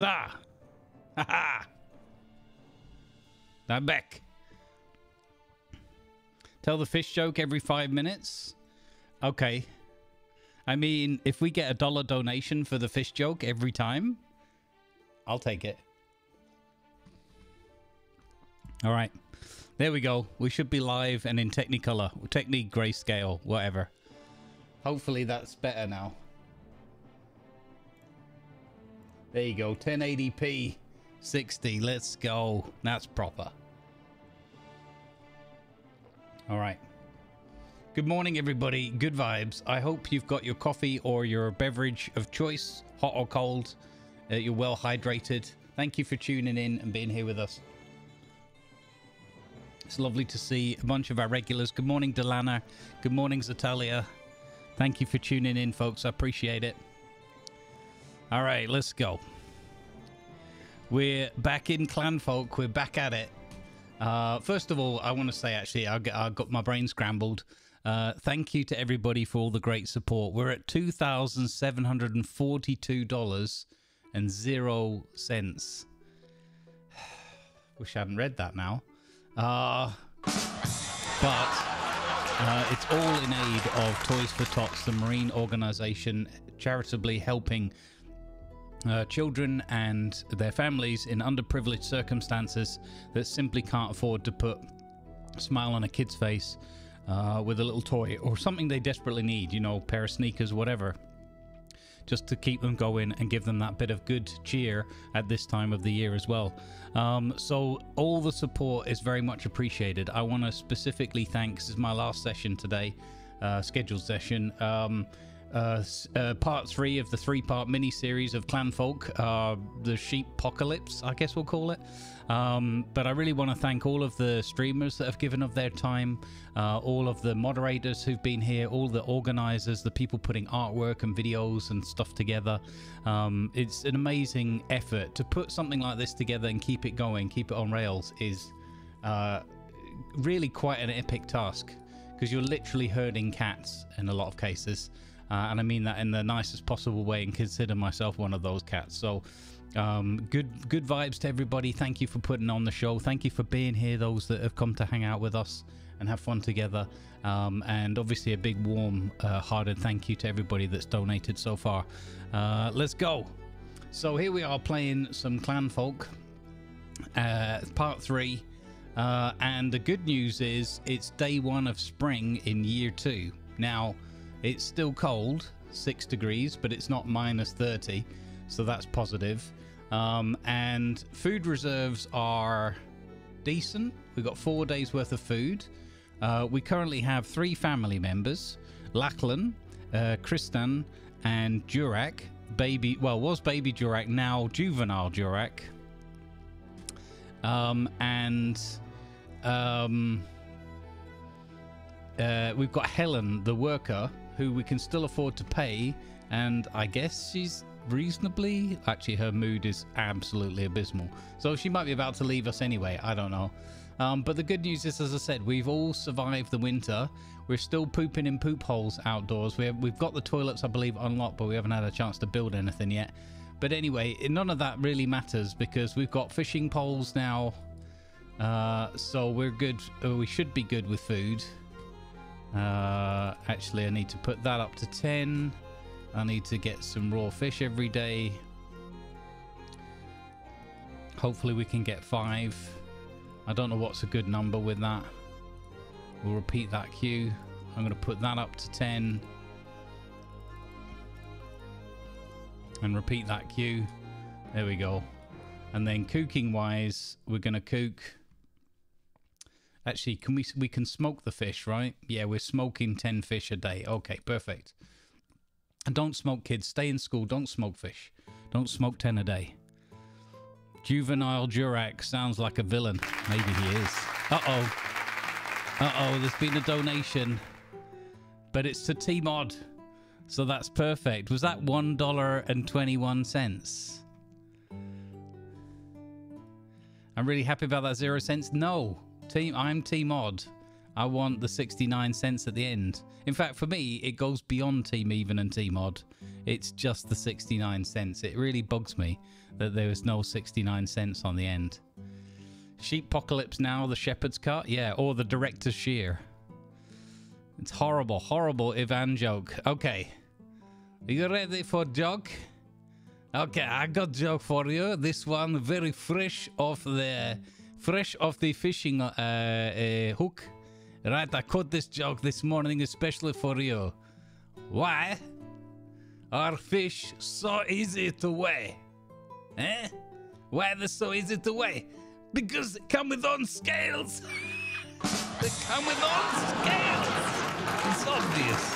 Ah! Ha ha! I'm back. Tell the fish joke every 5 minutes. Okay. I mean, if we get $1 donation for the fish joke every time, I'll take it. All right. There we go. We should be live and in Technicolor. Technique, grayscale, whatever. Hopefully that's better now. There you go. 1080p. 60. Let's go. That's proper. All right. Good morning, everybody. Good vibes. I hope you've got your coffee or your beverage of choice, hot or cold. You're well hydrated. Thank you for tuning in and being here with us. It's lovely to see a bunch of our regulars. Good morning, Delana. Good morning, Zatalia. Thank you for tuning in, folks. I appreciate it. All right, let's go. We're back in Clanfolk. We're back at it. First of all, I want to say, actually, I got my brain scrambled. Thank you to everybody for all the great support. We're at $2,742.00. Wish I hadn't read that now. But it's all in aid of Toys for Tots, the marine organization charitably helping children and their families in underprivileged circumstances that simply can't afford to put a smile on a kid's face with a little toy or something they desperately need, you know, a pair of sneakers, whatever, just to keep them going and give them that bit of good cheer at this time of the year as well. So all the support is very much appreciated. I want to specifically thank, this is my last session today, scheduled session, part 3 of the 3-part mini-series of Clanfolk, the Sheepocalypse, I guess we'll call it. But I really want to thank all of the streamers that have given of their time, all of the moderators who've been here, all the organizers, the people putting artwork and videos and stuff together. It's an amazing effort to put something like this together and keep it going, keep it on rails is really quite an epic task, because you're literally herding cats in a lot of cases. And I mean that in the nicest possible way and consider myself one of those cats. So good vibes to everybody. Thank you for putting on the show. Thank you for being here, those that have come to hang out with us and have fun together. And obviously a big warm hearted thank you to everybody that's donated so far. Let's go. So here we are playing some Clanfolk, part 3. And the good news is it's day 1 of spring in year 2. Now, it's still cold, 6 degrees, but it's not -30, so that's positive. And food reserves are decent. We've got 4 days worth of food. We currently have 3 family members, Lachlan, Kristan, and Durak. Baby, well, was baby Durak, now juvenile Durak. We've got Helen, the worker, who we can still afford to pay, and I guess she's reasonably, actually her mood is absolutely abysmal, so she might be about to leave us anyway, I don't know. But the good news is, as I said, we've all survived the winter. We're still pooping in poop holes outdoors. We've got the toilets, I believe, unlocked, but we haven't had a chance to build anything yet. But anyway, none of that really matters because we've got fishing poles now, so we're good. We should be good with food. Actually, I need to put that up to 10. I need to get some raw fish every day. Hopefully we can get 5. I don't know what's a good number with that. We'll repeat that queue. I'm going to put that up to 10 and repeat that queue. There we go. And then cooking wise, we're going to cook. Actually, we can smoke the fish, right? Yeah, we're smoking 10 fish a day. Okay, perfect. And don't smoke, kids. Stay in school. Don't smoke fish. Don't smoke 10 a day. Juvenile Durak sounds like a villain. Maybe he is. Uh-oh. Uh-oh, there's been a donation. But it's to T-Mod. So that's perfect. Was that $1.21? I'm really happy about that 0 cents. No. I'm T-Mod. I want the 69 cents at the end. In fact, for me, it goes beyond Team Even and Team Odd. It's just the 69 cents. It really bugs me that there was no 69 cents on the end. Sheepocalypse now, the shepherd's cut? Yeah, or the director's shear. It's horrible, horrible Ivan joke. Okay. Are you ready for joke? Okay, I got joke for you. This one very fresh off the fishing hook. Right, I caught this joke this morning especially for you. Why are fish so easy to weigh? Eh? Why they're so easy to weigh? Because they come with on scales. They come with on scales. It's obvious.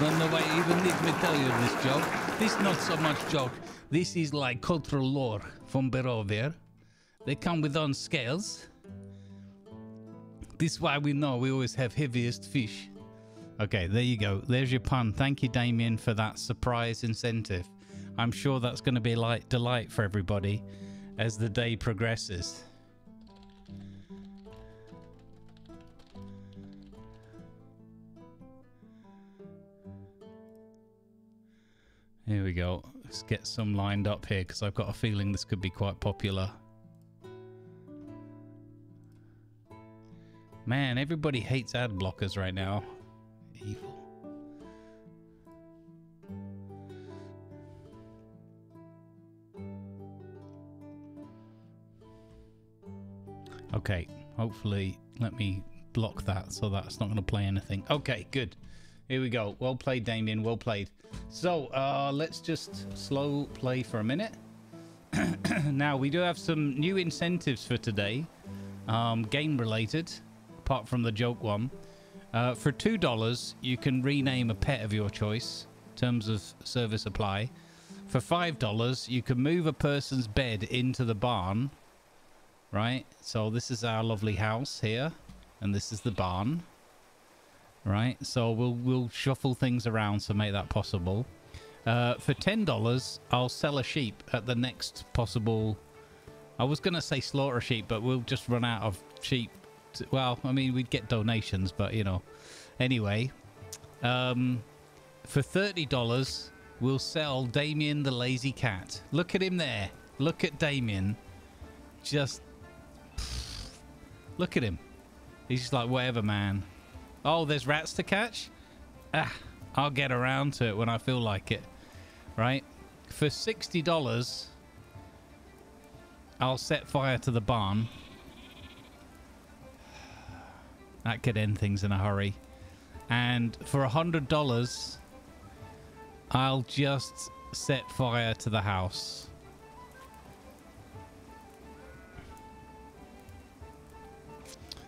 Don't know why you even need me tell you this joke. This is not so much joke. This is like cultural lore from Berover. They come with on scales. This is why we know we always have heaviest fish. Okay, there you go. There's your pun. Thank you, Damien, for that surprise incentive. I'm sure that's going to be like delight for everybody as the day progresses. Here we go. Let's get some lined up here because I've got a feeling this could be quite popular. Man, everybody hates ad blockers right now. Evil. Okay, hopefully, let me block that so that's not going to play anything. Okay, good. Here we go. Well played, Damien. Well played. So, let's just slow play for a minute. Now, we do have some new incentives for today, game-related, apart from the joke one. For $2, you can rename a pet of your choice, terms of service apply. For $5, you can move a person's bed into the barn. Right, so this is our lovely house here, and this is the barn. Right, so we'll shuffle things around to make that possible. For $10, I'll sell a sheep at the next possible... I was going to say slaughter sheep, but we'll just run out of sheep. Well, I mean, we'd get donations, but, you know. Anyway, for $30, we'll sell Damien the lazy cat. Look at him there. Look at Damien. Just... Look at him. He's just like, whatever, man. Oh, there's rats to catch? Ah, I'll get around to it when I feel like it. Right? For $60, I'll set fire to the barn. That could end things in a hurry. And for $100, I'll just set fire to the house.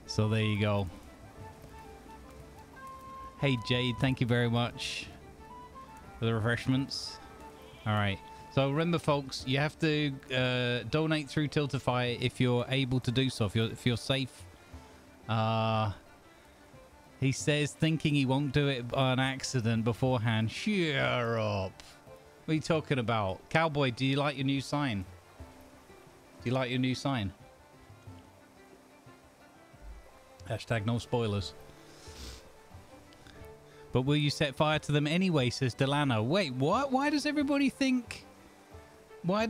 So there you go. Hey, Jade, thank you very much for the refreshments. All right. So remember, folks, you have to donate through Tiltify if you're able to do so, if you're safe. He says, thinking he won't do it on accident beforehand. Cheer up. What are you talking about? Cowboy, do you like your new sign? Do you like your new sign? Hashtag no spoilers. But will you set fire to them anyway, says Delano. Wait, what? Why does everybody think I'm going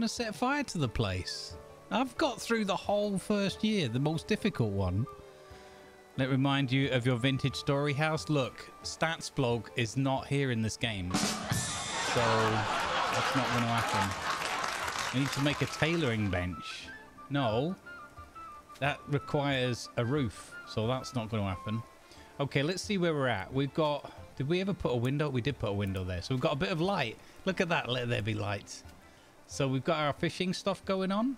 to set fire to the place? I've got through the whole first year, the most difficult one. Let me remind you of your vintage story house. Look, Statsblog is not here in this game. So that's not going to happen. I need to make a tailoring bench. No, that requires a roof. So that's not going to happen. Okay, let's see where we're at. We've got... Did we ever put a window? We did put a window there. So we've got a bit of light. Look at that. Let there be light. So we've got our fishing stuff going on.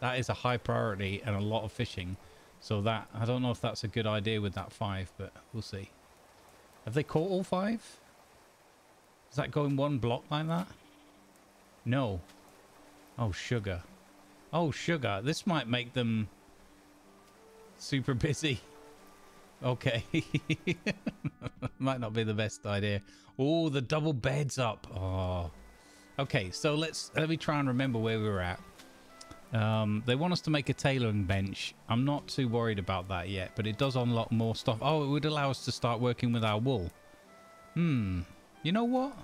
That is a high priority and a lot of fishing. So that... I don't know if that's a good idea with that 5, but we'll see. Have they caught all 5? Does that go in one block like that? No. Oh, sugar. Oh, sugar. This might make them super busy. Okay. Might not be the best idea. Oh, the double bed's up. Oh. Okay, so let me try and remember where we were at. They want us to make a tailoring bench. I'm not too worried about that yet, but it does unlock more stuff. Oh, it would allow us to start working with our wool. Hmm. You know what?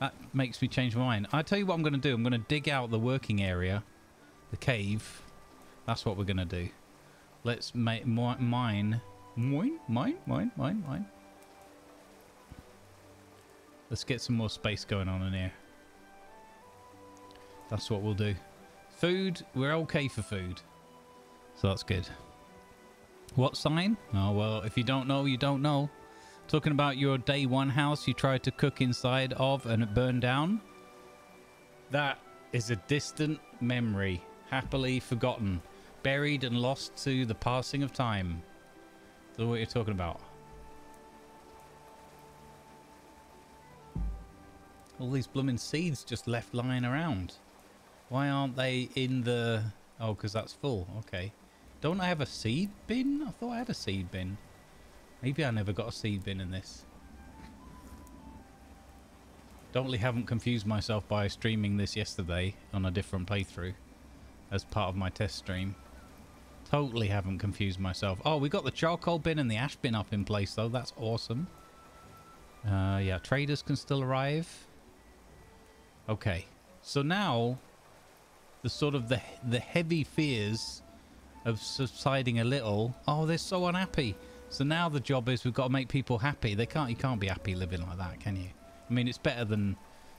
That makes me change my mind. I tell you what I'm going to do. I'm going to dig out the working area, the cave. That's what we're going to do. Let's make mine. Let's get some more space going on in here. That's what we'll do. Food, we're okay for food, so that's good. What sign? Oh, well, if you don't know, you don't know. Talking about your day one house you tried to cook inside of and it burned down. That is a distant memory, happily forgotten, buried and lost to the passing of time. That's what you're talking about. All these blooming seeds just left lying around. Why aren't they in the... Oh, because that's full. Okay. Don't I have a seed bin? I thought I had a seed bin. Maybe I never got a seed bin in this. Totally haven't confused myself by streaming this yesterday on a different playthrough as part of my test stream. Totally haven't confused myself. Oh, we got the charcoal bin and the ash bin up in place, though. That's awesome. Yeah, traders can still arrive. Okay. So now... the sort of the heavy fears of subsiding a little. Oh, they're so unhappy. So now the job is we've got to make people happy. They can't, you can't be happy living like that, can you? I mean, it's better than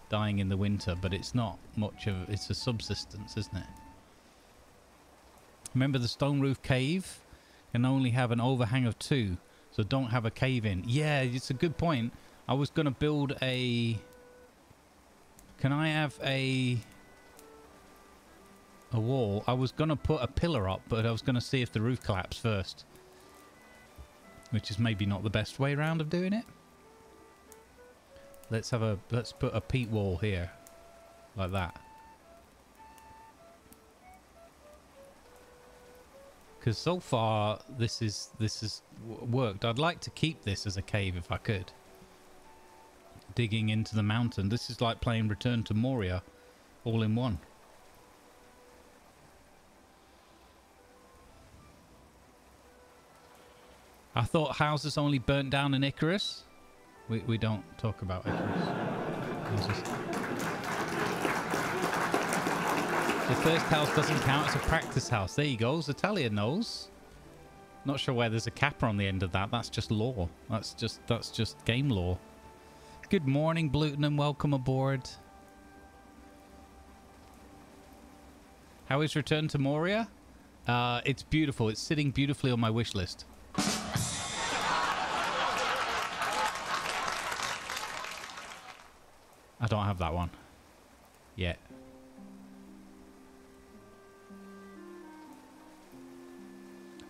dying in the winter, but it's not much of, it's a subsistence, isn't it? Remember the stone roof cave can only have an overhang of 2, so don't have a cave in. Yeah, it's a good point. I was going to build a... Can I have a... a wall. I was going to put a pillar up, but I was going to see if the roof collapsed first. Which is maybe not the best way around of doing it. Let's have a... let's put a peat wall here. Like that. Because so far, this has worked. I'd like to keep this as a cave if I could. Digging into the mountain. This is like playing Return to Moria all in one. I thought houses only burnt down in Icarus. We don't talk about Icarus. The first house doesn't count. It's a practice house. There you go. Italia knows. Not sure where there's a capper on the end of that. That's just law. That's just game law. Good morning, Bluton, and welcome aboard. How is Return to Moria? It's beautiful. It's sitting beautifully on my wish list. I don't have that one yet.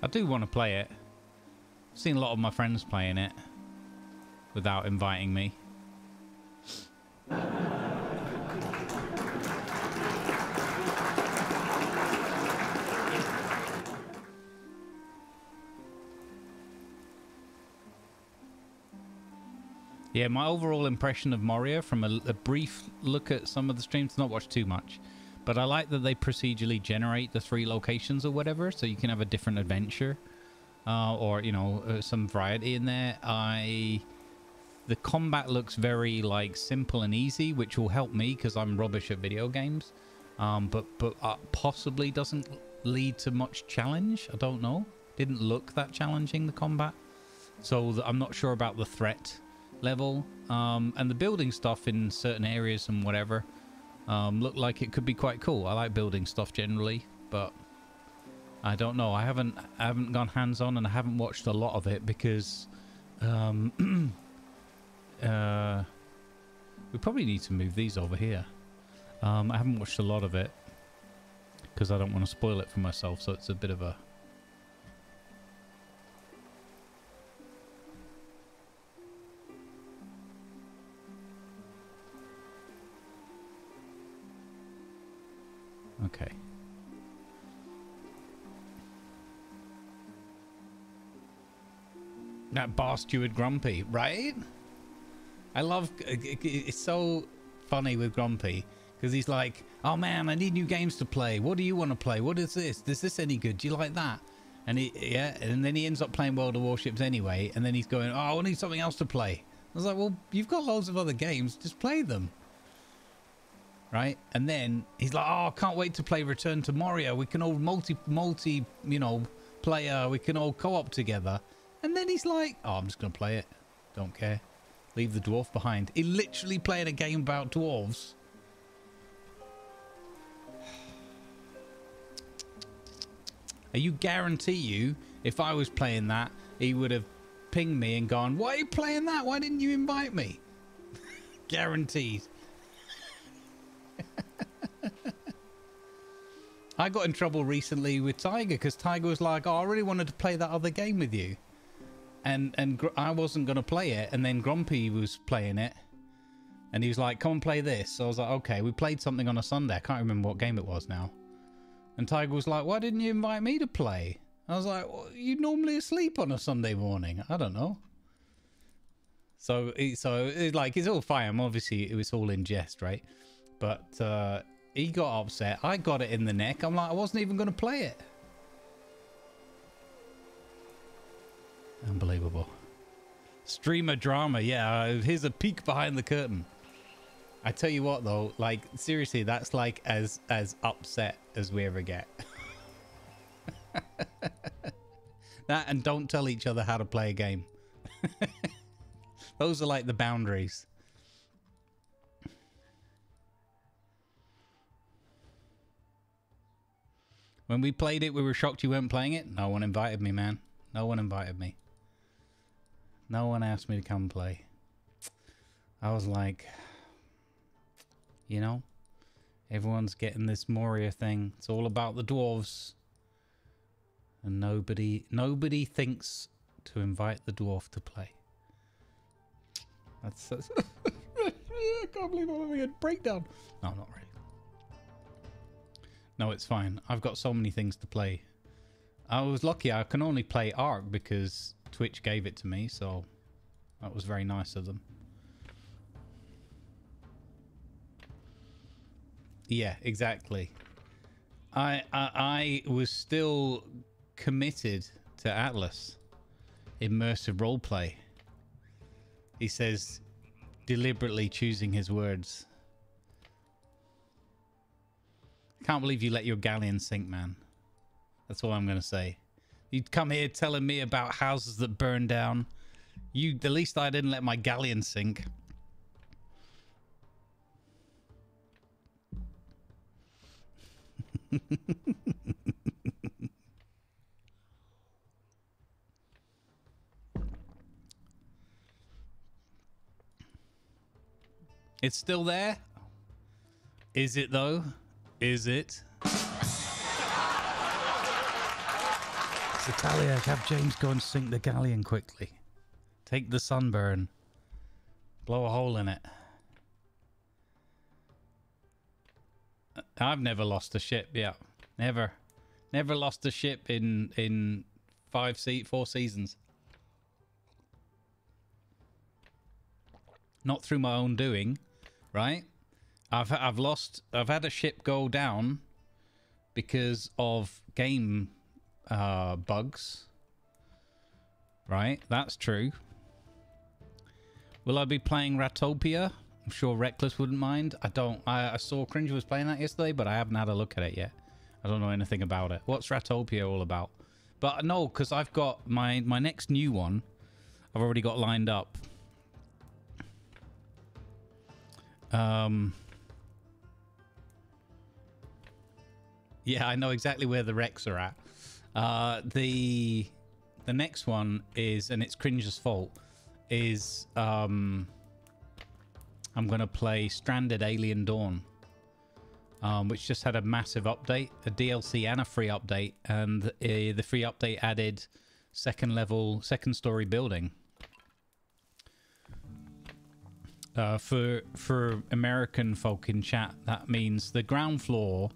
I do want to play it. I've seen a lot of my friends playing it without inviting me. Yeah, my overall impression of Moria from a brief look at some of the streams, not watched too much, but I like that they procedurally generate the 3 locations or whatever, so you can have a different adventure or, you know, some variety in there. The combat looks very, like, simple and easy, which will help me because I'm rubbish at video games, but possibly doesn't lead to much challenge. I don't know. Didn't look that challenging, the combat, so I'm not sure about the threat level, and the building stuff in certain areas and whatever looked like it could be quite cool. I like building stuff generally, but I don't know. I haven't gone hands-on, and I haven't watched a lot of it because we probably need to move these over here. I haven't watched a lot of it because I don't want to spoil it for myself, so it's a bit of a... Okay. That bar steward Grumpy, right? I love... it's so funny with Grumpy because he's like, oh man, I need new games to play. What do you want to play? What is this? Is this any good? Do you like that? And he, yeah, and then he ends up playing World of Warships anyway, and then he's going, oh, I need something else to play. I was like, well, you've got loads of other games, just play them. Right? And then he's like, oh, I can't wait to play Return to Moria. We can all multi, you know, player. We can all co-op together. And then he's like, oh, I'm just going to play it. Don't care. Leave the dwarf behind. He literally playing a game about dwarves. Are you guarantee you, if I was playing that, he would have pinged me and gone, why are you playing that? Why didn't you invite me? Guaranteed. I got in trouble recently with Tiger because Tiger was like, oh, I really wanted to play that other game with you. And I wasn't going to play it. And then Grumpy was playing it. And he was like, come and play this. So I was like, okay, we played something on a Sunday. I can't remember what game it was now. And Tiger was like, why didn't you invite me to play? I was like, well, you're normally asleep on a Sunday morning. I don't know. So it's like, it's all fine. Obviously, it was all in jest, right? But he got upset. I got it in the neck. I'm like, I wasn't even going to play it. Unbelievable. Streamer drama. Yeah, here's a peek behind the curtain. I tell you what, though, like, seriously, that's like as upset as we ever get. That and don't tell each other how to play a game. Those are like the boundaries. When we played it, we were shocked you weren't playing it. No one invited me, man. No one invited me. No one asked me to come play. I was like... You know, everyone's getting this Moria thing. It's all about the dwarves. And nobody thinks to invite the dwarf to play. That's I can't believe I'm having a breakdown. No, not really. No, it's fine. I've got so many things to play. I was lucky I can only play Ark because Twitch gave it to me. So that was very nice of them. Yeah, exactly. I was still committed to Atlas. Immersive roleplay. He says, deliberately choosing his words. Can't believe you let your galleon sink, man. That's all I'm going to say. You'd come here telling me about houses that burn down. You, at least I didn't let my galleon sink. It's still there? Is it though? Is it? It's Italia. Have James go and sink the galleon quickly. Take the sunburn. Blow a hole in it. I've never lost a ship, yeah. Never. Never lost a ship in four seasons. Not through my own doing, right? I've had a ship go down because of game bugs. Right? That's true. Will I be playing Ratopia? I'm sure Reckless wouldn't mind. I don't. I saw Cringe was playing that yesterday, but I haven't had a look at it yet. I don't know anything about it. What's Ratopia all about? But no, because I've got my next new one. I've already got lined up. Yeah, I know exactly where the wrecks are at. The next one is, and it's Cringe's fault, is I'm going to play Stranded Alien Dawn, which just had a massive update, a DLC and a free update. And the free update added second story building for American folk in chat. That means the ground floor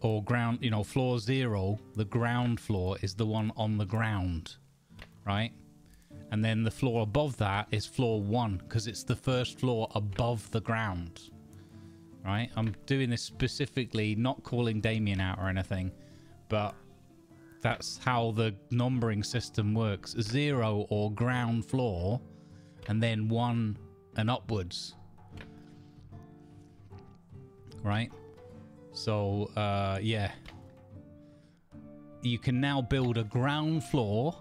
or ground, you know, floor zero, the ground floor is the one on the ground, right? And then the floor above that is floor 1 because it's the first floor above the ground, right? I'm doing this specifically, not calling Damien out or anything, but that's how the numbering system works. Zero or ground floor, and then one and upwards, right? So yeah, you can now build a ground floor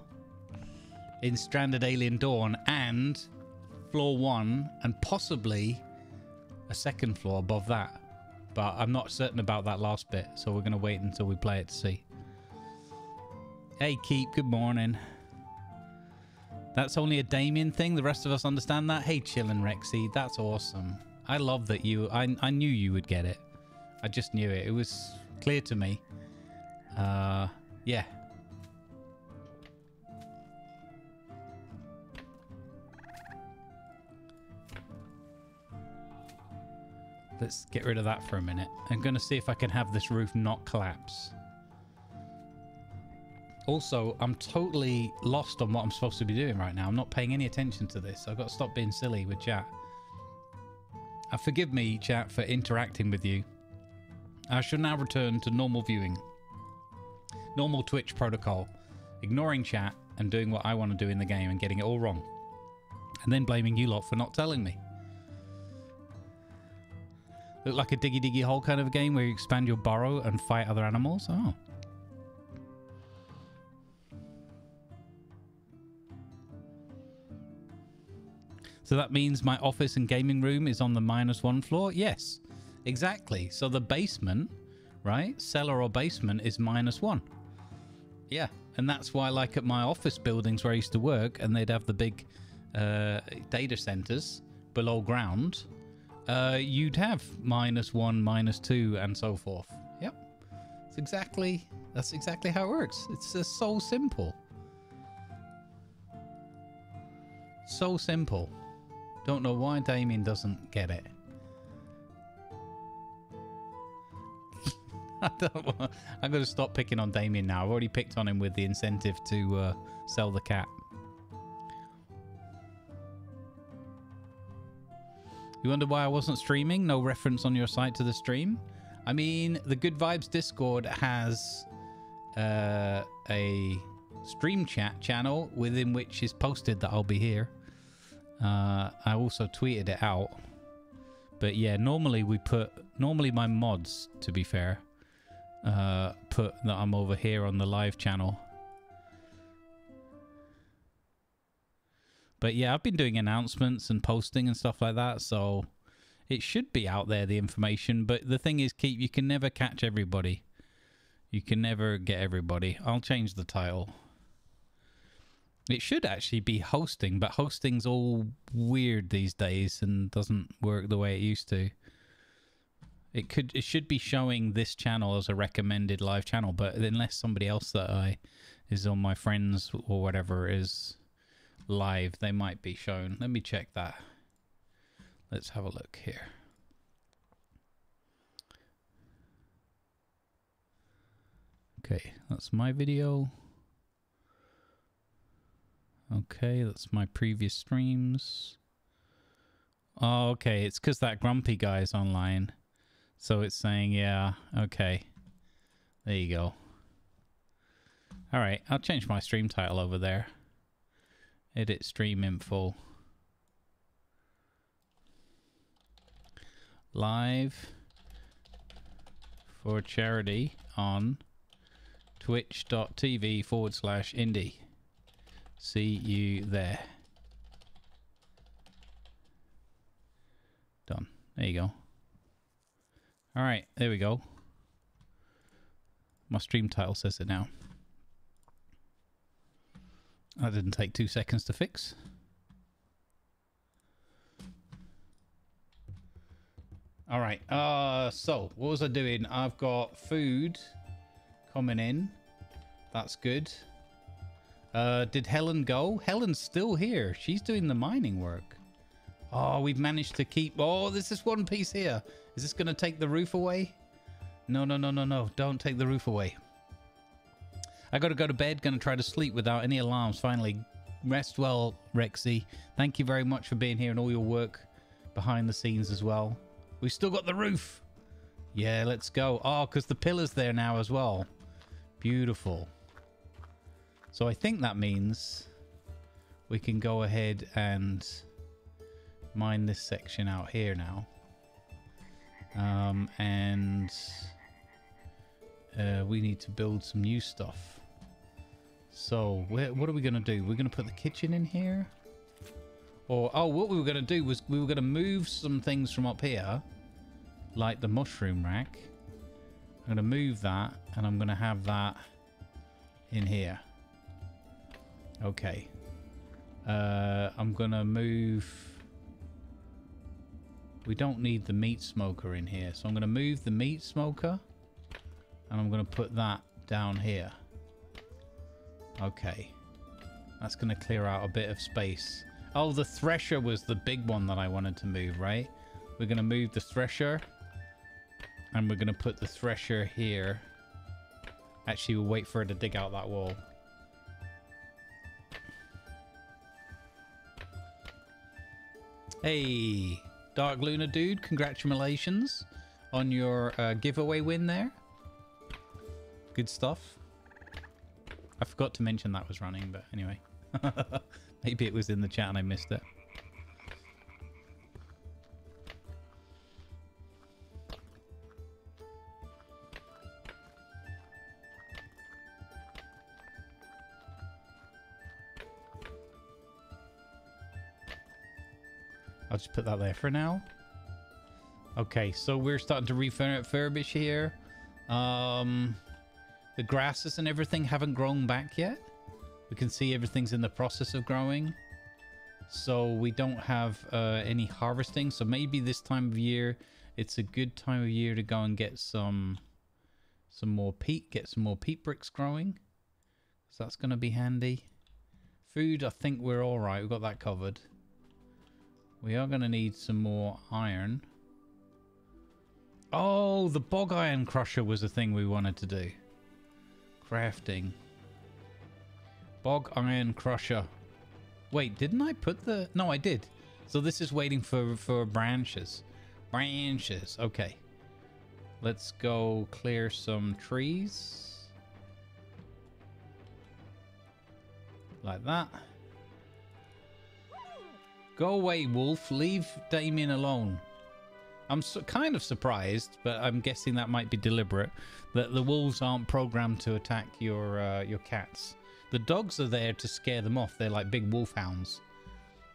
in Stranded Alien Dawn and floor one, and possibly a second floor above that, but I'm not certain about that last bit, so we're gonna wait until we play it to see. Hey Keep, good morning. That's only a Damien thing, the rest of us understand that. Hey Chillin' Rexy, that's awesome. I love that you, I knew you would get it. I just knew it, it was clear to me. Yeah. Let's get rid of that for a minute. I'm going to see if I can have this roof not collapse. Also, I'm totally lost on what I'm supposed to be doing right now. I'm not paying any attention to this. I've got to stop being silly with chat. Forgive me, chat, for interacting with you. I should now return to normal viewing. Normal Twitch protocol. Ignoring chat and doing what I want to do in the game and getting it all wrong. And then blaming you lot for not telling me. Look like a diggy diggy hole kind of a game where you expand your burrow and fight other animals. Oh. So that means my office and gaming room is on the -1 floor? Yes, exactly. So the basement, right? Cellar or basement is -1. Yeah. And that's why, like at my office buildings where I used to work, and they'd have the big data centers below ground, you'd have -1, -2, and so forth. Yep, that's exactly how it works. It's so simple, so simple. Don't know why Damien doesn't get it. I'm gonna stop picking on Damien now. I've already picked on him with the incentive to sell the cat. You wonder why I wasn't streaming? No reference on your site to the stream? I mean, the Good Vibes Discord has a stream chat channel within which is posted that I'll be here. I also tweeted it out. But yeah, normally my mods, to be fair, put that I'm over here on the live channel. But yeah, I've been doing announcements and posting and stuff like that, so it should be out there, the information. But the thing is, Keep, you can never catch everybody. You can never get everybody. I'll change the title. It should actually be hosting, but hosting's all weird these days and doesn't work the way it used to. It should be showing this channel as a recommended live channel, but unless somebody else that is on my friends or whatever is live, they might be shown. Let me check that. Let's have a look here. Okay, that's my video. Okay, that's my previous streams. Oh, okay, it's because that grumpy guy is online, so it's saying, yeah, okay, there you go. All right, I'll change my stream title over there. Edit stream info. Live for charity on twitch.tv/indie. See you there. Done. There you go. All right, there we go. My stream title says it now. That didn't take 2 seconds to fix. All right, so what was I doing? I've got food coming in. That's good. Did Helen go? Helen's still here. She's doing the mining work. Oh, we've managed to keep... Oh, there's this one piece here. Is this going to take the roof away? No, no, no, no, no. Don't take the roof away. I gotta go to bed, gonna try to sleep without any alarms, finally. Rest well, Rexy. Thank you very much for being here and all your work behind the scenes as well. We still got the roof. Yeah, let's go. Oh, because the pillar's there now as well. Beautiful. So I think that means we can go ahead and mine this section out here now. We need to build some new stuff. So what are we going to do? We're going to put the kitchen in here. Or, oh, what we were going to do was we were going to move some things from up here, like the mushroom rack. I'm going to move that, and I'm going to have that in here. Okay. I'm going to move... We don't need the meat smoker in here, so I'm going to move the meat smoker, and I'm going to put that down here. Okay. That's going to clear out a bit of space. Oh, the thresher was the big one that I wanted to move, right? We're going to move the thresher. And we're going to put the thresher here. Actually, we'll wait for her to dig out that wall. Hey, Dark Luna dude, congratulations on your giveaway win there. Good stuff. I forgot to mention that was running, but anyway. Maybe it was in the chat and I missed it. I'll just put that there for now. Okay, so we're starting to refurbish here. The grasses and everything haven't grown back yet. We can see everything's in the process of growing. So we don't have any harvesting. So maybe this time of year, it's a good time of year to go and get some more peat bricks growing. So that's going to be handy. Food, I think we're all right. We've got that covered. We are going to need some more iron. Oh, the bog iron crusher was the thing we wanted to do. Crafting. Bog iron crusher. Wait, didn't I put the... No, I did. So this is waiting for branches. Branches. Okay. Let's go clear some trees. Like that. Go away, wolf. Leave Damien alone. I'm kind of surprised, but I'm guessing that might be deliberate, that the wolves aren't programmed to attack your cats. The dogs are there to scare them off. They're like big wolfhounds.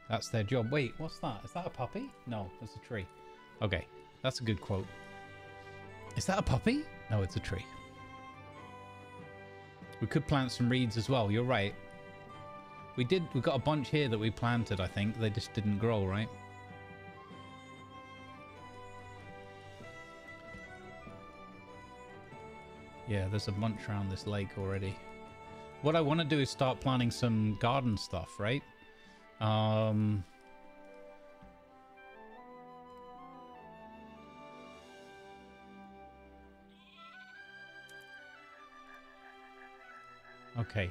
That's their job. Wait, what's that? Is that a puppy? No, it's a tree. Okay, that's a good quote. Is that a puppy? No, it's a tree. We could plant some reeds as well. You're right. We got a bunch here that we planted, I think. They just didn't grow, right? Yeah, there's a bunch around this lake already. What I want to do is start planting some garden stuff, right? Okay.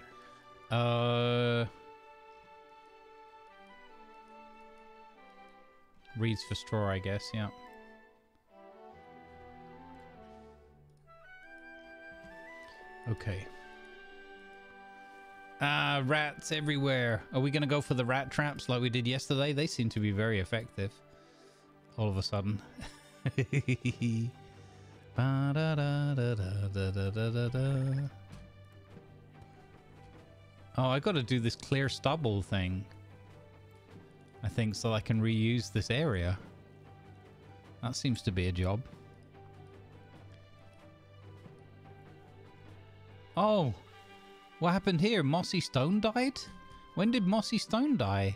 Reeds for straw, I guess, yeah. Okay. Ah, rats everywhere. Are we going to go for the rat traps like we did yesterday? They seem to be very effective. All of a sudden. Oh, I got to do this clear stubble thing. I think so I can reuse this area. That seems to be a job. Oh, what happened here? Mossy Stone died? When did Mossy Stone die?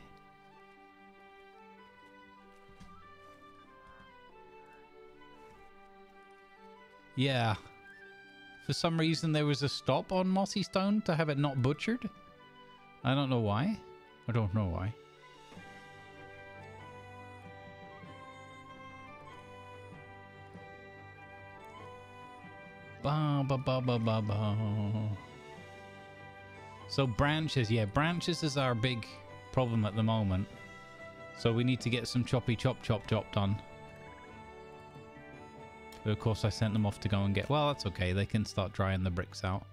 Yeah. For some reason there was a stop on Mossy Stone to have it not butchered. I don't know why. I don't know why. Ba, ba, ba, ba, ba, ba. So branches, yeah, branches is our big problem at the moment. So we need to get some choppy chop chop chop done. But of course I sent them off to go and get... Well, that's okay. They can start drying the bricks out.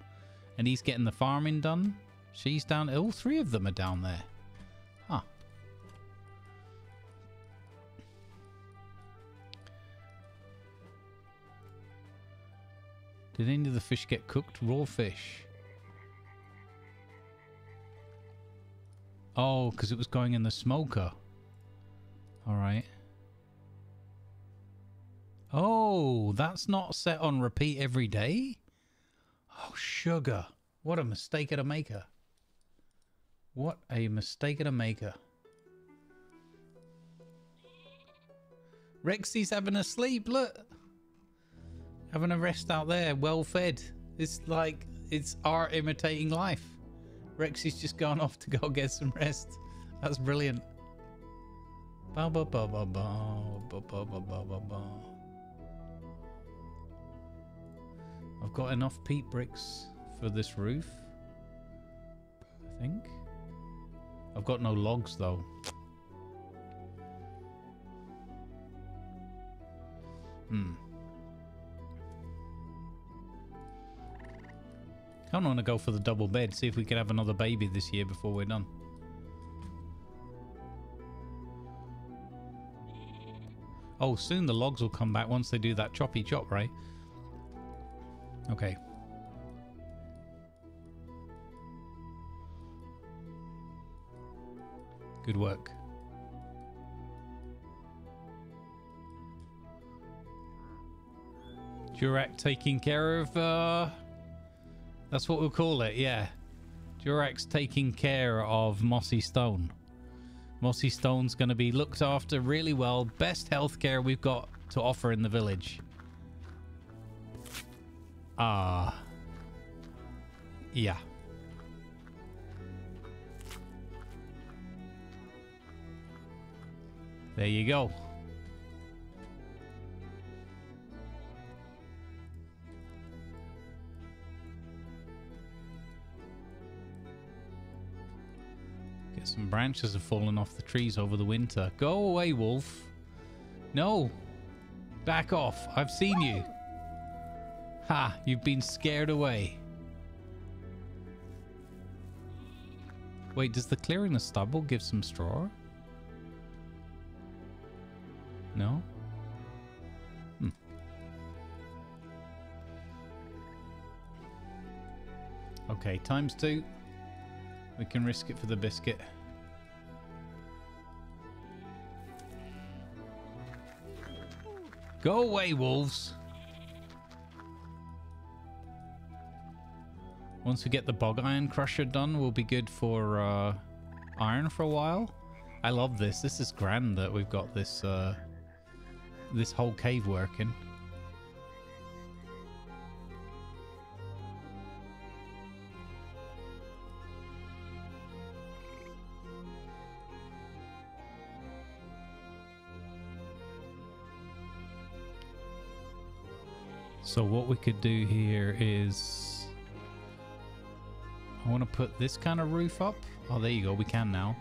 And he's getting the farming done. She's down... All three of them are down there. Huh. Did any of the fish get cooked? Raw fish. Oh, because it was going in the smoker. Alright. Oh, that's not set on repeat every day? Oh, sugar. What a mistake at a maker. What a mistake at a maker. Rexy's having a sleep, look. Having a rest out there, well fed. It's like, it's art imitating life. Rexy's just gone off to go get some rest. That's brilliant. Ba ba ba ba ba ba ba ba ba ba ba. I've got enough peat bricks for this roof, I think. I've got no logs though. Hmm. I want to go for the double bed, see if we can have another baby this year before we're done. Oh, soon the logs will come back once they do that choppy chop, right? Okay. Good work. Durak taking care of... that's what we'll call it, yeah. Durak's taking care of Mossy Stone. Mossy Stone's going to be looked after really well. Best healthcare we've got to offer in the village. Ah. Yeah. There you go. Get some branches have fallen off the trees over the winter. Go away, wolf. No. Back off. I've seen you. Ha! You've been scared away. Wait, does the clearing the stubble give some straw? No? Hmm. Okay, ×2. We can risk it for the biscuit. Go away, wolves! Once we get the bog iron crusher done, we'll be good for iron for a while. I love this. This is grand that we've got this this whole cave working. So what we could do here is... I want to put this kind of roof up. Oh, there you go. We can now.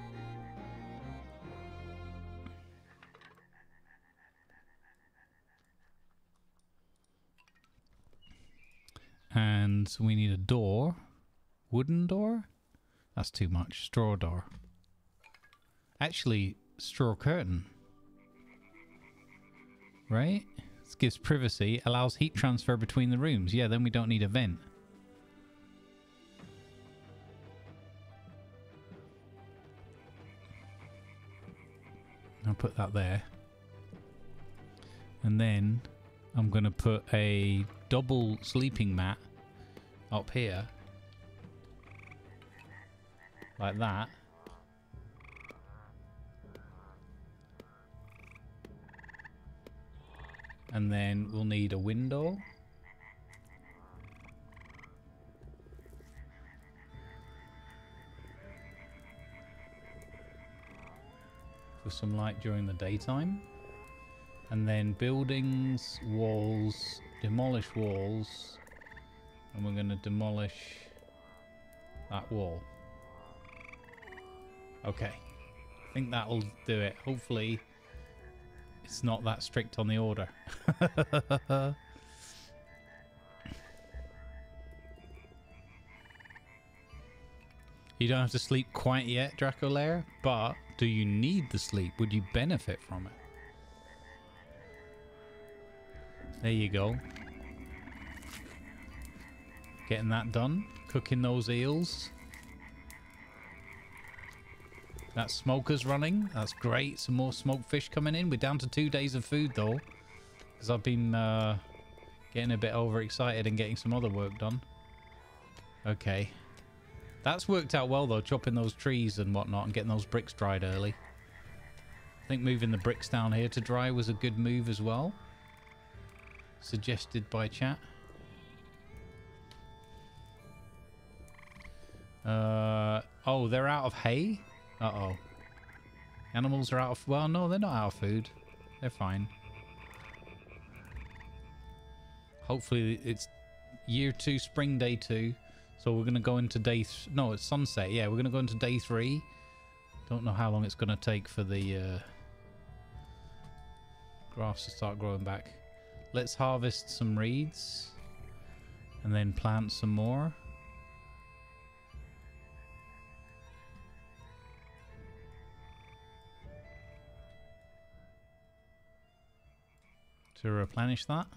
And we need a door. Wooden door? That's too much. Straw door. Actually, straw curtain. Right? This gives privacy. Allows heat transfer between the rooms. Yeah, then we don't need a vent. I'll put that there, and then I'm gonna put a double sleeping mat up here like that, and then we'll need a window. Some light during the daytime, and then buildings, walls, demolish walls, and we're going to demolish that wall. Okay, I think that'll do it. Hopefully It's not that strict on the order. You don't have to sleep quite yet, Dracolair, but do you need the sleep? Would you benefit from it? There you go. Getting that done. Cooking those eels. That smoker's running. That's great. Some more smoked fish coming in. We're down to 2 days of food, though, because I've been getting a bit overexcited and getting some other work done. Okay. That's worked out well, though, chopping those trees and whatnot and getting those bricks dried early. I think moving the bricks down here to dry was a good move as well. Suggested by chat. Oh, they're out of hay? Uh-oh. Animals are out of... Well, no, they're not out of food. They're fine. Hopefully it's year two, spring day two. So we're going to go into day... No, it's sunset. Yeah, we're going to go into day three. Don't know how long it's going to take for the grass to start growing back. Let's harvest some reeds. And then plant some more. To replenish that.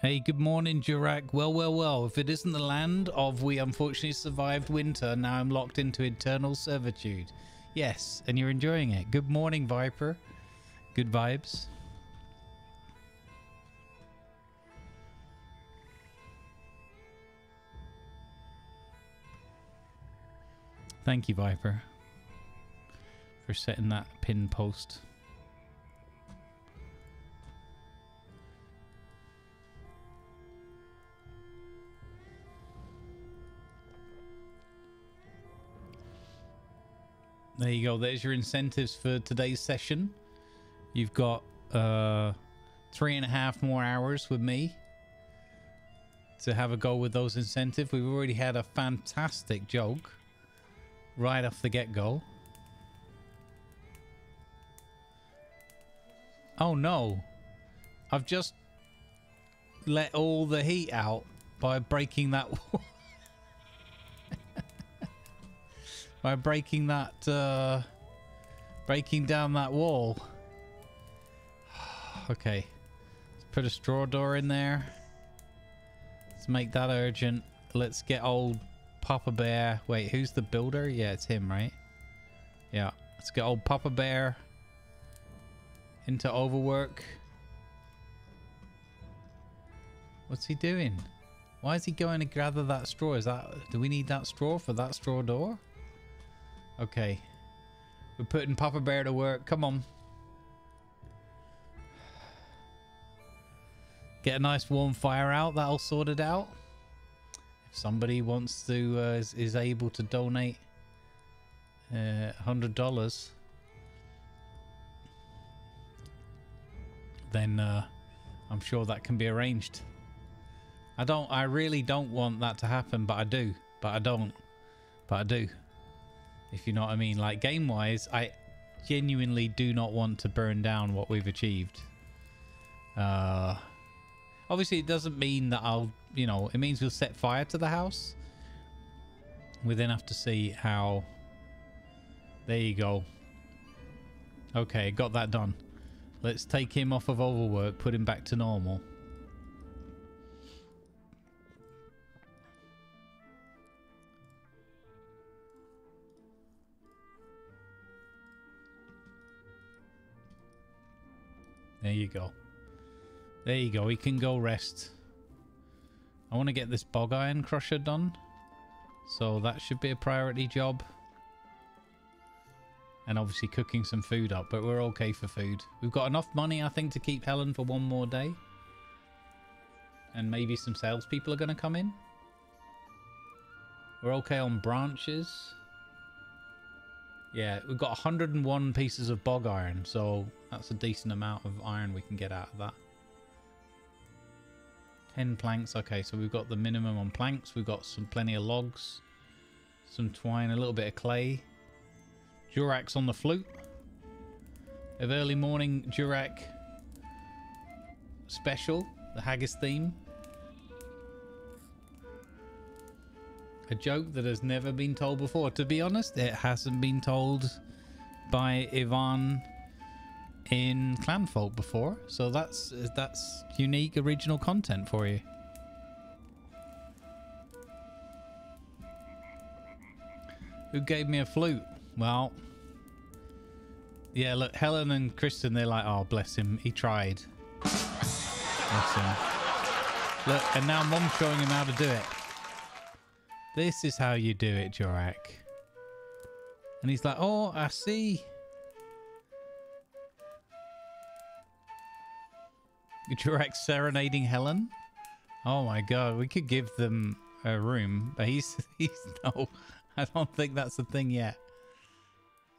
Hey, good morning, Jurak. Well, well, well. If it isn't the land of we unfortunately survived winter, now I'm locked into eternal servitude. Yes, and you're enjoying it. Good morning, Viper. Good vibes. Thank you, Viper, for setting that pin post. There you go. There's your incentives for today's session. You've got 3.5 more hours with me to have a go with those incentives. We've already had a fantastic joke. Right off the get-go. Oh no. I've just let all the heat out by breaking that wall. By breaking that... breaking down that wall. Okay. Let's put a straw door in there. Let's make that urgent. Let's get old... Papa Bear. Wait, who's the builder? Yeah, it's him, right? Yeah. Let's get old Papa Bear into overwork. What's he doing? Why is he going to gather that straw? Is that... Do we need that straw for that straw door? Okay. We're putting Papa Bear to work. Come on. Get a nice warm fire out. That'll sort it out. Somebody wants to is able to donate $100, then I'm sure that can be arranged. I really don't want that to happen, but I do, but I don't, but I do, if you know what I mean. Like, game wise I genuinely do not want to burn down what we've achieved. Obviously, it doesn't mean that I'll, you know, it means we'll set fire to the house. We then have to see how... There you go. Okay, got that done. Let's take him off of overwork, put him back to normal. There you go. There you go, he can go rest. I want to get this bog iron crusher done. So that should be a priority job. And obviously cooking some food up, but we're okay for food. We've got enough money, I think, to keep Helen for one more day. And maybe some salespeople are going to come in. We're okay on branches. Yeah, we've got 101 pieces of bog iron, so that's a decent amount of iron we can get out of that. 10 planks. Okay, so we've got the minimum on planks. We've got some plenty of logs, some twine, a little bit of clay. Durax on the flute. Of early morning Durac special, the haggis theme. A joke that has never been told before. To be honest, it hasn't been told by Ivan in Clanfolk before, so that's unique original content for you. Who gave me a flute? Well, yeah, look, Helen and Kristen, they're like, oh, bless him, he tried. Bless him. Look, and now Mom's showing him how to do it. This is how you do it, Jorak. And he's like, oh, I see. Jorak serenading Helen. Oh my God, we could give them a room, but he's no, I don't think that's the thing yet.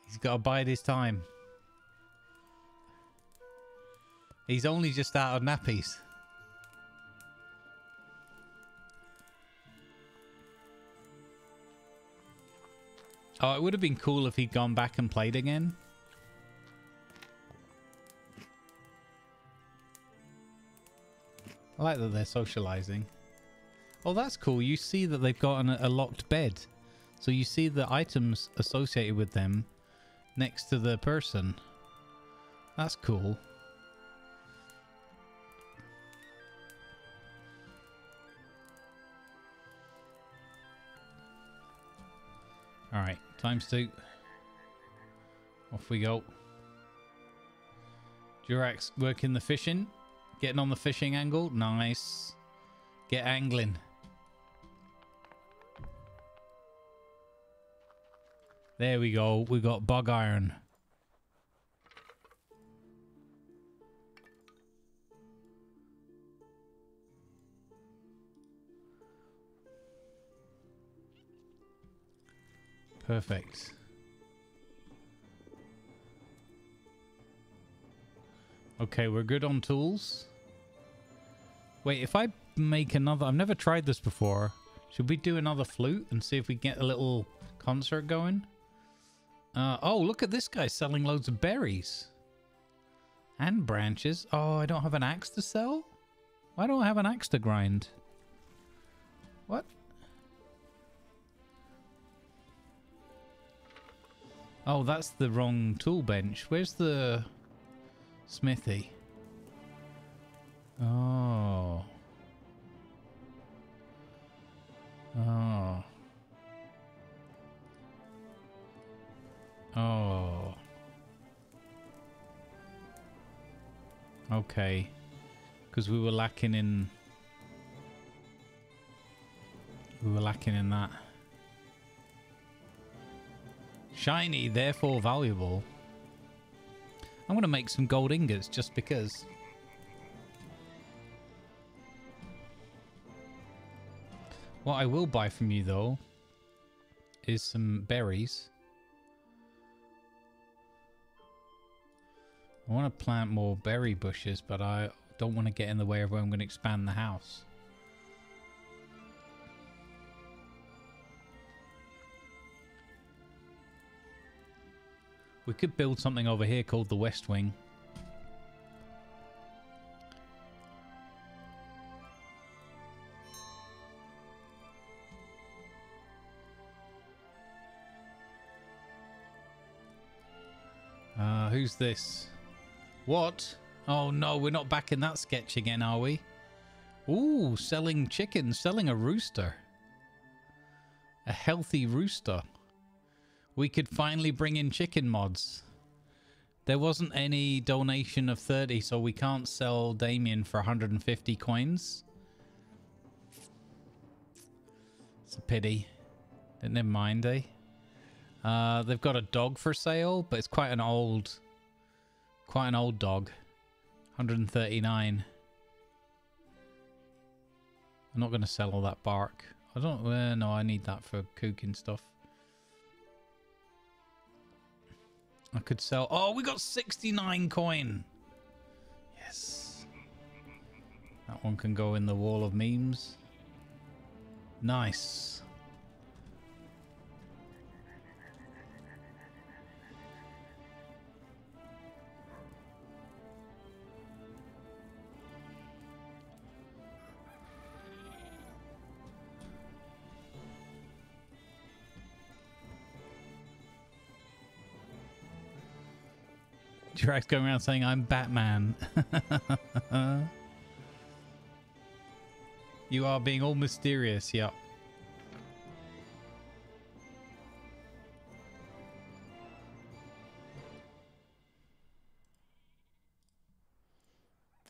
He's got to bide his time. He's only just out of nappies. Oh, it would have been cool if he'd gone back and played again. I like that they're socializing. Oh, that's cool. You see that they've got a locked bed. So you see the items associated with them next to the person. That's cool. All right, times two. Off we go. Durax working the fishing. Getting on the fishing angle. Nice. Get angling. There we go. We got bug iron. Perfect. Okay, we're good on tools. Wait, if I make another... I've never tried this before. Should we do another flute and see if we get a little concert going? Oh, look at this guy selling loads of berries. And branches. Oh, I don't have an axe to sell? Why don't I have an axe to grind? What? Oh, that's the wrong tool bench. Where's the smithy? Oh. Oh. Oh. Okay. Because we were lacking in that. Shiny, therefore valuable. I'm going to make some gold ingots just because. What I will buy from you, though, is some berries. I want to plant more berry bushes, but I don't want to get in the way of where I'm going to expand the house. We could build something over here called the West Wing. Who's this? What? Oh no, we're not back in that sketch again, are we? Ooh, selling chickens, selling a rooster. A healthy rooster. We could finally bring in chicken mods. There wasn't any donation of 30, so we can't sell Damien for 150 coins. It's a pity. Never mind, eh? They've got a dog for sale, but it's quite an old dog. 139. I'm not going to sell all that bark. I don't... no, I need that for cooking stuff. I could sell... Oh, we got 69 coin. Yes. That one can go in the wall of memes. Nice. Drax going around saying I'm Batman. You are being all mysterious, yep.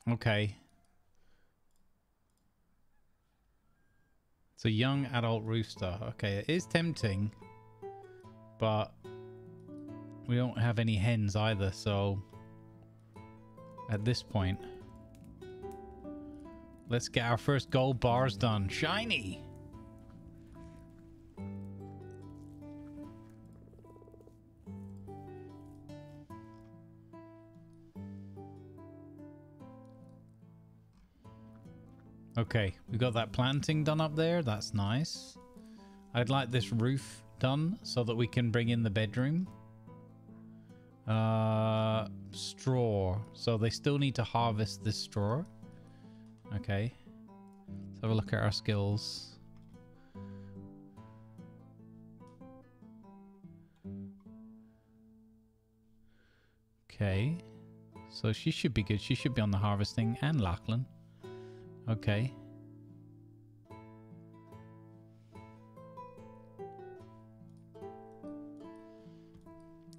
Okay. It's a young adult rooster. Okay, it is tempting, but we don't have any hens either, so at this point, let's get our first gold bars done. Shiny! Okay, we got that planting done up there. That's nice. I'd like this roof done so that we can bring in the bedroom. Straw. So they still need to harvest this straw. Okay. Let's have a look at our skills. Okay. So she should be good. She should be on the harvesting and Lachlan. Okay.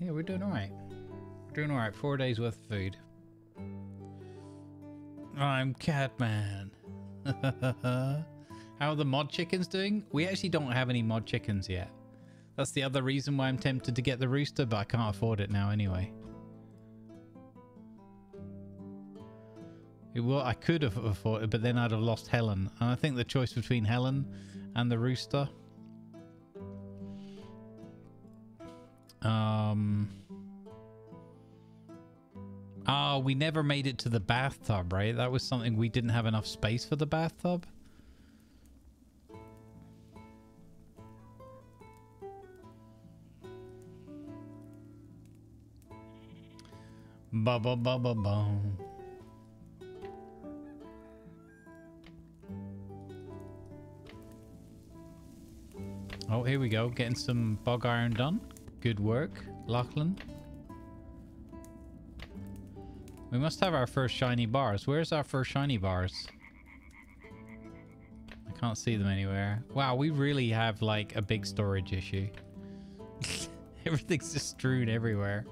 Yeah, we're doing all right. Doing all right. 4 days worth of food. I'm Catman. How are the mod chickens doing? We actually don't have any mod chickens yet. That's the other reason why I'm tempted to get the rooster, but I can't afford it now anyway. I could have afforded it, but then I'd have lost Helen. And I think the choice between Helen and the rooster. Ah, we never made it to the bathtub, right? That was something we didn't have enough space for the bathtub. Ba ba ba ba ba. Oh, here we go. Getting some bog iron done. Good work, Lachlan. We must have our first shiny bars. Where's our first shiny bars? I can't see them anywhere. Wow, we really have like a big storage issue. Everything's just strewn everywhere.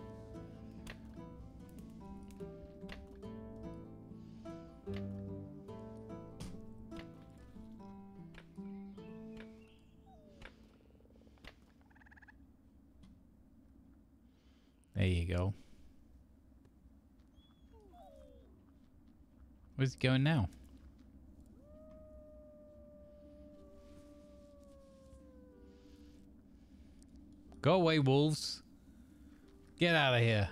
There you go. Where's it going now? Go away, wolves. Get out of here.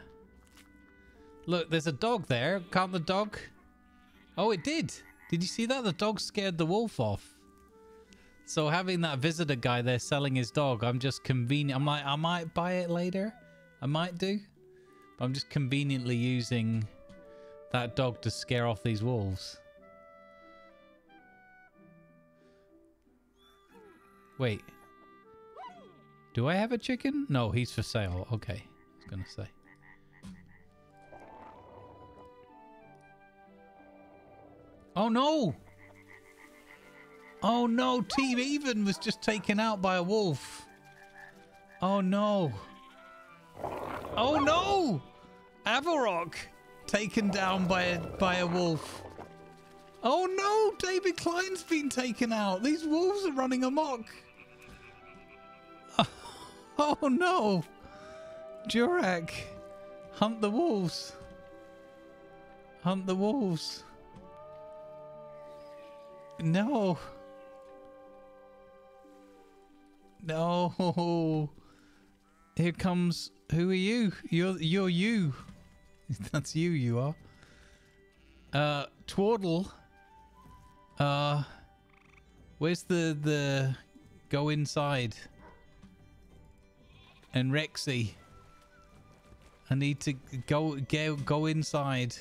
Look, there's a dog there. Can't the dog? Oh, it did. Did you see that? The dog scared the wolf off. So having that visitor guy there selling his dog, I'm just convenient. I'm like, I might buy it later. I might do. But I'm just conveniently using that dog to scare off these wolves. Wait. Do I have a chicken? No, he's for sale. Okay. I was going to say. Oh no! Oh no! Team Even was just taken out by a wolf. Oh no. Oh no! Avarok! Taken down by a wolf. Oh no! David Klein's been taken out. These wolves are running amok. Oh no! Jurak, hunt the wolves. Hunt the wolves. No. No. Here comes. Who are you? You're you. That's you are. Twardle Where's the go inside? And Rexy. I need to go inside.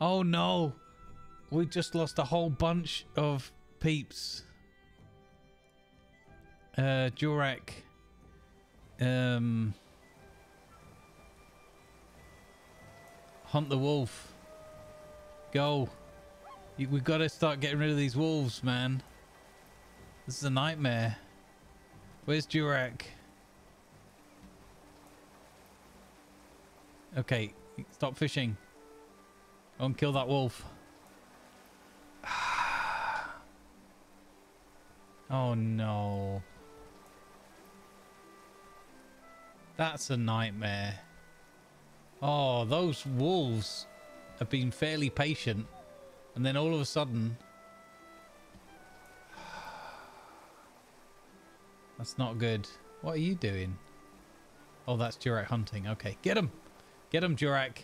Oh no! We just lost a whole bunch of peeps. Jurak. Hunt the wolf. Go. We've got to start getting rid of these wolves, man. This is a nightmare. Where's Jurak? Okay, stop fishing. Go and kill that wolf. Oh no. That's a nightmare. Oh, those wolves have been fairly patient. And then all of a sudden... That's not good. What are you doing? Oh, that's Jurak hunting. Okay, get him! Get him, Jurak!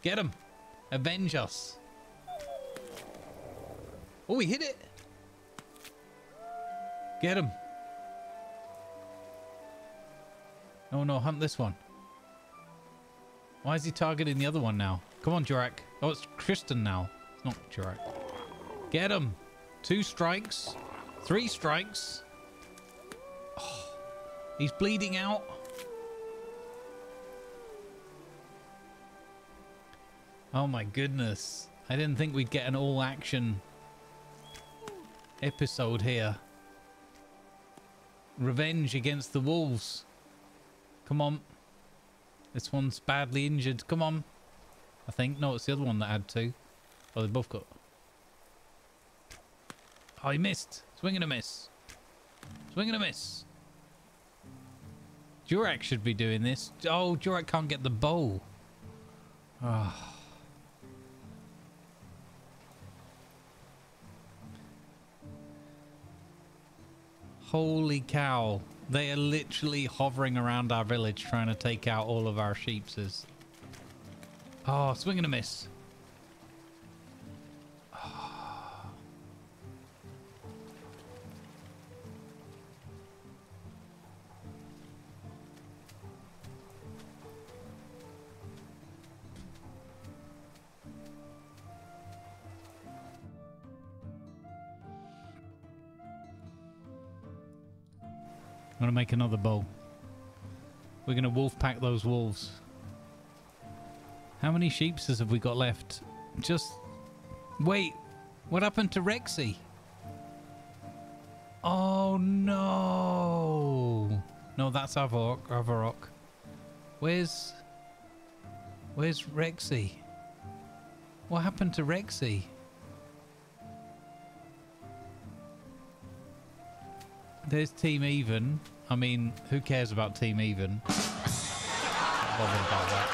Get him! Avenge us! Oh, we hit it! Get him! Oh no, hunt this one. Why is he targeting the other one now? Come on, Jurak. Oh, it's Kristen now. It's not Jurak. Get him! 2 strikes. 3 strikes. Oh, he's bleeding out. Oh my goodness. I didn't think we'd get an all-action episode here. Revenge against the wolves. Come on. This one's badly injured. Come on. I think. No, it's the other one that had 2. Oh, they both got... Oh, he missed. Swing and a miss. Swing and a miss. Jurak should be doing this. Oh, Jurak can't get the bow. Oh. Holy cow. They are literally hovering around our village trying to take out all of our sheepses. Oh, swing and a miss. Oh. I'm gonna make another bow. We're gonna wolf pack those wolves. How many sheepses have we got left? Just wait. What happened to Rexy? Oh no! No, that's Avarok. Avarok. Where's Rexy? What happened to Rexy? There's Team Even. I mean, who cares about Team Even? Bothered about that.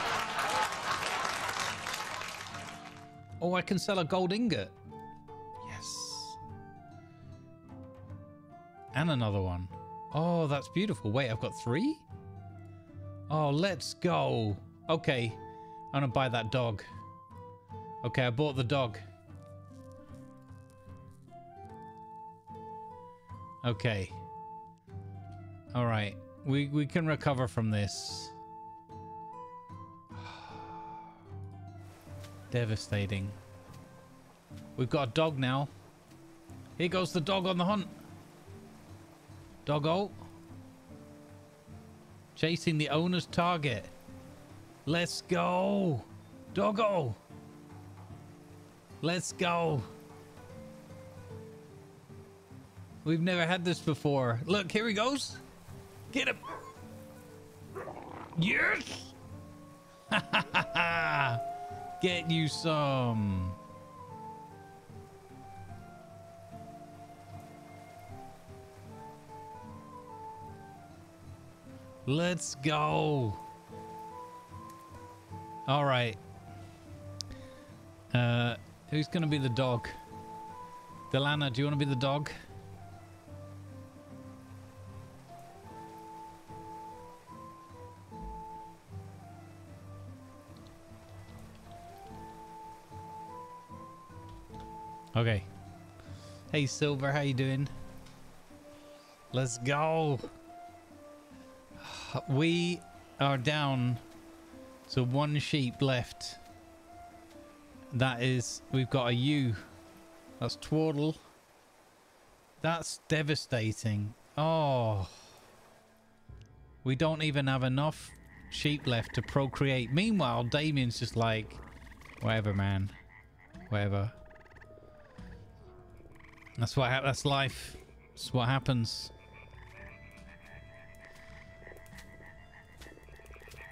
Oh, I can sell a gold ingot. Yes. And another one. Oh, that's beautiful. Wait, I've got 3? Oh, let's go. Okay. I'm going to buy that dog. Okay, I bought the dog. Okay. All right, we can recover from this. Devastating. We've got a dog now. Here goes the dog on the hunt. Doggo. Chasing the owner's target. Let's go. Doggo. Let's go. We've never had this before. Look, here he goes. Get him. Yes. Get you some. Let's go. All right. Who's going to be the dog? Delana, do you want to be the dog? Okay, Hey Silver, how you doing? Let's go. We are down to one sheep left. That is, we've got a ewe. That's Twaddle. That's devastating. Oh. We don't even have enough sheep left to procreate. Meanwhile, Damien's just like, whatever, man. Whatever. That's life. That's what happens.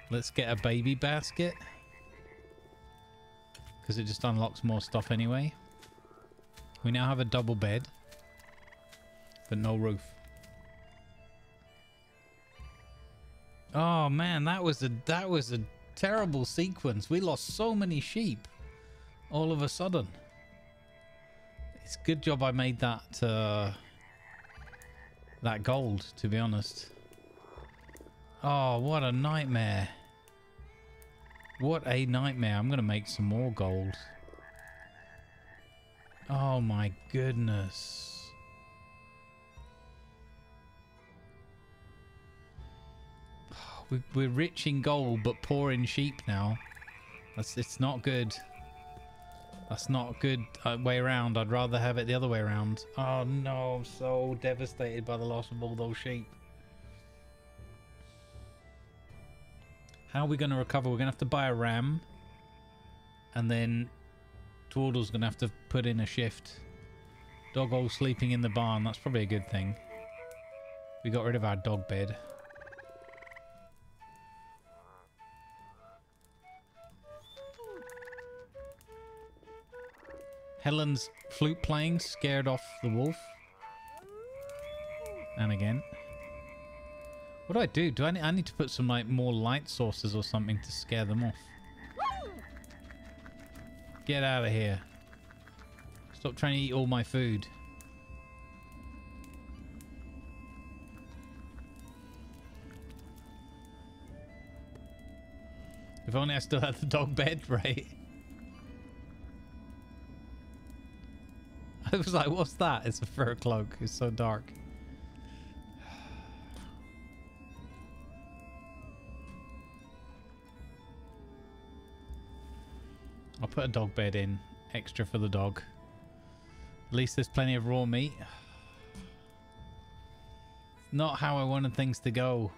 Let's get a baby basket. Because it just unlocks more stuff anyway. We now have a double bed. But no roof. Oh man, that was a terrible sequence. We lost so many sheep all of a sudden. It's a good job I made that that gold, to be honest. Oh, what a nightmare. What a nightmare. I'm gonna make some more gold. Oh my goodness. We're rich in gold but poor in sheep now. It's not good. That's not a good way around. I'd rather have it the other way around. Oh no, I'm so devastated by the loss of all those sheep. How are we going to recover? We're going to have to buy a ram. And then Twaddle's going to have to put in a shift. Doggo sleeping in the barn. That's probably a good thing. We got rid of our dog bed. Helen's flute playing scared off the wolf. And again. What do I do? I need to put some like more light sources or something to scare them off. Get out of here. Stop trying to eat all my food. If only I still had the dog bed, right? I was like, what's that? It's a fur cloak. It's so dark. I'll put a dog bed in. Extra for the dog. At least there's plenty of raw meat. It's not how I wanted things to go.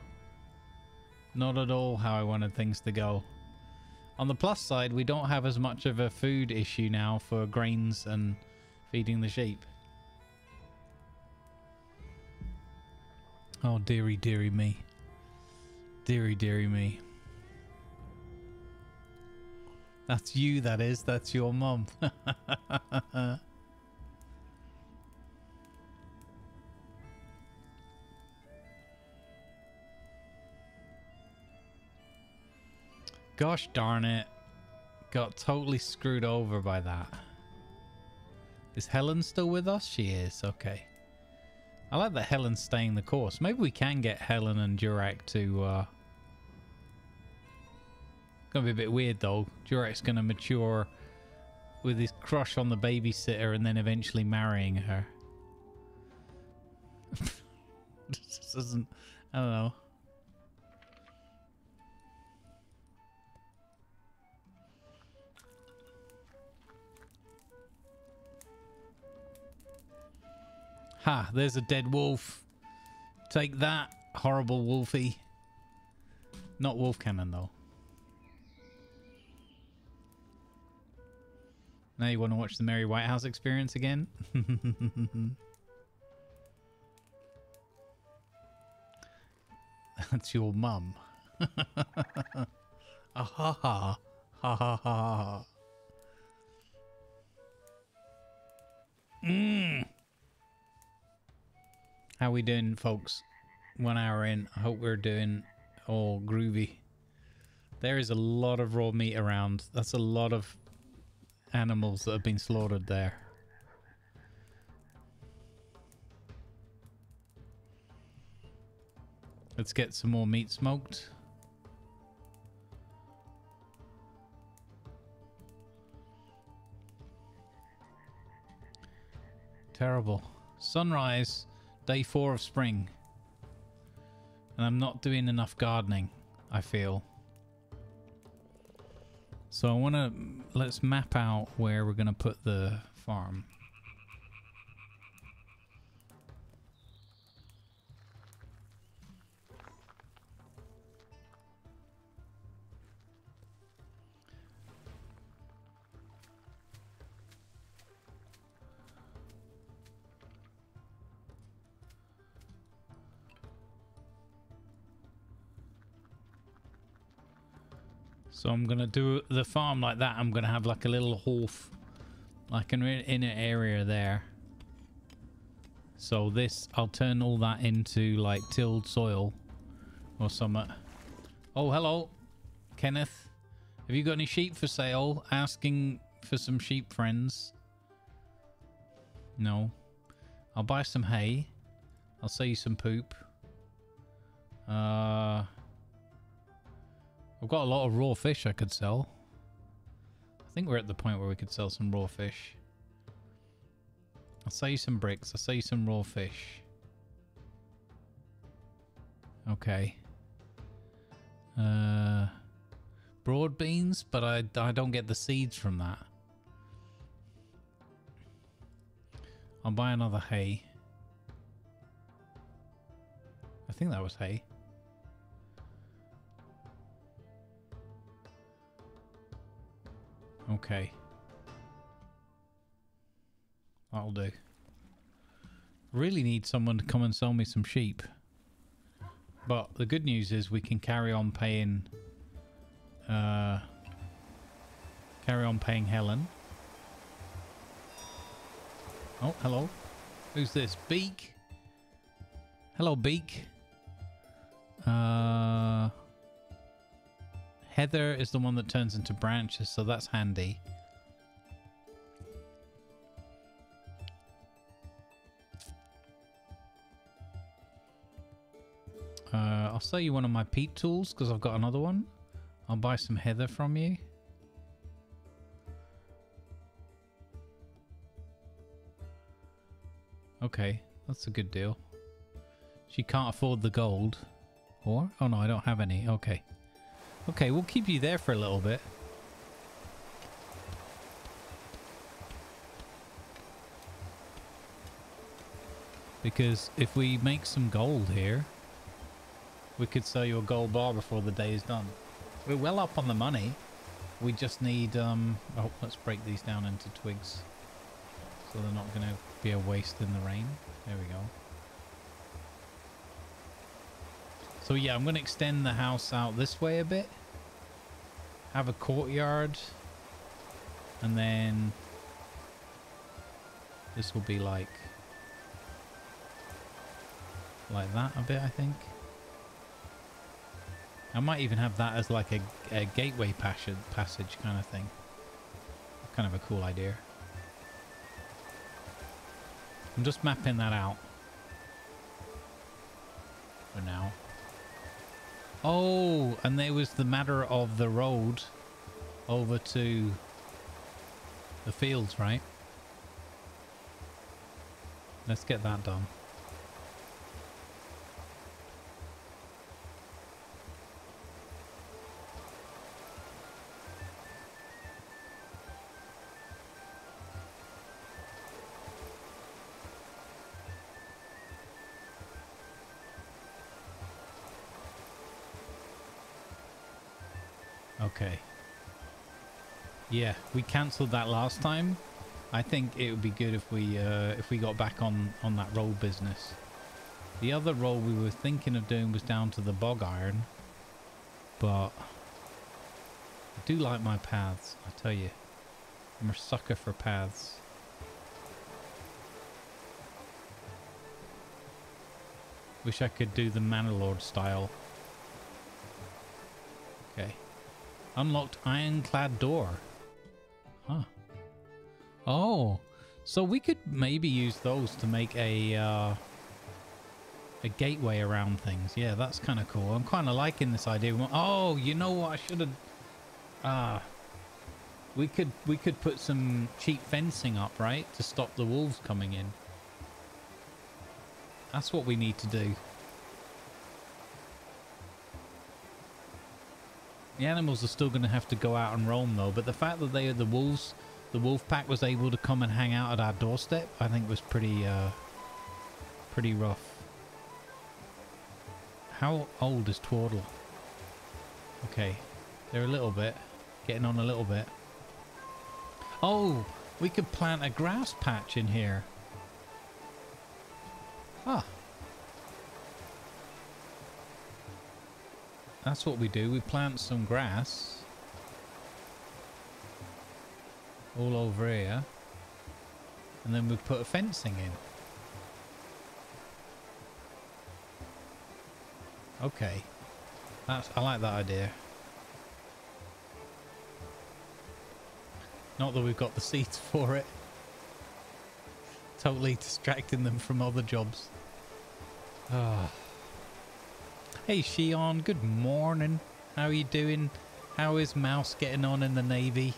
Not at all how I wanted things to go. On the plus side, we don't have as much of a food issue now for grains and feeding the sheep. Oh, dearie, dearie me. Dearie, dearie me. That's you, that is. That's your mum. Gosh darn it. Got totally screwed over by that. Is Helen still with us? She is. Okay. I like that Helen's staying the course. Maybe we can get Helen and Durak to... It's going to be a bit weird, though. Durak's going to mature with his crush on the babysitter and then eventually marrying her. This doesn't... I don't know. Ha, there's a dead wolf. Take that, horrible wolfie. Not wolf cannon, though. Now you want to watch the Mary Whitehouse Experience again? That's your mum. Ah ha ha. Ha ha ha. Mmm. How we doing, folks? 1 hour in. I hope we're doing all groovy. There is a lot of raw meat around. That's a lot of animals that have been slaughtered there. Let's get some more meat smoked. Terrible. Sunrise, day 4 of spring. And I'm not doing enough gardening, I feel. So I want to... Let's map out where we're going to put the farm. So I'm going to do the farm like that. I'm going to have like a little hoof, like an inner area there. So this, I'll turn all that into like tilled soil or something. Oh, hello, Kenneth. Have you got any sheep for sale? Asking for some sheep friends. No. I'll buy some hay. I'll sell you some poop. I've got a lot of raw fish I could sell. I think we're at the point where we could sell some raw fish. I'll sell you some bricks. I'll sell you some raw fish. Okay. Broad beans, but I don't get the seeds from that. I'll buy another hay. I think that was hay. Okay. That'll do. Really need someone to come and sell me some sheep. But the good news is we can carry on paying Helen. Oh, hello. Who's this? Beak? Hello, Beak. Heather is the one that turns into branches, so that's handy. I'll sell you one of my peat tools because I've got another one. I'll buy some heather from you. Okay, that's a good deal. She can't afford the gold. Or? Oh no, I don't have any. Okay. Okay, we'll keep you there for a little bit. Because if we make some gold here, we could sell you a gold bar before the day is done. We're well up on the money. We just need... oh, let's break these down into twigs. So they're not going to be a waste in the rain. There we go. So yeah, I'm going to extend the house out this way a bit, have a courtyard, and then this will be like that a bit, I think. I might even have that as like a gateway passage kind of thing. Kind of a cool idea. I'm just mapping that out for now. Oh, and there was the matter of the road over to the fields, right? Let's get that done. Okay. Yeah, we cancelled that last time. I think it would be good if we got back on that roll business. The other roll we were thinking of doing was down to the bog iron, but I do like my paths. I tell you, I'm a sucker for paths. Wish I could do the Manor Lord style. Okay. Unlocked ironclad door. Huh. Oh. So we could maybe use those to make a gateway around things. Yeah, that's kind of cool. I'm kind of liking this idea. Oh, you know what? I should have... we could put some cheap fencing up, right? To stop the wolves coming in. That's what we need to do. The animals are still going to have to go out and roam though, but the fact that they are the wolves, the wolf pack was able to come and hang out at our doorstep, I think was pretty, pretty rough. How old is Twardle? Okay, they're a little bit, getting on a little bit. Oh, we could plant a grass patch in here. Ah. That's what we do, we plant some grass all over here and then we put fencing in. Okay, that's, I like that idea. Not that we've got the seeds for it. Totally distracting them from other jobs. Ah. Hey Shion, good morning. How are you doing? How is Mouse getting on in the Navy?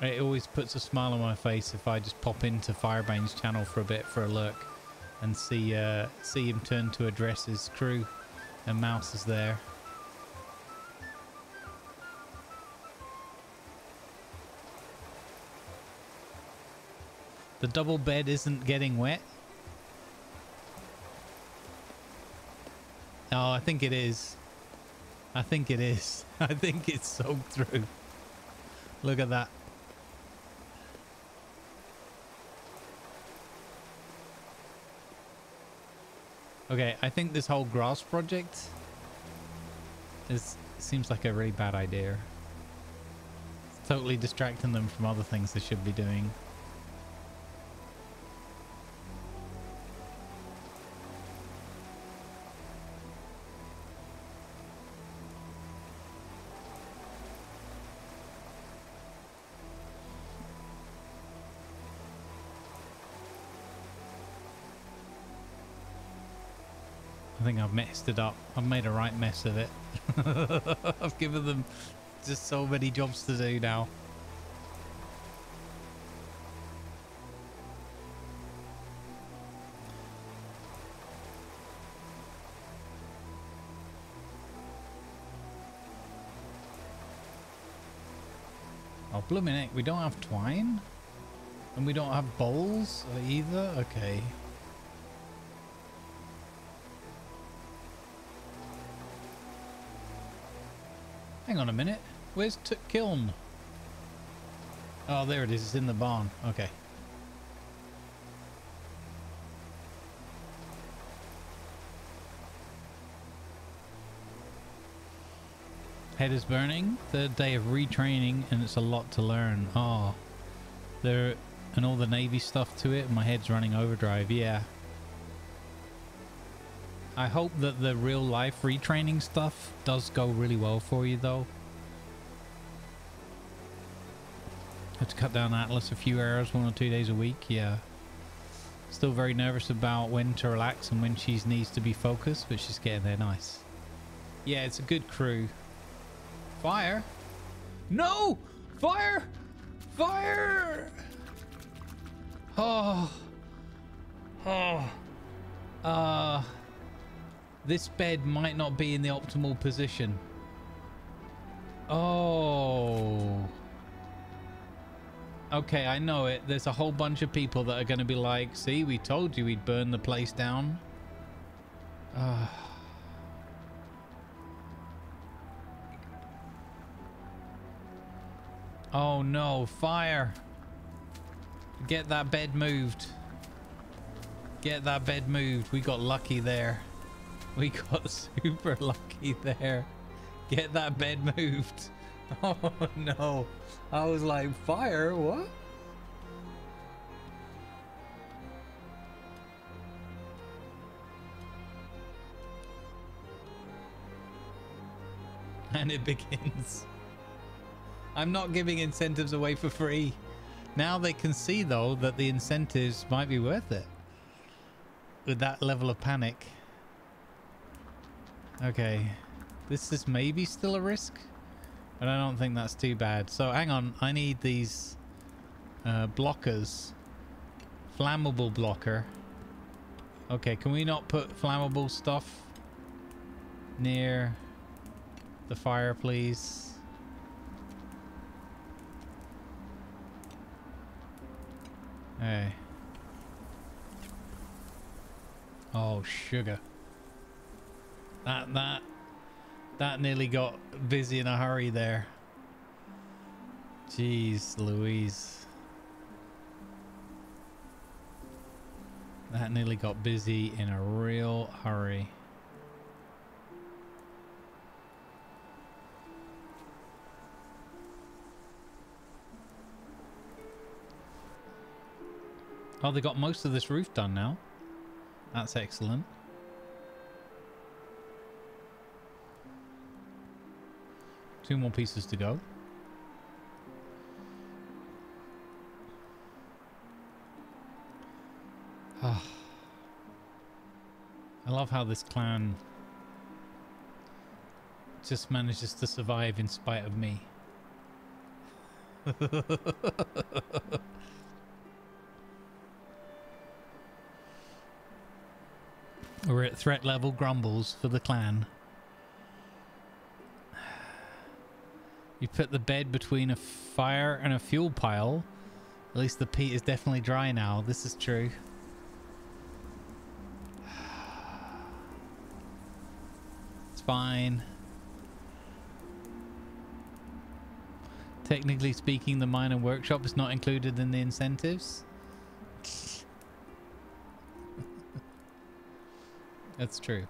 It always puts a smile on my face if I just pop into Firebane's channel for a bit for a look and see him turn to address his crew and Mouse is there. The double bed isn't getting wet. Oh, I think it is. I think it is. I think it's soaked through. Look at that. Okay, I think this whole grass project is, seems like a really bad idea. It's totally distracting them from other things they should be doing. I've messed it up. I've made a right mess of it. I've given them just so many jobs to do now. Oh, blooming heck, we don't have twine and we don't have bowls either. Okay. Hang on a minute, where's Kiln? Oh, there it is, it's in the barn, okay. Head is burning, third day of retraining and it's a lot to learn. Oh, there and all the Navy stuff to it, my head's running overdrive, yeah. I hope that the real life retraining stuff does go really well for you though. Have to cut down Atlas a few hours, 1 or 2 days a week, yeah. Still very nervous about when to relax and when she needs to be focused, but she's getting there nice. Yeah, it's a good crew. Fire! No! Fire! Fire! Oh. Oh. This bed might not be in the optimal position. Oh. Okay, I know it. There's a whole bunch of people that are going to be like, see, we told you we'd burn the place down. Oh no, fire. Get that bed moved. Get that bed moved. We got lucky there. We got super lucky there. Get that bed moved. Oh no. I was like, fire? What? And it begins. I'm not giving incentives away for free. Now they can see though that the incentives might be worth it. With that level of panic. Okay, this is maybe still a risk, but I don't think that's too bad. So hang on, I need these blockers. Flammable blocker. Okay, can we not put flammable stuff near the fire, please? Hey. Oh, sugar. That nearly got busy in a hurry there. Jeez Louise. That nearly got busy in a real hurry. Oh, they got most of this roof done now. That's excellent. Two more pieces to go. I love how this clan just manages to survive in spite of me. We're at threat level grumbles for the clan. You put the bed between a fire and a fuel pile. At least the peat is definitely dry now. This is true. Fine. Technically speaking, the minor workshop is not included in the incentives. That's true.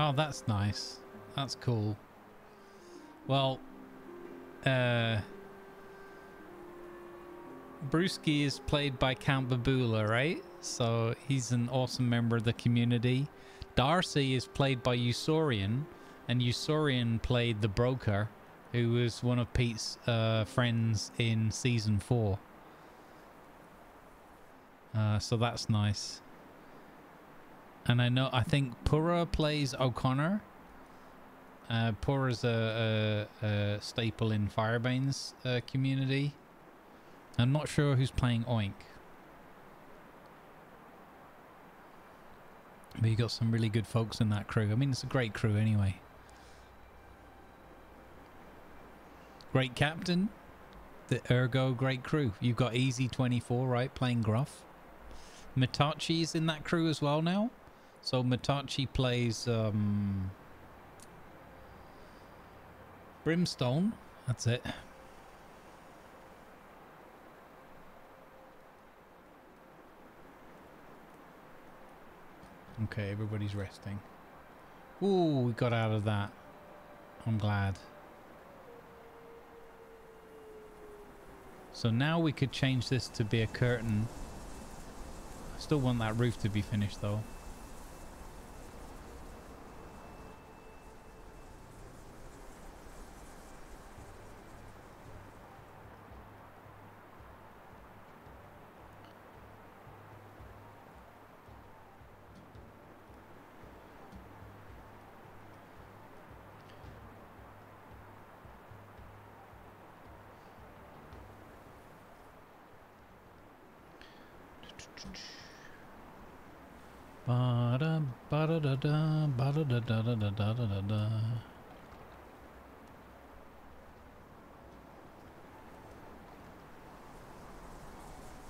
Oh, that's nice. That's cool. Well, Brewski is played by Count Babula, right? So he's an awesome member of the community. Darcy is played by Usorian, and Usorian played the broker, who was one of Pete's friends in season 4. So that's nice. And I think Pura plays O'Connor. Pura's a staple in Firebane's community. I'm not sure who's playing Oink. But you got some really good folks in that crew. I mean, it's a great crew anyway. Great captain. The ergo great crew. You've got Easy 24, right, playing Gruff. Mitachi's in that crew as well now. So Mitachi plays Brimstone. That's it. Okay, everybody's resting. Ooh, we got out of that. I'm glad. So now we could change this to be a curtain. I still want that roof to be finished though.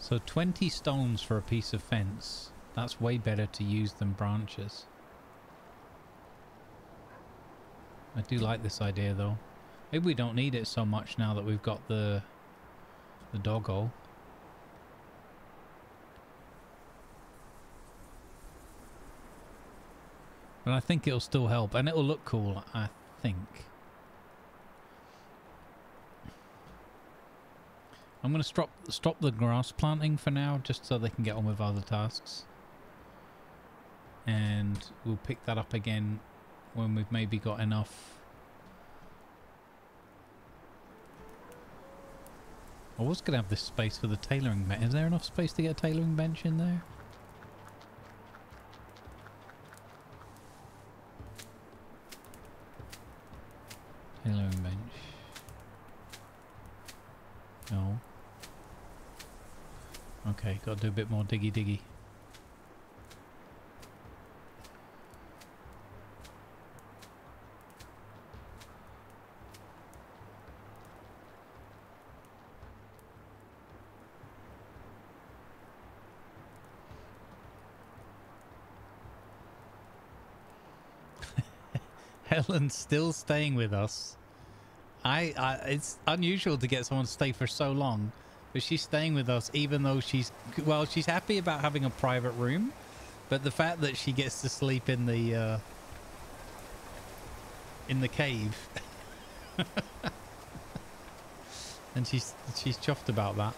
So 20 stones for a piece of fence. That's way better to use than branches. I do like this idea though. Maybe we don't need it so much now that we've got the doggo. But I think it'll still help, and it'll look cool, I think. I'm going to stop the grass planting for now, just so they can get on with other tasks. And we'll pick that up again when we've maybe got enough. I was going to have this space for the tailoring bench. Is there enough space to get a tailoring bench in there? Tailoring bench. No. Okay, got to do a bit more diggy. Helen's still staying with us. I it's unusual to get someone to stay for so long, but she's staying with us even though she's, well, she's happy about having a private room, but the fact that she gets to sleep in the cave and she's chuffed about that.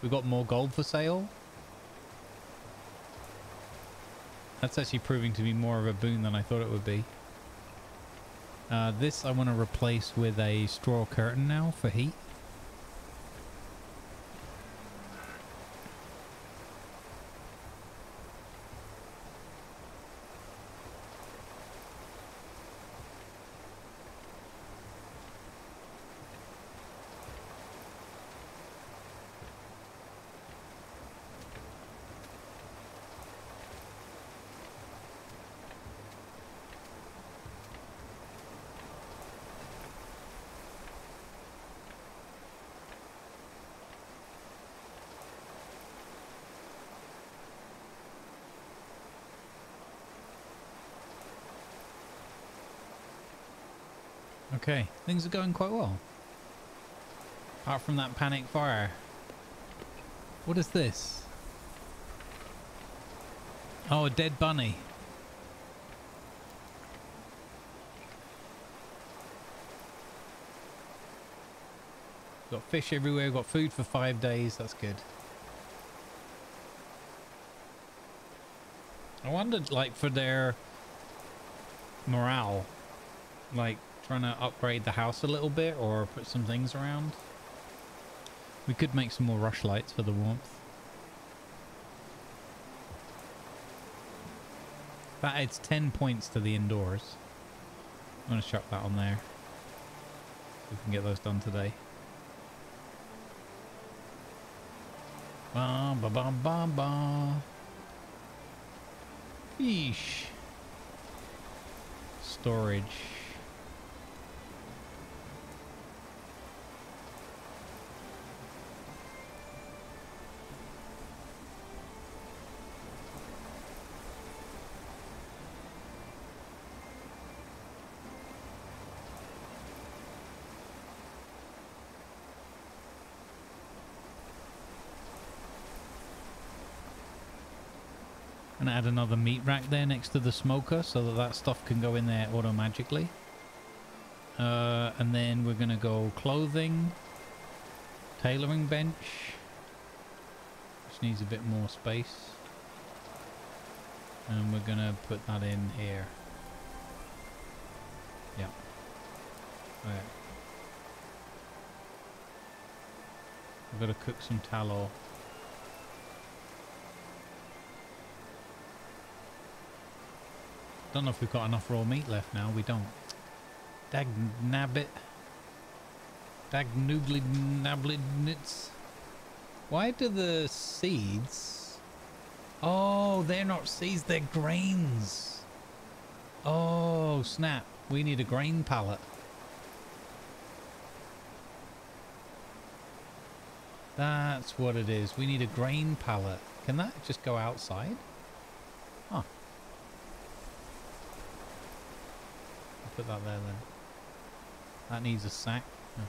We've got more gold for sale. That's actually proving to be more of a boon than I thought it would be. This I want to replace with a straw curtain now for heat. Okay, things are going quite well. Apart from that panic fire. What is this? Oh, a dead bunny. Got fish everywhere, got food for 5 days, that's good. I wondered, like, for their morale, like, trying to upgrade the house a little bit or put some things around. We could make some more rush lights for the warmth. That adds 10 points to the indoors. I'm going to chuck that on there. We can get those done today. Ba ba ba ba ba. Yeesh. Storage. And add another meat rack there next to the smoker so that that stuff can go in there automagically. And then we're going to go clothing, tailoring bench, which needs a bit more space. And we're going to put that in here. Yeah. Right. I've got to cook some tallow. Don't know if we've got enough raw meat left now. We don't. Dag nabbit. Dag noobly nablidnits. Why do the seeds... Oh, they're not seeds. They're grains. Oh, snap. We need a grain pallet. That's what it is. We need a grain pallet. Can that just go outside? Huh. Put that there then. That needs a sack. Oh.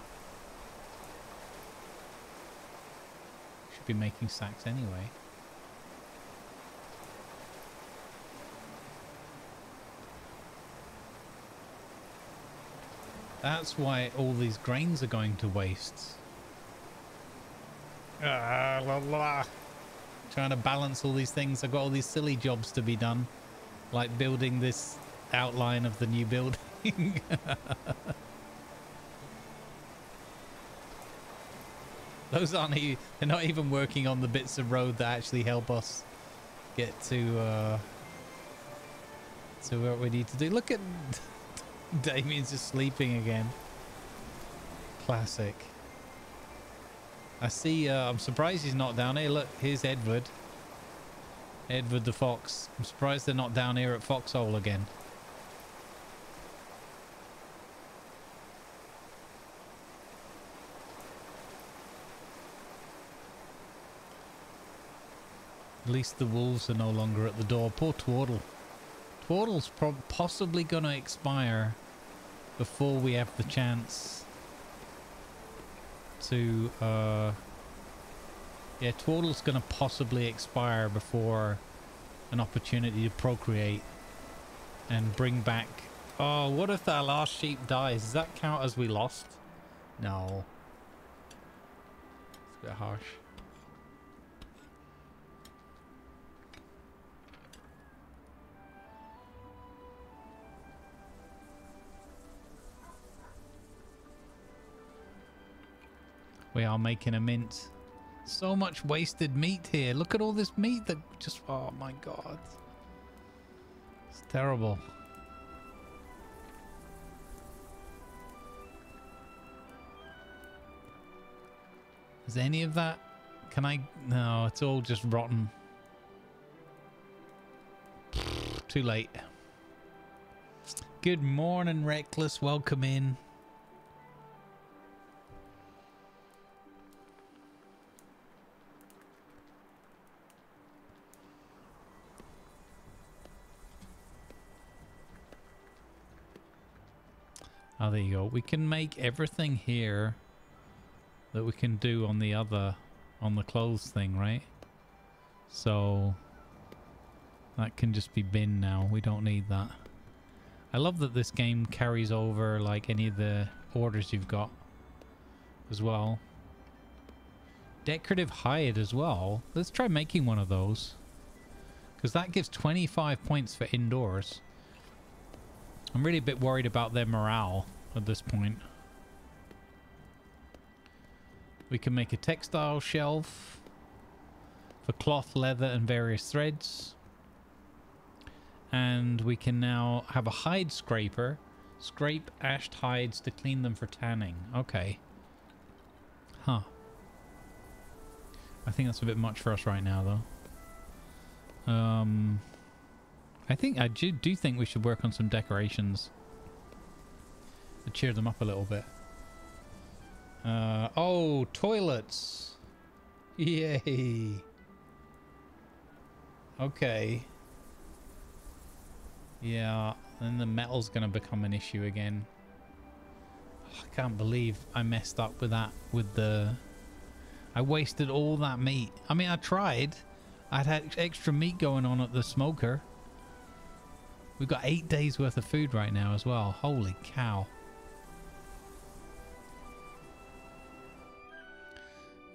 Should be making sacks anyway. That's why all these grains are going to waste. Ah, la la. Trying to balance all these things. I've got all these silly jobs to be done, like building this outline of the new building. Those aren't even, they're not even working on the bits of road that actually help us get to what we need to do. Look at Damien's just sleeping again. Classic. I see, I'm surprised he's not down here. Look, here's Edward. Edward the Fox. I'm surprised they're not down here at Foxhole again. At least the wolves are no longer at the door. Poor Twardle. Twardle's possibly going to expire before we have the chance to, yeah, Twardle's going to possibly expire before an opportunity to procreate and bring back... Oh, what if that last sheep dies? Does that count as we lost? No. It's a bit harsh. We are making a mint. So much wasted meat here. Look at all this meat that just... Oh, my God. It's terrible. Is any of that... Can I... No, it's all just rotten. Too late. Good morning, Reckless. Welcome in. Oh, there you go. We can make everything here that we can do on the other, on the clothes thing, right? So that can just be bin now. We don't need that. I love that this game carries over like any of the orders you've got as well. Decorative hide as well. Let's try making one of those, because that gives 25 points for indoors. I'm really a bit worried about their morale at this point. We can make a textile shelf for cloth, leather, and various threads. And we can now have a hide scraper. Scrape ashed hides to clean them for tanning. Okay. Huh. I think that's a bit much for us right now, though. I think I do think we should work on some decorations to cheer them up a little bit. Oh, toilets. Yay. Okay. Yeah, then the metal's going to become an issue again. Oh, I can't believe I messed up with that, with the... I wasted all that meat. I mean, I tried. I'd had extra meat going on at the smoker. We've got 8 days worth of food right now as well. Holy cow.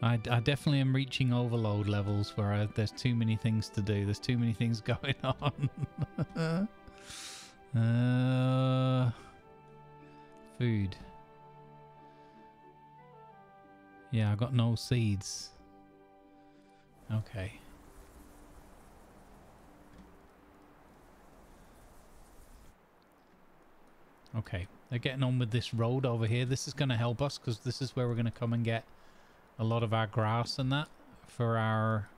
I definitely am reaching overload levels where there's too many things to do. There's too many things going on. Food. Yeah, I've got no seeds. Okay. Okay, they're getting on with this road over here. This is going to help us, because this is where we're going to come and get a lot of our grass and that for our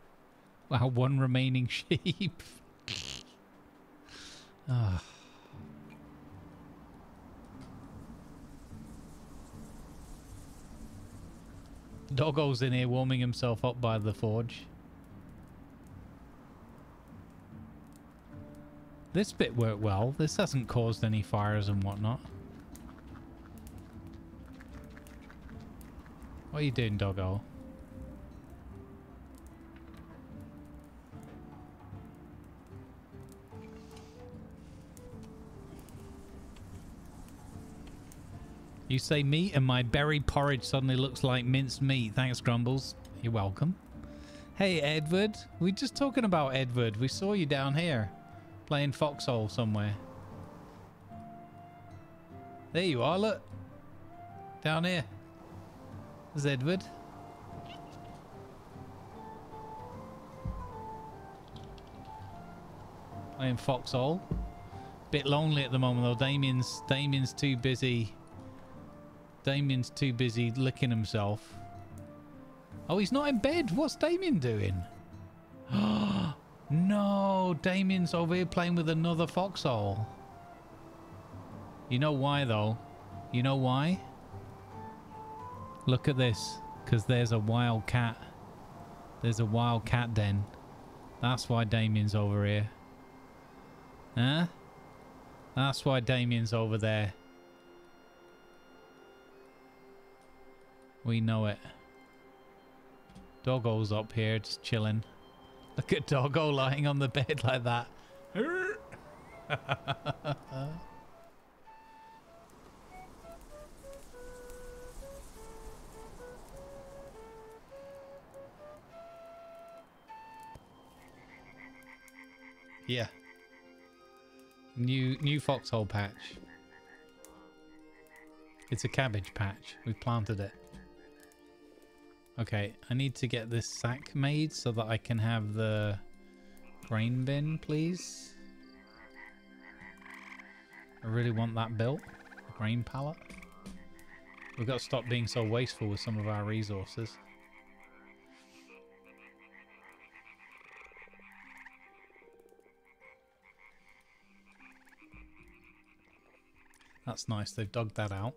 one remaining sheep. Oh. Doggo's in here warming himself up by the forge. This bit worked well. This hasn't caused any fires and whatnot. What are you doing, doggo? You say meat and my berry porridge suddenly looks like minced meat. Thanks, Grumbles. You're welcome. Hey, Edward. We're just talking about Edward. We saw you down here. Playing Foxhole somewhere. There you are, look. Down here. There's Edward. Playing Foxhole. Bit lonely at the moment though. Damien's too busy. Damien's too busy licking himself. Oh, he's not in bed. What's Damien doing? No, Damien's over here playing with another Foxhole. You know why though? You know why? Look at this, because there's a wild cat. There's a wild cat den. That's why Damien's over here. Huh? That's why Damien's over there. We know it. Doggo's up here just chilling. Look at Doggo lying on the bed like that. Yeah. New Foxhole patch. It's a cabbage patch. We've planted it. Okay, I need to get this sack made so that I can have the grain bin, please. I really want that built. A grain pallet. We've got to stop being so wasteful with some of our resources. That's nice, they've dug that out.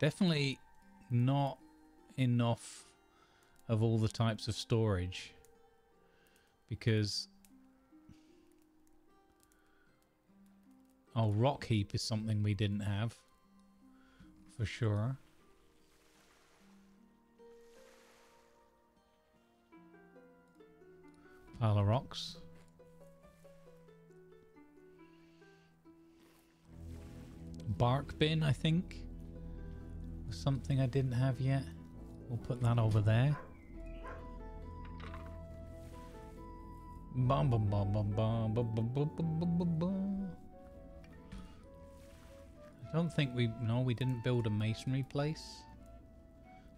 Definitely not enough of all the types of storage, because oh, rock heap is something we didn't have for sure. Pile of rocks. Bark bin, I think, was something I didn't have yet. We'll put that over there. Bum bum bum bum bum bum bum bum bum bum bum. I don't think we didn't build a masonry place.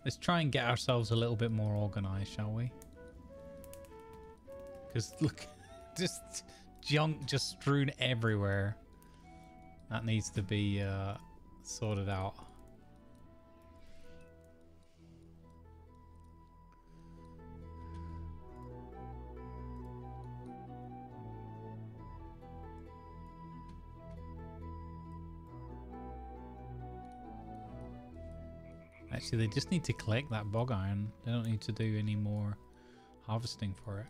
Let's try and get ourselves a little bit more organized, shall we? Because look, just junk just strewn everywhere. That needs to be sorted out. Actually, they just need to collect that bog iron. They don't need to do any more harvesting for it.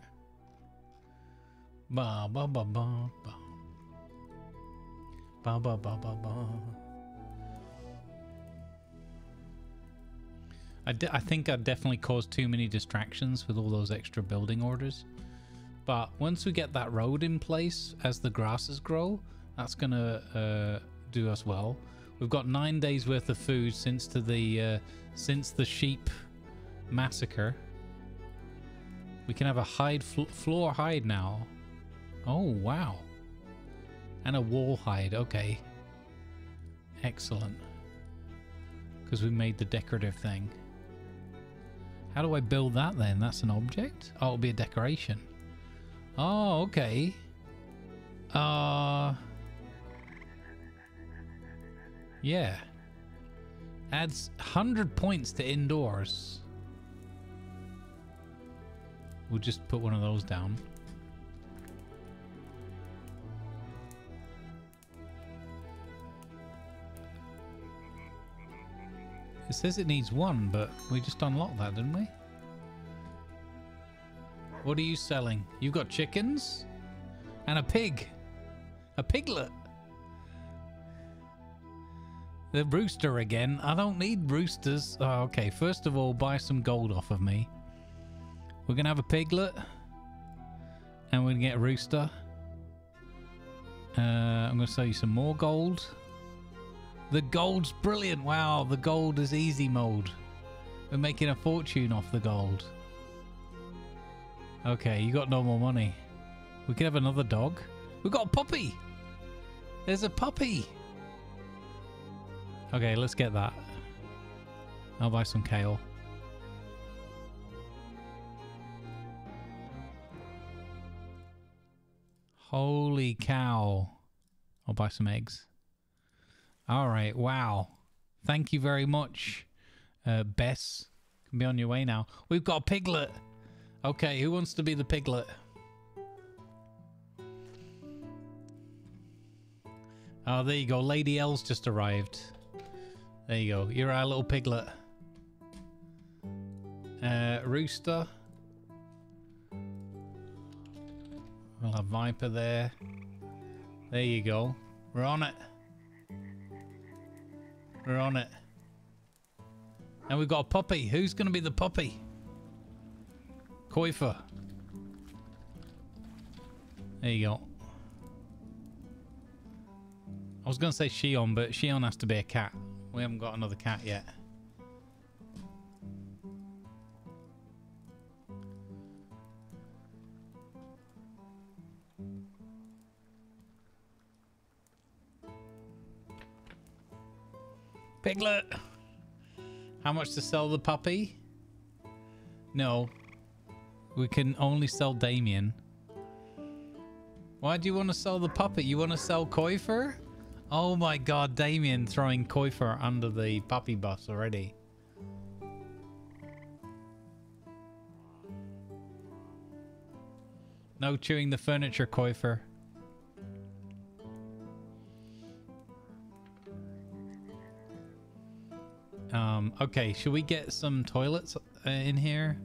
Ba ba ba ba ba ba ba ba ba ba. I think I definitely caused too many distractions with all those extra building orders. But once we get that road in place, as the grasses grow, that's gonna do us well. We've got 9 days worth of food since the sheep massacre. We can have a hide floor hide now. Oh, wow. And a wall hide. Okay. Excellent. Because we made the decorative thing. How do I build that then? That's an object? Oh, it'll be a decoration. Oh, okay. Yeah. Adds 100 points to indoors. We'll just put one of those down. It says it needs one, but we just unlocked that, didn't we? What are you selling? You've got chickens and a pig. A piglet. The rooster again. I don't need roosters. Oh, okay, first of all, buy some gold off of me. We're going to have a piglet. And we're going to get a rooster. I'm going to sell you some more gold. The gold's brilliant. Wow, the gold is easy mode. We're making a fortune off the gold. Okay, you got no more money. We could have another dog. We got a puppy. There's a puppy. Okay, let's get that. I'll buy some kale. Holy cow. I'll buy some eggs. All right. Wow. Thank you very much. Bess, can be on your way now. We've got a piglet. Okay. Who wants to be the piglet? Oh, there you go. Lady L's just arrived. There you go. You're our little piglet. Rooster. We'll have Viper there. There you go. We're on it. We're on it. And we've got a puppy. Who's going to be the puppy? Koifer. There you go. I was going to say Shion, but Shion has to be a cat. We haven't got another cat yet. Piglet! How much to sell the puppy? No. We can only sell Damien. Why do you want to sell the puppy? You want to sell Koifer? Oh my god, Damien throwing Koifer under the puppy bus already. No chewing the furniture, Koifer. Okay, should we get some toilets in here?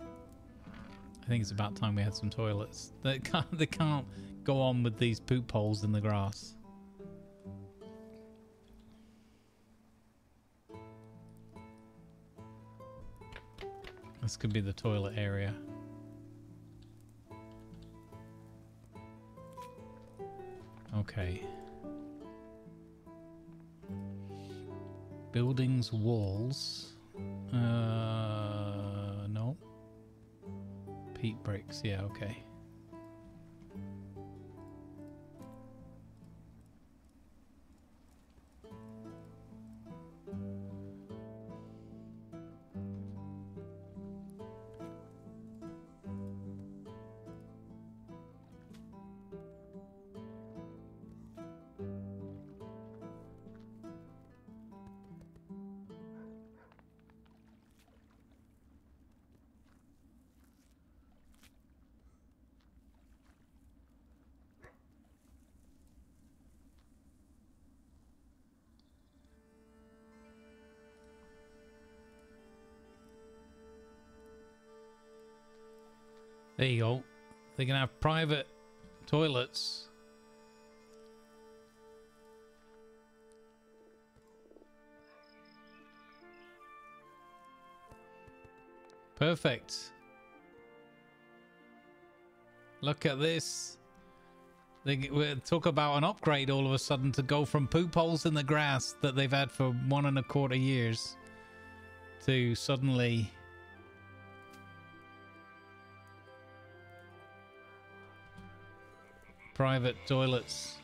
I think it's about time we had some toilets. They can't go on with these poop holes in the grass. This could be the toilet area. Okay. Buildings, walls, no, peat bricks, yeah, okay. There you go. They're going to have private toilets. Perfect. Look at this. We'll talk about an upgrade all of a sudden to go from poop holes in the grass that they've had for 1.25 years to suddenly... private toilets.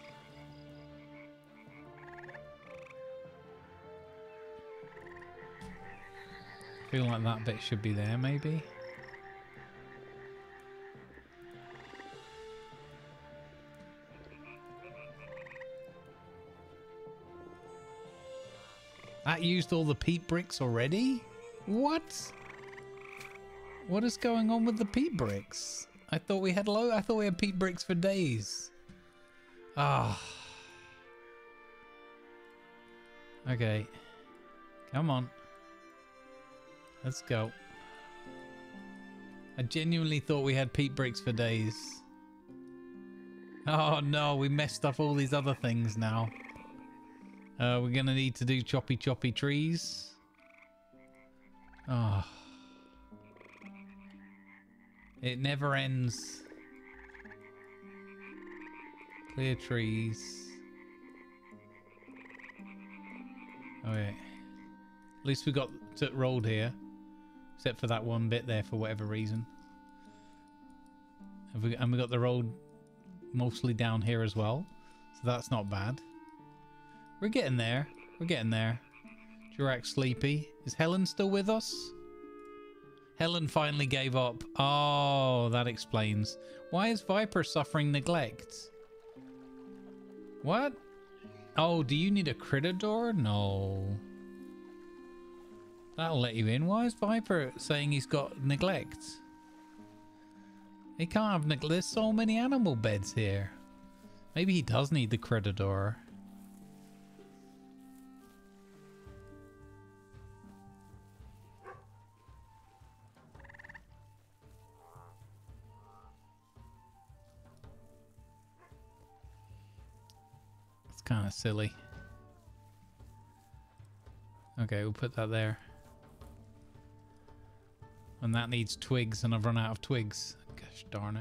Feel like that bit should be there, maybe. That used all the peat bricks already? What? What is going on with the peat bricks? I thought we had I thought we had peat bricks for days. Ah. Oh. Okay. Come on. Let's go. I genuinely thought we had peat bricks for days. Oh no, we messed up all these other things now. We're gonna need to do choppy trees. Ah. Oh. It never ends. Clear trees. Okay. At least we got it rolled here. Except for that one bit there for whatever reason. And we got the road mostly down here as well. So that's not bad. We're getting there. We're getting there. Jurak's sleepy. Is Helen still with us? Helen finally gave up. Oh, that explains. Why is Viper suffering neglect? What? Oh, do you need a critter door? No. That'll let you in. Why is Viper saying he's got neglect? He can't have neglect. There's so many animal beds here. Maybe he does need the critter door. Kind of silly. Okay, we'll put that there. And that needs twigs, and I've run out of twigs. Gosh darn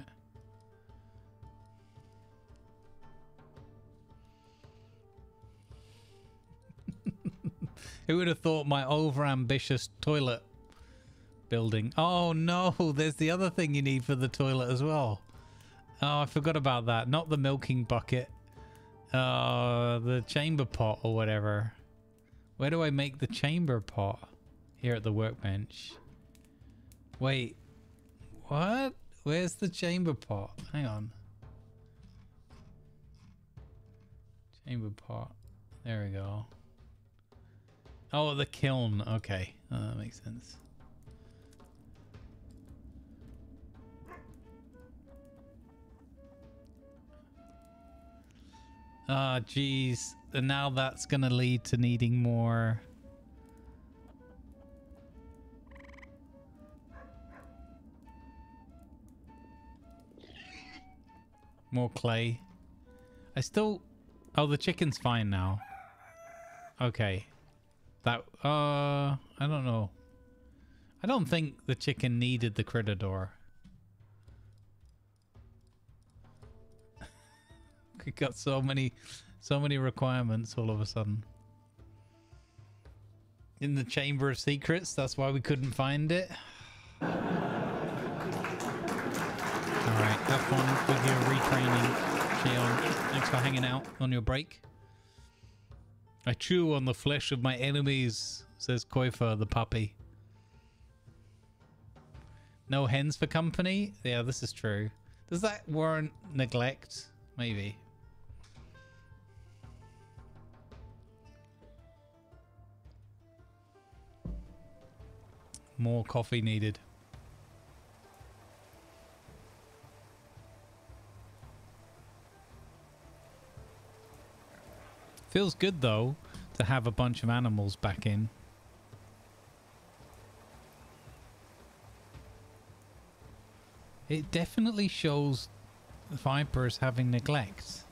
it. Who would have thought my over-ambitious toilet building? Oh no, there's the other thing you need for the toilet as well. Oh, I forgot about that. Not the milking bucket. The chamber pot or whatever. Where do I make the chamber pot? Here at the workbench. Wait. What? Where's the chamber pot? Hang on. Chamber pot. There we go. Oh, the kiln. Okay. Oh, that makes sense. Ah, geez. And now that's going to lead to needing more. More clay. I still... Oh, the chicken's fine now. Okay. That... I don't know. I don't think the chicken needed the critter door. We got so many requirements all of a sudden. In the Chamber of Secrets, that's why we couldn't find it. Alright, have fun with your retraining, Sheon. Thanks for hanging out on your break. I chew on the flesh of my enemies, says Koifa the puppy. No hens for company? Yeah, this is true. Does that warrant neglect? Maybe. More coffee needed. Feels good though to have a bunch of animals back in. It definitely shows the Viper is having neglect.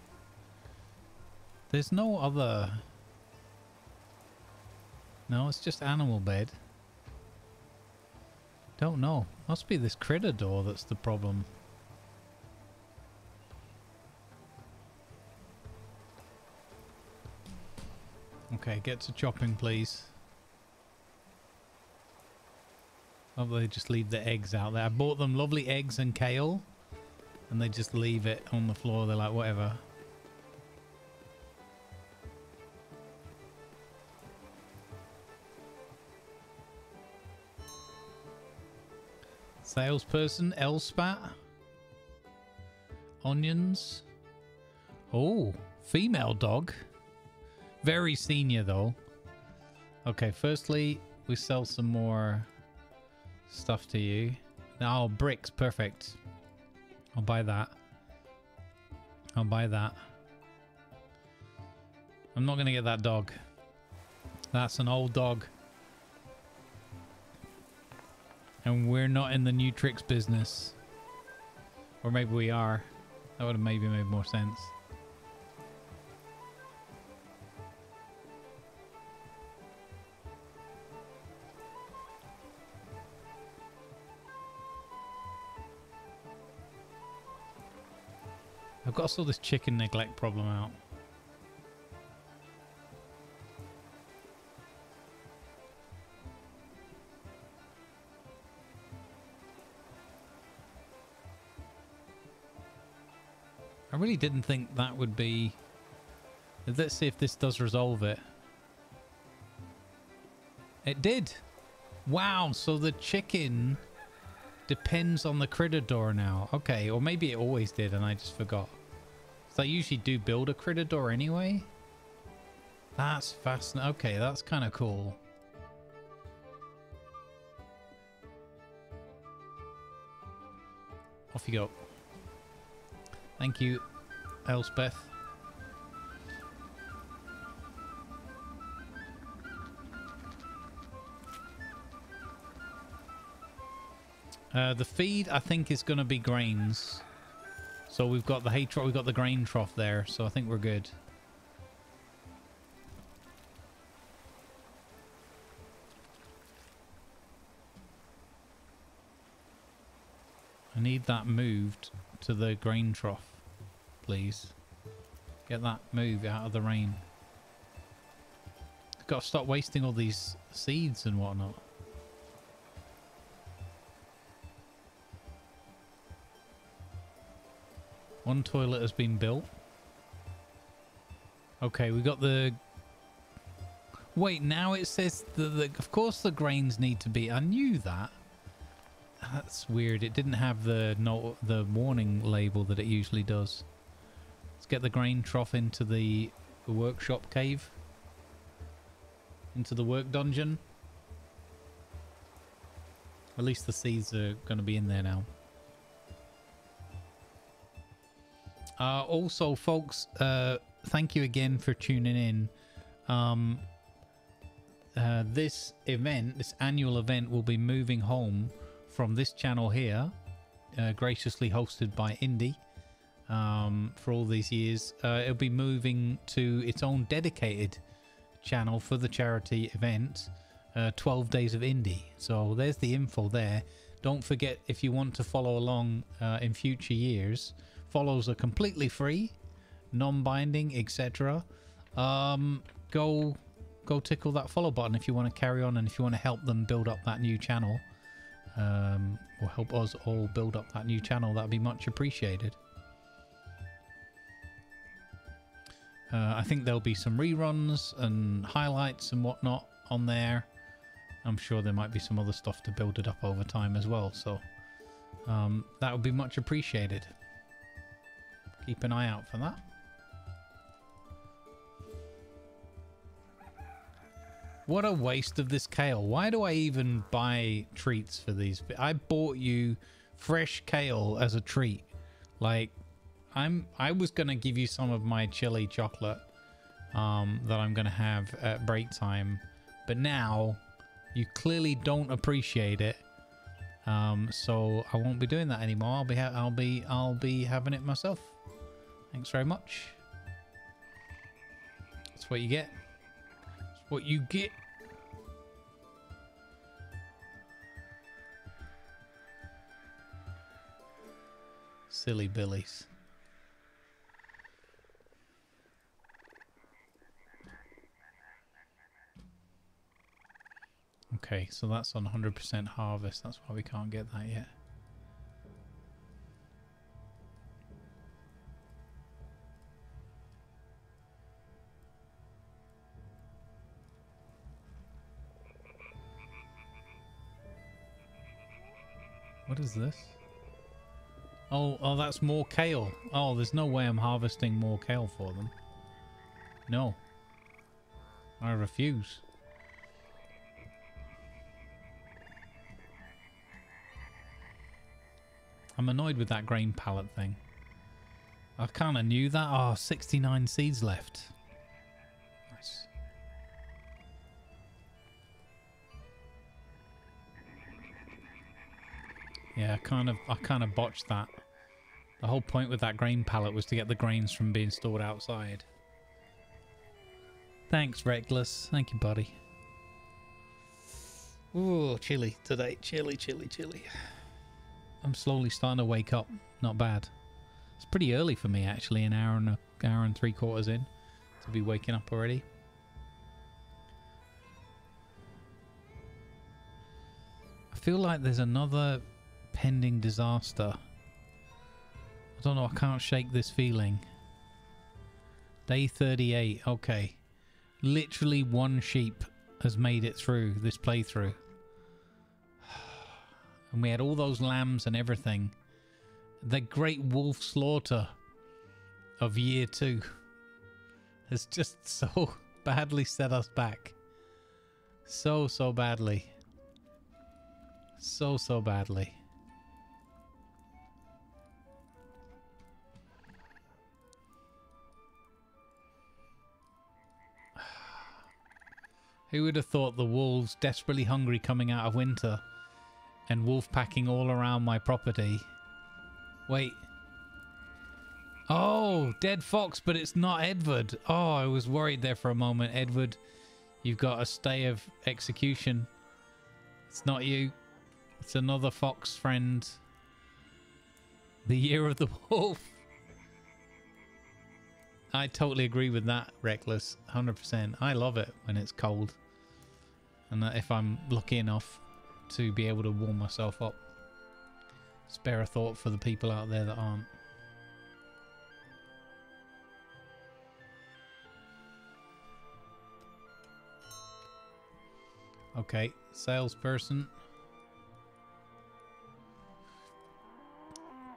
There's no other. No, it's just animal bed. Don't know. Must be this critter door that's the problem. Okay, get to chopping, please. Oh, they just leave the eggs out there. I bought them lovely eggs and kale, and they just leave it on the floor. They're like, whatever. Salesperson, Elspat. Onions. Oh, female dog. Very senior though. Okay, firstly, we sell some more stuff to you. Oh, bricks, perfect. I'll buy that. I'll buy that. I'm not going to get that dog. That's an old dog. And we're not in the new tricks business. Or maybe we are. That would have maybe made more sense. I've got to sort this chicken neglect problem out. I really didn't think that would be... Let's see if this does resolve it. It did! Wow, so the chicken depends on the critter door now. Okay, or maybe it always did and I just forgot. So I usually do build a critter door anyway. That's fascinating. Okay, that's kind of cool. Off you go. Thank you, Elspeth. The feed, I think, is going to be grains. So we've got the hay trough, we've got the grain trough there. So I think we're good. I need that moved to the grain trough, please. Get that moved out of the rain. I've got to stop wasting all these seeds and whatnot. One toilet has been built. Okay, we got the... Wait, now it says of course the grains need to be... I knew that. That's weird. It didn't have the warning label that it usually does. Let's get the grain trough into the workshop cave. Into the work dungeon. At least the seeds are going to be in there now. Also, folks, thank you again for tuning in. This event, this annual event, will be moving home from this channel here, graciously hosted by Indie for all these years. It'll be moving to its own dedicated channel for the charity event, 12 Days of Indie. So there's the info there. Don't forget, if you want to follow along in future years... Follows are completely free, non-binding, etc. Go tickle that follow button if you want to carry on and if you want to help them build up that new channel, or help us all build up that new channel. That'd be much appreciated. I think there'll be some reruns and highlights and whatnot on there. I'm sure there might be some other stuff to build it up over time as well. So that would be much appreciated. Keep an eye out for that. What a waste of this kale. Why do I even buy treats for these? I bought you fresh kale as a treat. Like, I was going to give you some of my chili chocolate that I'm going to have at break time. But now, you clearly don't appreciate it. So I won't be doing that anymore. I'll be having it myself. Thanks very much. That's what you get. That's what you get. Silly billies. Okay, so that's on 100% harvest. That's why we can't get that yet. What is this? Oh, that's more kale. Oh, there's no way I'm harvesting more kale for them. No. I refuse. I'm annoyed with that grain pallet thing. I kind of knew that. Oh, 69 seeds left. Nice. Yeah, I kind of botched that. The whole point with that grain pallet was to get the grains from being stored outside. Thanks, Reckless. Thank you, buddy. Ooh, chilly today. Chilly, chilly, chilly. I'm slowly starting to wake up. Not bad. It's pretty early for me, actually, an hour and 3/4 in to be waking up already. I feel like there's another pending disaster. I don't know, I can't shake this feeling. Day 38, okay. Literally one sheep has made it through this playthrough. And we had all those lambs and everything. The great wolf slaughter of year 2 has just so badly set us back. So badly. So badly. Who would have thought the wolves, desperately hungry coming out of winter, and wolf packing all around my property? Wait. Oh, dead fox, but it's not Edward. Oh, I was worried there for a moment. Edward, you've got a stay of execution. It's not you. It's another fox friend. The year of the wolf. I totally agree with that, Reckless. 100%. I love it when it's cold. And that if I'm lucky enough to be able to warm myself up. Spare a thought for the people out there that aren't. Okay, salesperson.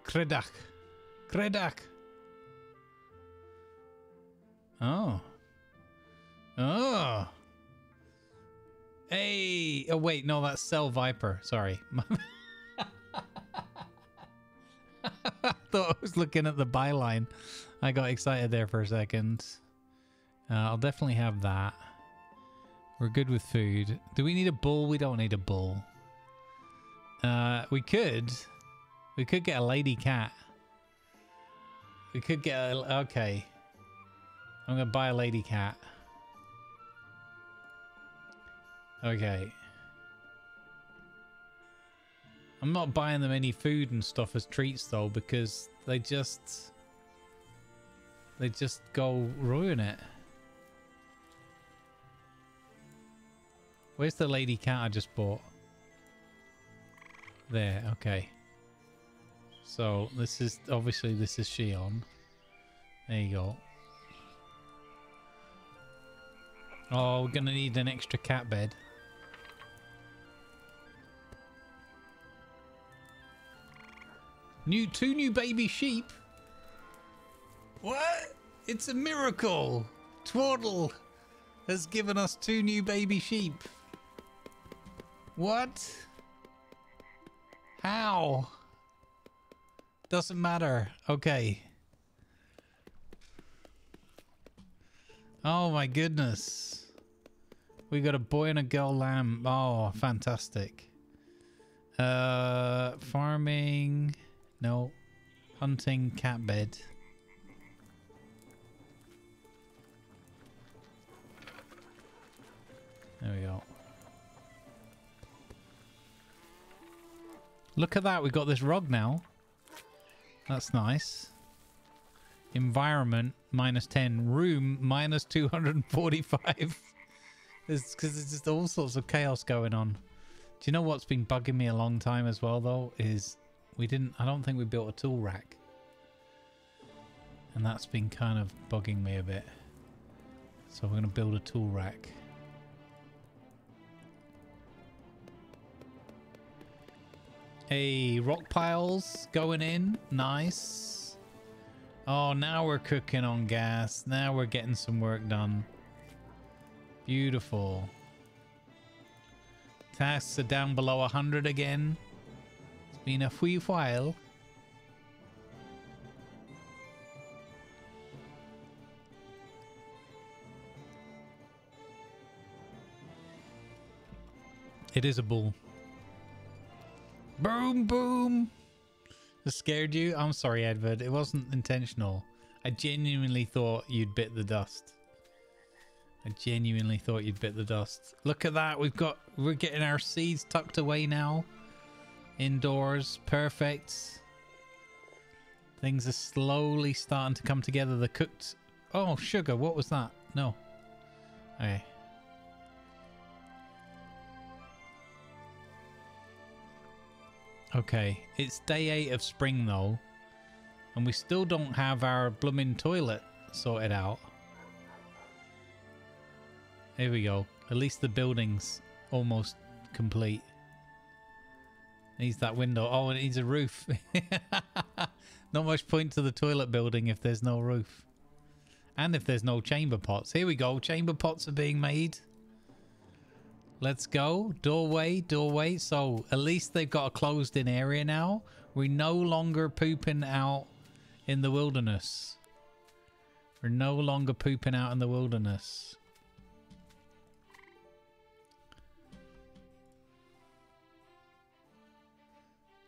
Kredak. Kredak. Oh. Oh. Hey. Oh, wait. No, that's Cell Viper. Sorry. I thought I was looking at the byline. I got excited there for a second. I'll definitely have that. We're good with food. Do we need a bull? We don't need a bull. We could get a lady cat. We could get a... Okay. I'm going to buy a lady cat. Okay. I'm not buying them any food and stuff as treats though, because they just go ruin it. Where's the lady cat I just bought? There, okay. So this is, obviously this is Sheon. There you go. Oh, we're going to need an extra cat bed. Two new baby sheep? What? It's a miracle! Twaddle has given us 2 new baby sheep. What? How? Doesn't matter. Okay. Oh my goodness. We got a boy and a girl lamb. Oh, fantastic. Farming. No. Hunting cat bed. There we go. Look at that. We've got this rug now. That's nice. Environment -10, room -245. It's because there's just all sorts of chaos going on. Do you know what's been bugging me a long time as well though is I don't think we built a tool rack, and that's been kind of bugging me a bit. So we're gonna build a tool rack. Hey, rock piles going in, nice. Oh, now we're cooking on gas. Now we're getting some work done. Beautiful. Tasks are down below 100 again. It's been a wee while. It is a bull. Boom, boom. That scared you? I'm sorry, Edward. It wasn't intentional. I genuinely thought you'd bit the dust. I genuinely thought you'd bit the dust. Look at that. We're getting our seeds tucked away now. Indoors. Perfect. Things are slowly starting to come together. The cooked... Oh, sugar. What was that? No. Okay. Okay, it's day 8 of spring though, And we still don't have our blooming toilet sorted out. Here we go. At least the building's almost complete. Needs that window. Oh, it needs a roof. Not much point to the toilet building if there's no roof. And if there's no chamber pots. Here we go. Chamber pots are being made. Let's go. Doorway, doorway. So at least they've got a closed in area now. We're no longer pooping out in the wilderness. We're no longer pooping out in the wilderness.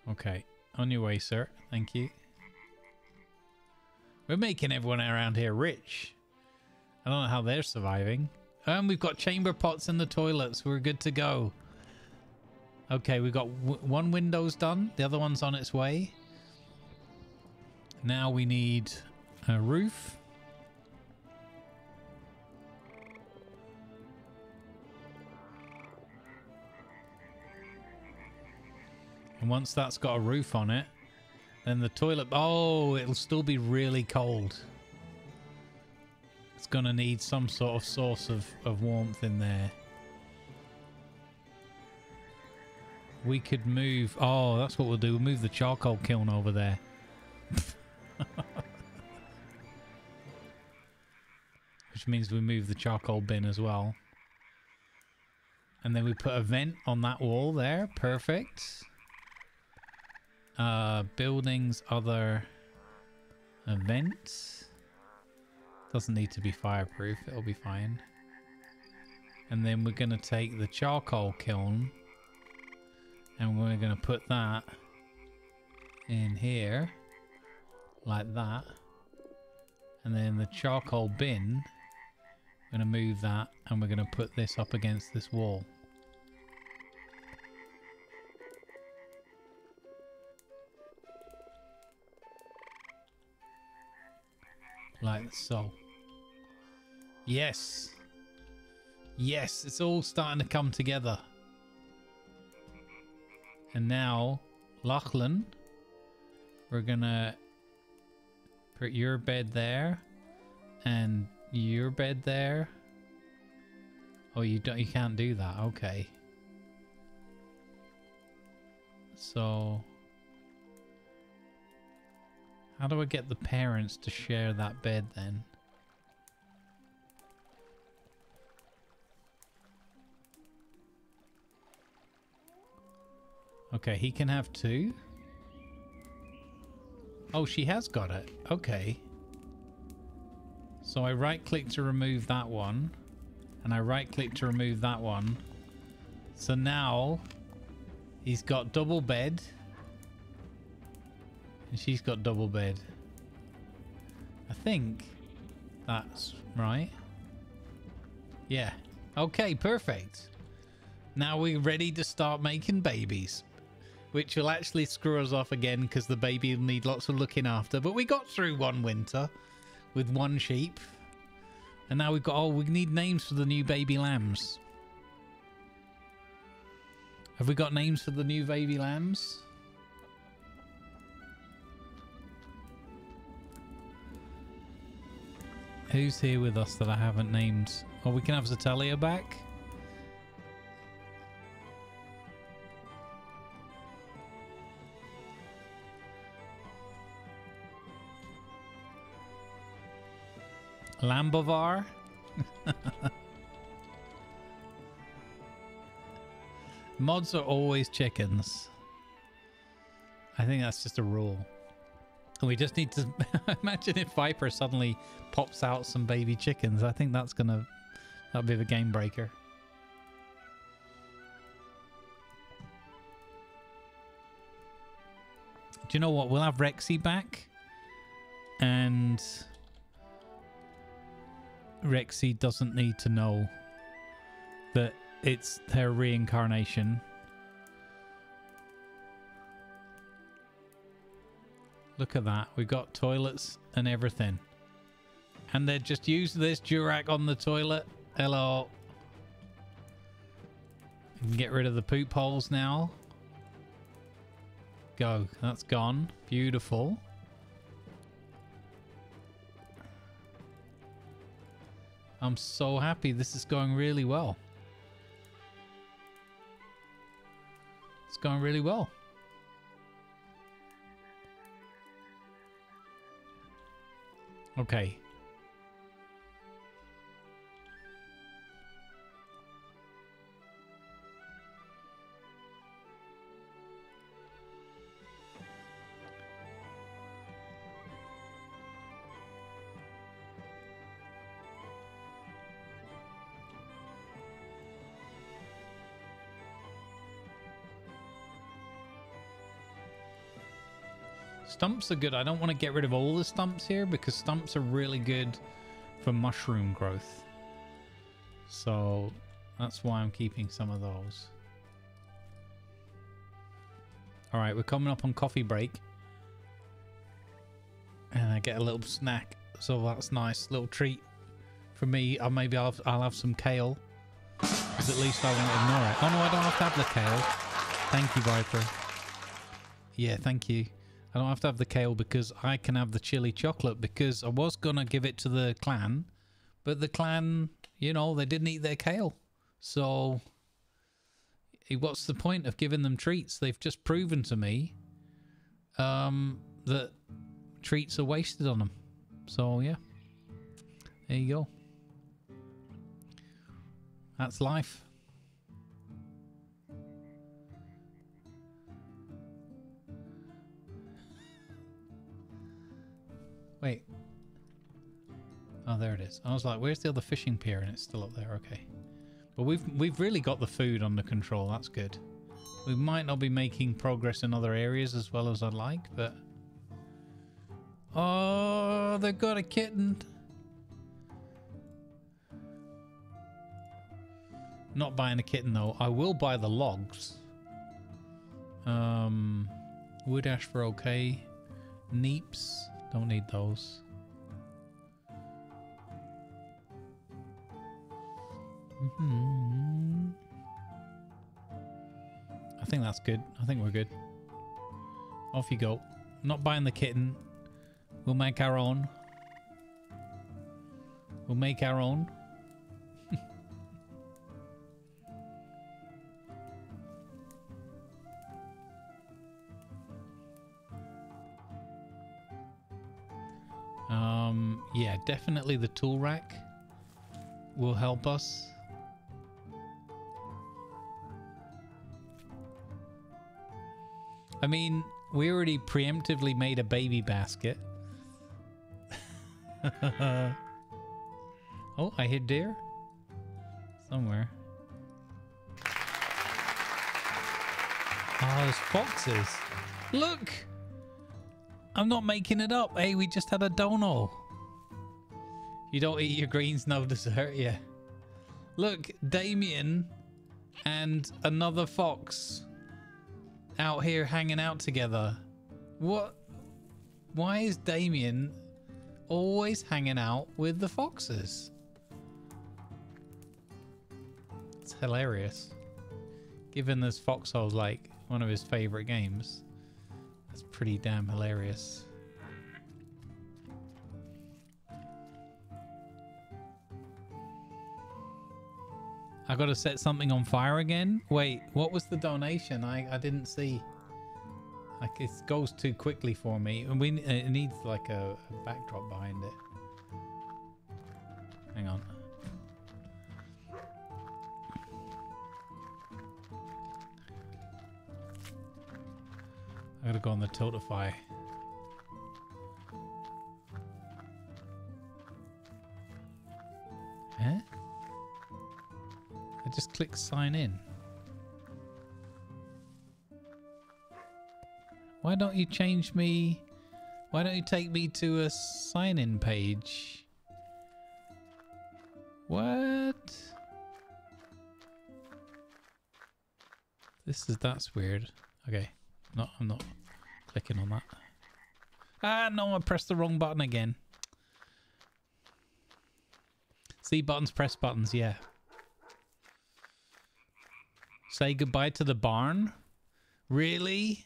Okay. On your way, sir. Thank you. We're making everyone around here rich. I don't know how they're surviving. And we've got chamber pots in the toilets. We're good to go. Okay, we've got one window's done. The other one's on its way. Now we need a roof. And once that's got a roof on it, then the toilet... Oh, it'll still be really cold. It's gonna need some sort of source of warmth in there. We could move... Oh, that's what we'll do. We'll move the charcoal kiln over there. Which means we move the charcoal bin as well. And then we put a vent on that wall there. Perfect. Buildings, other events. Doesn't need to be fireproof. It'll be fine. And then we're going to take the charcoal kiln and we're going to put that in here like that. And then the charcoal bin, we're going to move that and we're going to put this up against this wall. Like so. Yes. Yes, it's all starting to come together. And now, Lachlan, we're gonna put your bed there and your bed there. Oh, you can't do that. Okay. So how do I get the parents to share that bed then? Okay, he can have two. Oh, she has got it. Okay. So I right click to remove that one. And I right click to remove that one. So now he's got double bed. And she's got double bed. I think that's right. Yeah. Okay, perfect. Now we're ready to start making babies. Which will actually screw us off again because the baby will need lots of looking after. But we got through one winter with one sheep. And now we've got... Oh, we need names for the new baby lambs. Have we got names for the new baby lambs? Who's here with us that I haven't named? Oh, we can have Zatalia back. Lambovar. Mods are always chickens. I think that's just a rule. We just need to imagine if Viper suddenly pops out some baby chickens. I think that's gonna, that'll be the game breaker. Do you know what? We'll have Rexy back, and Rexy doesn't need to know that it's her reincarnation. Look at that. We've got toilets and everything. And they just used this Durac on the toilet. Hello. We can get rid of the poop holes now. Go. That's gone. Beautiful. I'm so happy. This is going really well. It's going really well. Okay. Stumps are good. I don't want to get rid of all the stumps here because stumps are really good for mushroom growth. So that's why I'm keeping some of those. All right, we're coming up on coffee break. And I get a little snack. So that's nice. Little treat for me. Maybe I'll have some kale. Because at least I won't ignore it. Oh no, I don't have to have the kale. Thank you, Viper. Yeah, thank you. I don't have to have the kale because I can have the chili chocolate because I was going to give it to the clan, but the clan, you know, they didn't eat their kale. So what's the point of giving them treats? They've just proven to me that treats are wasted on them. So yeah, there you go. That's life. Wait. Oh, there it is. I was like, where's the other fishing pier? And it's still up there. Okay. But we've really got the food under control. That's good. We might not be making progress in other areas as well as I'd like, but... Oh, they've got a kitten. Not buying a kitten, though. I will buy the logs. Wood ash for okay. Neeps. Don't need those. Mm-hmm. I think that's good. I think we're good. Off you go. Not buying the kitten. We'll make our own. We'll make our own. Yeah, definitely the tool rack will help us. I mean, we already preemptively made a baby basket. Oh, I hear deer somewhere. Oh, there's foxes. Look! I'm not making it up. Hey, we just had a dono. You don't eat your greens, no dessert. Yeah. Look, Damien and another fox out here hanging out together. What? Why is Damien always hanging out with the foxes? It's hilarious. Given this Foxhole's like one of his favorite games. It's pretty damn hilarious. I gotta set something on fire again. Wait, what was the donation? I didn't see. Like it goes too quickly for me, and it needs like a backdrop behind it. Hang on. I gotta go on the Tiltify. Huh? I just click sign in. Why don't you change me? Why don't you take me to a sign in page? What? That's weird. Okay. No, I'm not clicking on that. Ah, no, I pressed the wrong button again. See buttons, press buttons, yeah. Say goodbye to the barn? Really?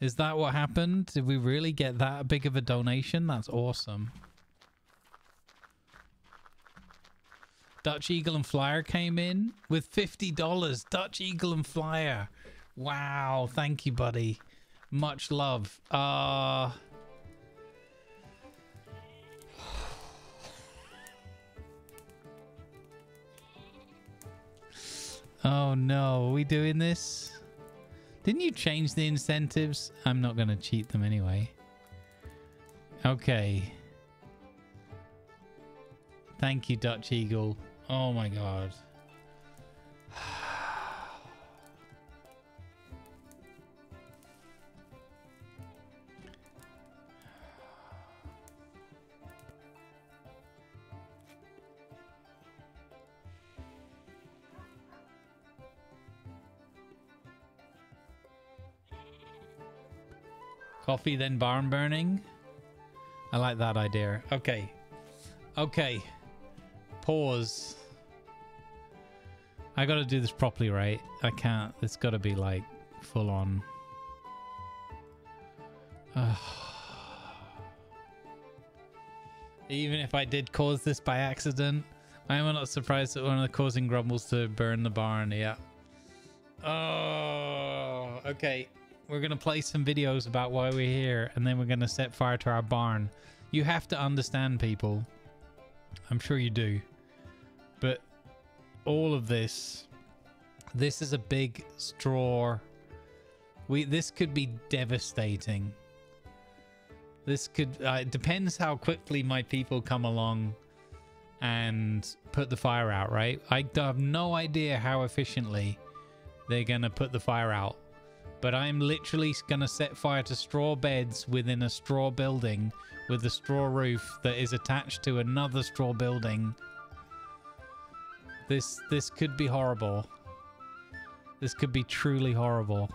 Is that what happened? Did we really get that big of a donation? That's awesome. Dutch Eagle and Flyer came in with $50. Dutch Eagle and Flyer. Wow. Thank you, buddy. Much love. Oh no, are we doing this? Didn't you change the incentives? I'm not going to cheat them anyway. Okay. Thank you, Dutch Eagle. Oh my god. Coffee, then barn burning. I like that idea. Okay. Okay. Pause. I gotta do this properly, right? I can't. It's gotta be like full on. Even if I did cause this by accident, I am not surprised that one of the causing grumbles to burn the barn. Yeah. Oh. Okay. We're going to play some videos about why we're here, and then we're going to set fire to our barn. You have to understand, people. I'm sure you do. But all of this, this is a big straw. This could be devastating. This could, it depends how quickly my people come along and put the fire out, right? I have no idea how efficiently they're going to put the fire out. But I'm literally going to set fire to straw beds within a straw building with a straw roof that is attached to another straw building. This could be horrible. This could be truly horrible.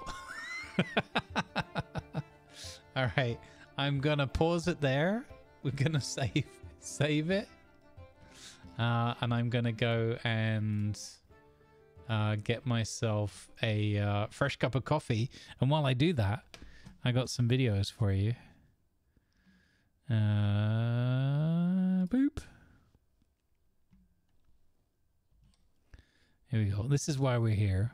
All right. I'm going to pause it there. We're going to save it. And I'm going to go and... get myself a fresh cup of coffee. And while I do that, I got some videos for you. Boop. Here we go. This is why we're here.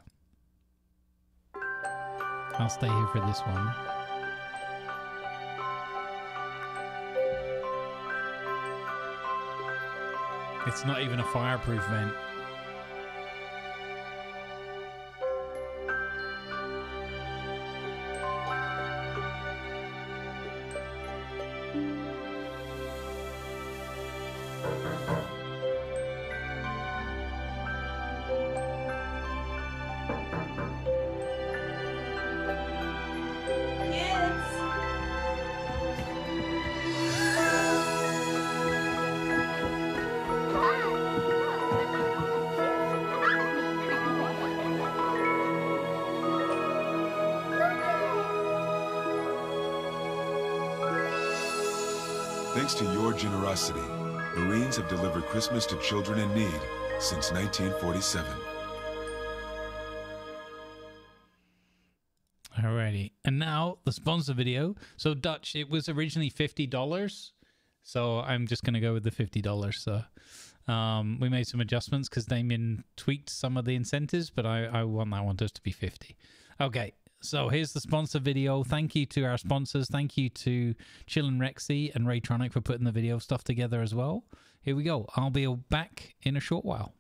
I'll stay here for this one. It's not even a fireproof vent. Thanks to your generosity, Marines have delivered Christmas to children in need since 1947. Alrighty, and now the sponsor video. So Dutch, it was originally $50, so I'm just going to go with the $50. So we made some adjustments because Damien tweaked some of the incentives, but I want that one just to be 50. Okay. So here's the sponsor video. Thank you to our sponsors. Thank you to Chillin' Rexy and Raytronic for putting the video stuff together as well. Here we go. I'll be back in a short while.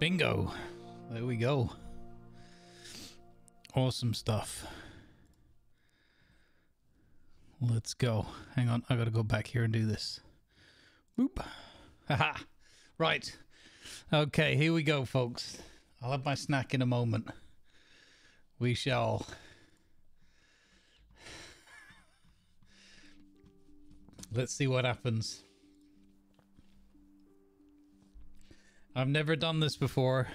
Bingo. There we go. Awesome stuff. Let's go. Hang on, I gotta go back here and do this. Boop. Haha. Right. Okay, here we go, folks. I'll have my snack in a moment. We shall. Let's see what happens. I've never done this before.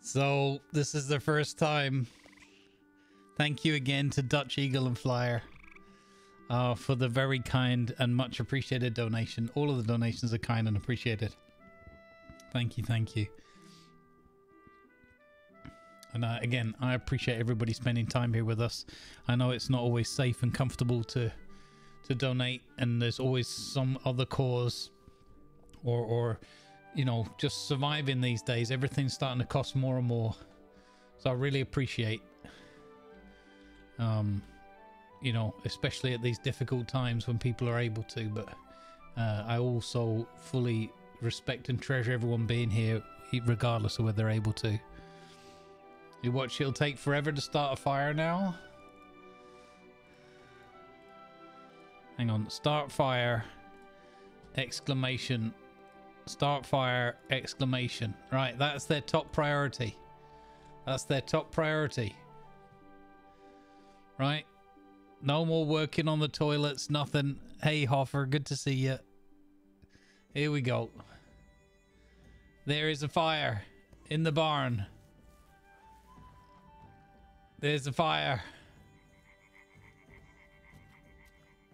So, this is the first time. Thank you again to Dutch Eagle and Flyer for the very kind and much appreciated donation. All of the donations are kind and appreciated. Thank you, thank you. And again, I appreciate everybody spending time here with us. I know it's not always safe and comfortable to donate, and there's always some other cause or you know, just surviving these days. Everything's starting to cost more and more. So I really appreciate, you know, especially at these difficult times when people are able to. But I also fully respect and treasure everyone being here, regardless of whether they're able to. You watch, it'll take forever to start a fire now. Hang on, start fire, exclamation, start fire, exclamation. Right, that's their top priority. That's their top priority. Right, no more working on the toilets, nothing. Hey, Hoffer, good to see you. Here we go. There is a fire in the barn. There's a fire.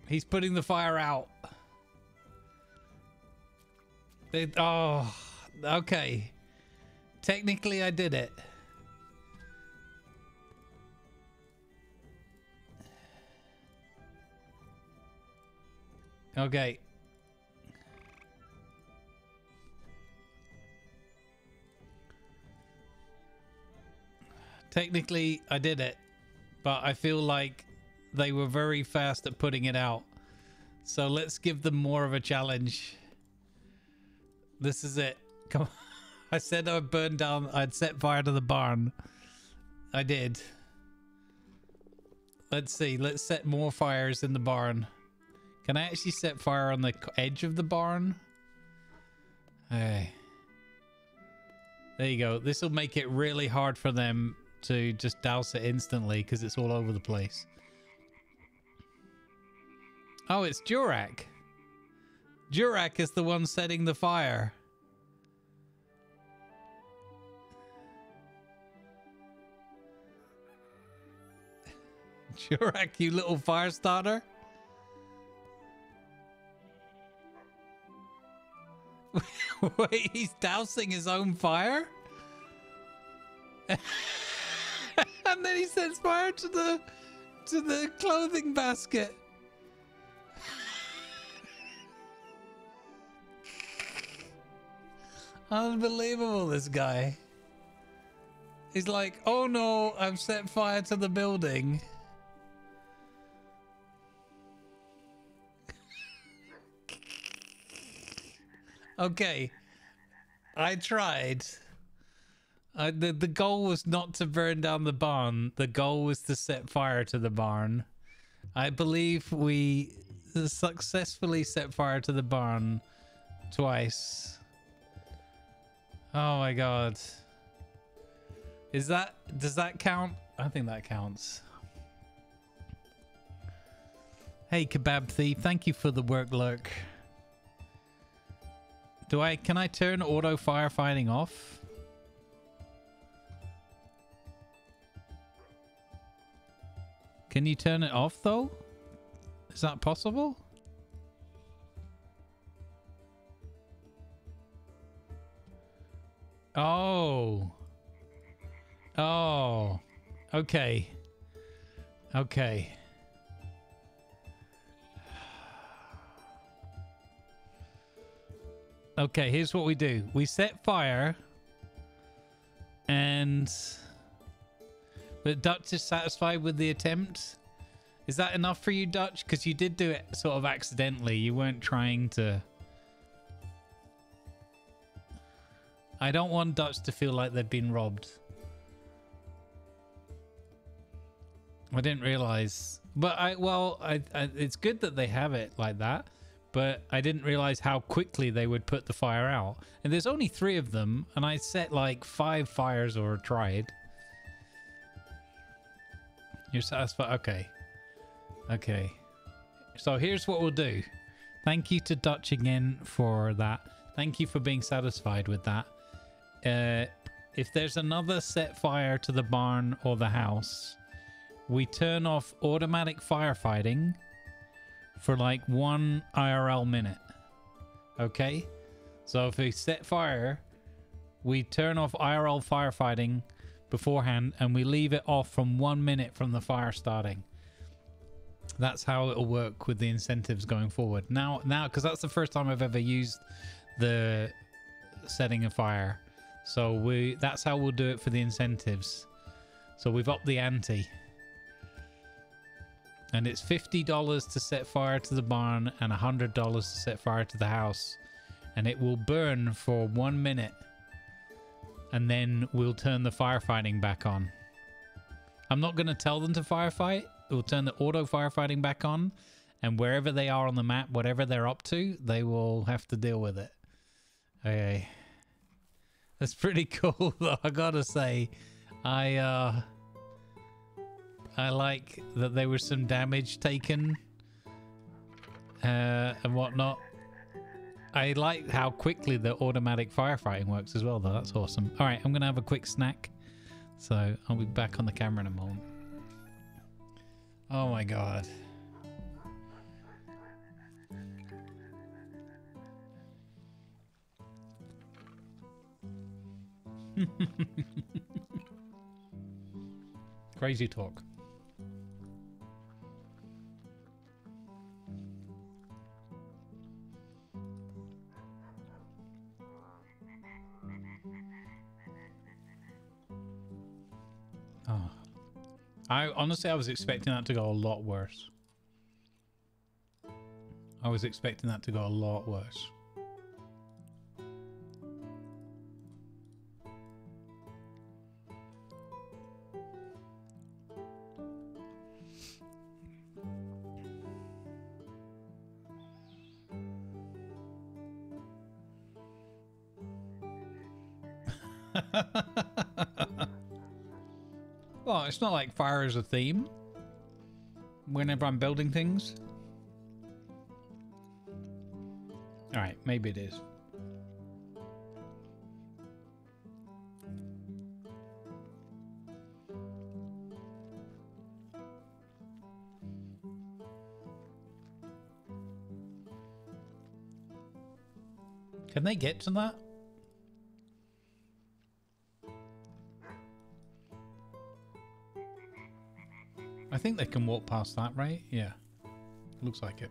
He's putting the fire out. Oh, okay. Technically, I did it. Okay. Technically, I did it, but I feel like they were very fast at putting it out. So let's give them more of a challenge. This is it. Come on. I said I'd burn down, I'd set fire to the barn. I did. Let's see. Let's set more fires in the barn. Can I actually set fire on the edge of the barn? Hey. There you go. This will make it really hard for them to just douse it instantly because it's all over the place. Oh, it's Jurak. Jurak is the one setting the fire. Jurak, you little fire starter. Wait, he's dousing his own fire? And then he sets fire to the clothing basket. Unbelievable, this guy. He's like, oh no, I've set fire to the building. Okay, I tried. The goal was not to burn down the barn. The goal was to set fire to the barn. I believe we successfully set fire to the barn twice. Oh my god. Is that... does that count? I think that counts. Hey, Kebab Thief. Thank you for the work, lurk. Can I turn auto firefighting off? Can you turn it off though? Is that possible? Oh. Oh. Okay. Okay. Okay, here's what we do. We set fire and the Dutch is satisfied with the attempt. Is that enough for you, Dutch? Because you did do it sort of accidentally. You weren't trying to I don't want Dutch to feel like they've been robbed. I didn't realize, but well, it's good that they have it like that, but I didn't realize how quickly they would put the fire out. And there's only 3 of them, and I set like 5 fires or tried. You're satisfied? Okay. Okay. So here's what we'll do. Thank you to Dutch again for that. Thank you for being satisfied with that. If there's another set fire to the barn or the house, we turn off automatic firefighting for like 1 IRL minute. Okay? So if we set fire, we turn off IRL firefighting beforehand and we leave it off from 1 minute from the fire starting. That's how it'll work with the incentives going forward. Now, because that's the first time I've ever used the setting a fire. So that's how we'll do it for the incentives. So we've upped the ante. And it's $50 to set fire to the barn and $100 to set fire to the house. And it will burn for 1 minute. And then we'll turn the firefighting back on. I'm not going to tell them to firefight. We'll turn the auto firefighting back on. And wherever they are on the map, whatever they're up to, they will have to deal with it. Okay. That's pretty cool, though, I gotta say. I like that there was some damage taken and whatnot. I like how quickly the automatic firefighting works as well, though. That's awesome. All right, I'm going to have a quick snack. So I'll be back on the camera in a moment. Oh, my God. Crazy talk. Honestly, I was expecting that to go a lot worse. I was expecting that to go a lot worse. Well, it's not like fire is a theme whenever I'm building things. All right, maybe it is. Can they get to that? I think they can walk past that, right? Yeah. Looks like it.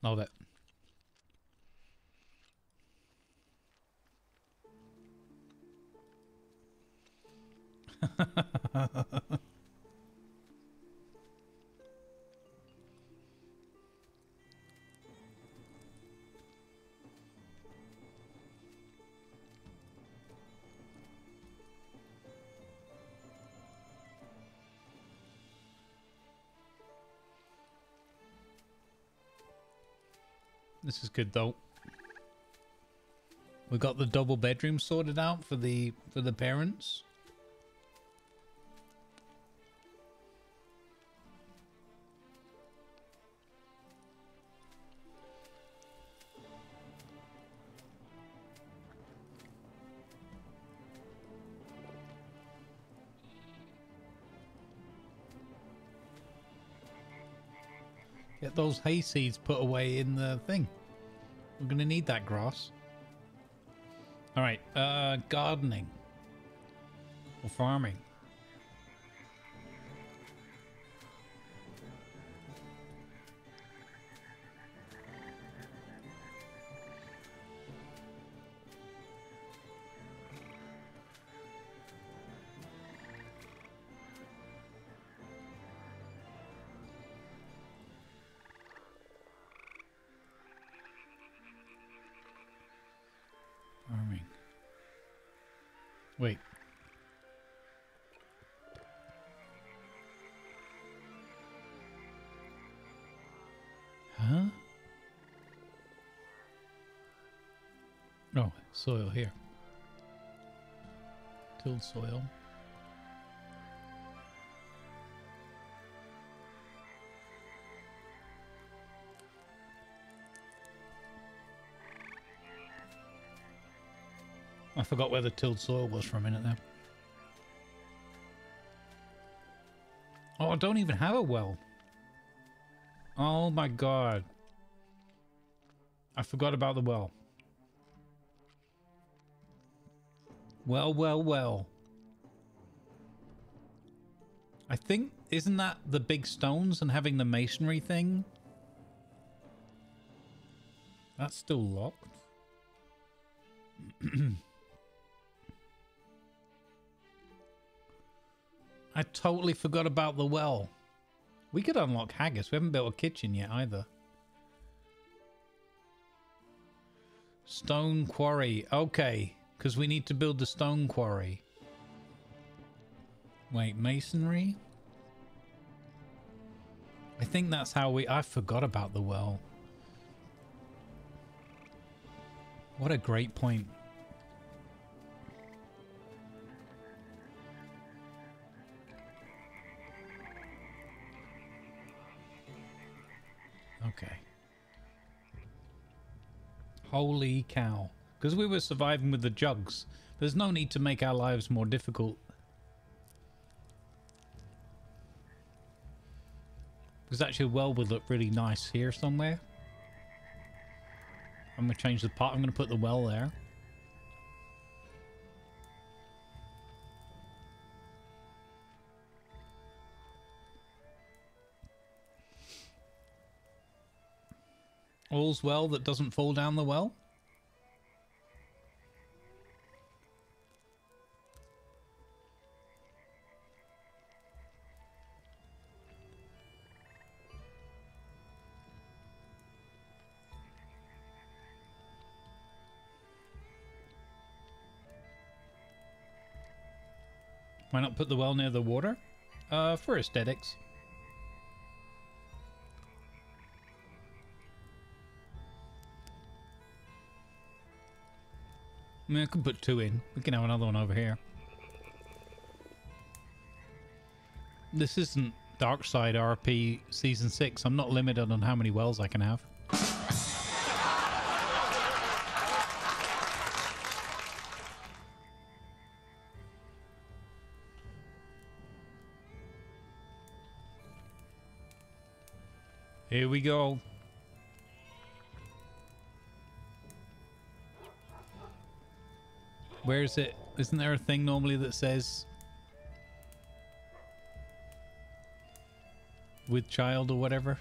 Love it. This is good though. We got the double bedroom sorted out for the parents. Get those hay seeds put away in the thing. We're going to need that grass. All right, gardening or farming. Wait. Huh? Oh, soil here. Tilled soil. I forgot where the tilled soil was for a minute there. Oh, I don't even have a well. Oh my god. I forgot about the well. Well. I think, isn't that the big stones and having the masonry thing? That's still locked. I totally forgot about the well. We could unlock haggis. We haven't built a kitchen yet either. Stone quarry. Okay, because we need to build the stone quarry. Wait, masonry? I think that's how we... I forgot about the well. What a great point. Okay. Holy cow. Because we were surviving with the jugs. There's no need to make our lives more difficult. Because actually a well would look really nice here somewhere. I'm going to change the pot. I'm going to put the well there. All's well that doesn't fall down the well. Why not put the well near the water? For aesthetics. I mean, I could put two in. We can have another one over here. This isn't Dark Side RP Season 6. I'm not limited on how many wells I can have. Here we go. Where is it? Isn't there a thing normally that says with child or whatever?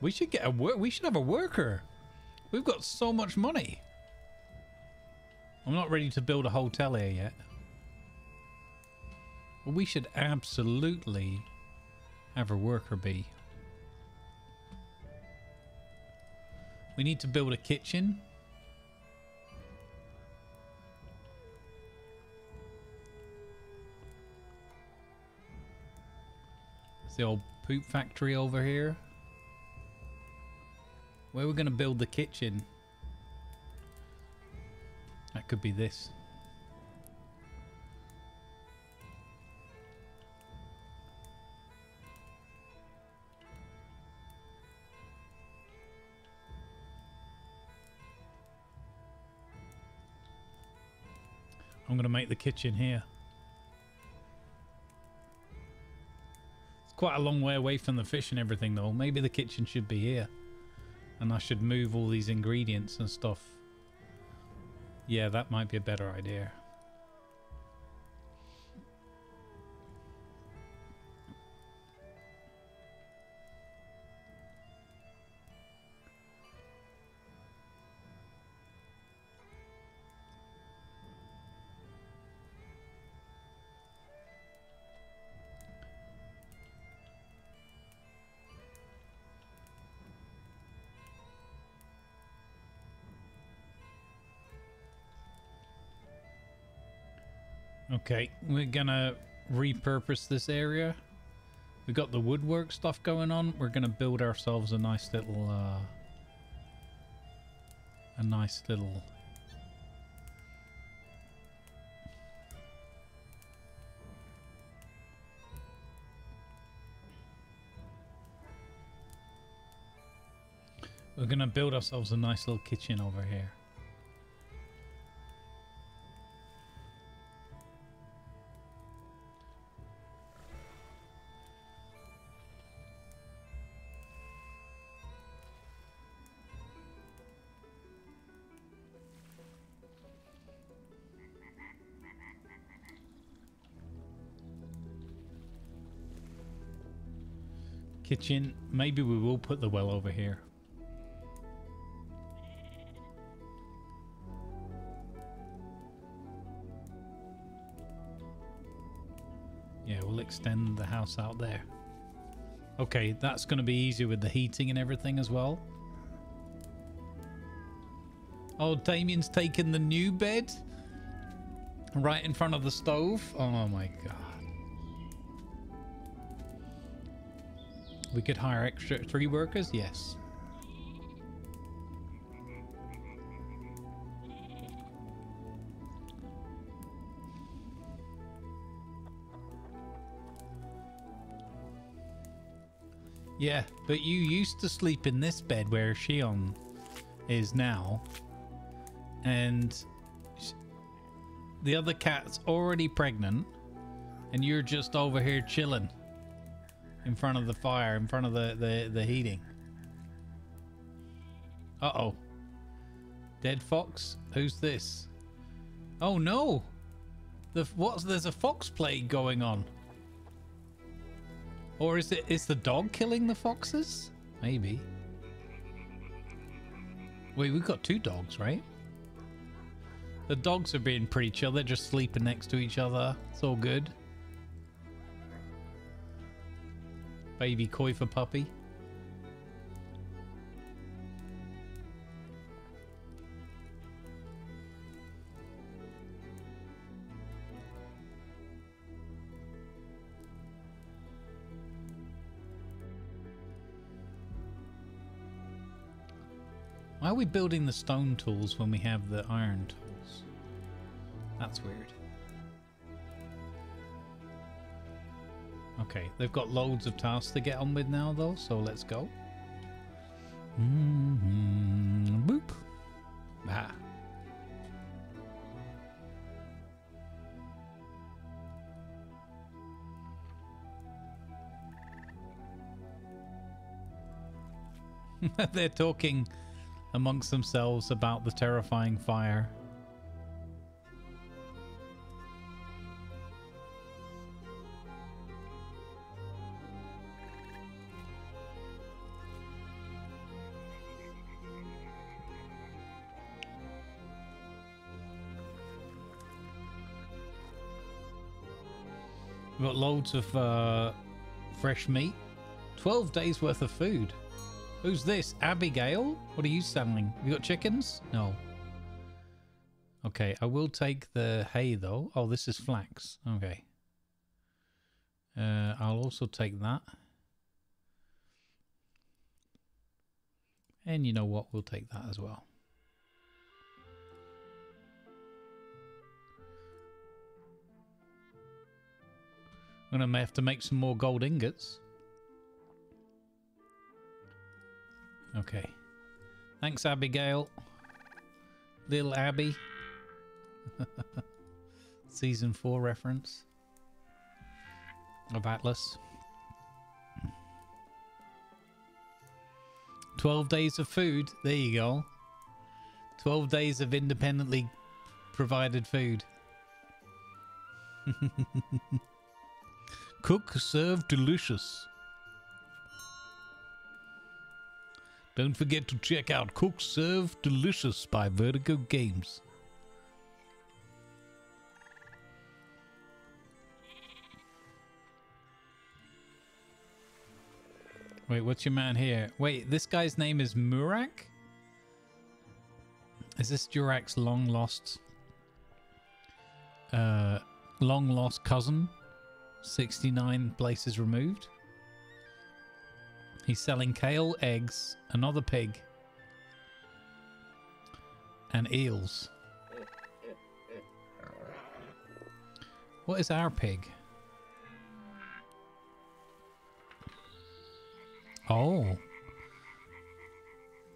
We should get a we should have a worker. We've got so much money. I'm not ready to build a hotel here yet. But we should absolutely have a worker bee. We need to build a kitchen. There's the old poop factory over here. Where we're going to build the kitchen. That could be this. I'm going to make the kitchen here. quite a long way away from the fish and everything though. Maybe the kitchen should be here. And I should move all these ingredients and stuff. Yeah, that might be a better idea. Okay, we're gonna repurpose this area. We've got the woodwork stuff going on. We're gonna build ourselves a nice little nice little kitchen over here. Kitchen. Maybe we will put the well over here. Yeah, we'll extend the house out there. Okay, that's going to be easier with the heating and everything as well. Oh, Damien's taken the new bed right in front of the stove. Oh my god. We could hire extra 3 workers, yes. Yeah, but you used to sleep in this bed where Shion is now. And the other cat's already pregnant. And you're just over here chilling. In front of the fire, in front of the heating. Uh-oh. Dead fox? Who's this? Oh no! There's a fox plague going on. Or is the dog killing the foxes? Maybe. Wait, we've got 2 dogs, right? The dogs are being pretty chill. They're just sleeping next to each other. It's all good. Baby koi for puppy. Why are we building the stone tools when we have the iron tools? That's weird. Okay, they've got loads of tasks to get on with now, though, so let's go. Boop. Ah. They're talking amongst themselves about the terrifying fire. We've got loads of fresh meat. 12 days worth of food. Who's this? Abigail? What are you selling? You got chickens? No. Okay, I will take the hay though. Oh, this is flax. Okay. I'll also take that. And you know what? We'll take that as well. I'm going to have to make some more gold ingots. Okay. Thanks, Abigail. Little Abby. Season 4 reference of Atlas. 12 days of food. There you go. 12 days of independently provided food. Cook, serve, delicious. Don't forget to check out Cook, Serve, Delicious by Vertigo Games. Wait, what's your man here? Wait, this guy's name is Murak? Is this Durak's long lost cousin? 69 places removed? He's selling kale, eggs, another pig, and eels. What is our pig? Oh.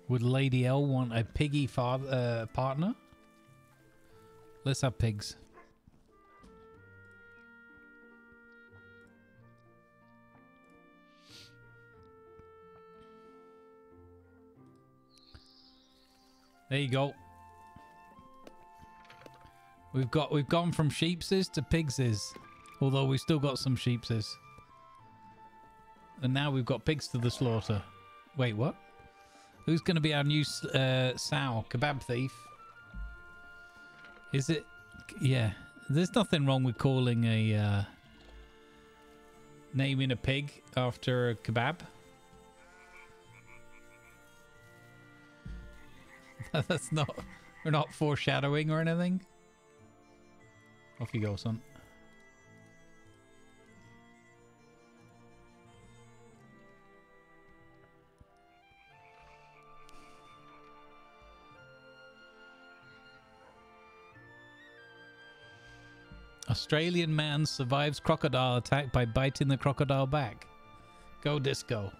Would Lady L want a piggy partner? Let's have pigs. There you go. We've gone from sheepses to pigses, although we've still got some sheepses. And now we've got pigs to the slaughter. Wait, what? Who's going to be our new sow? Kebab thief? Is it? Yeah. There's nothing wrong with calling a naming a pig after a kebab. That's not, we're not foreshadowing or anything. Off you go, son. Australian man survives crocodile attack by biting the crocodile back. Go disco.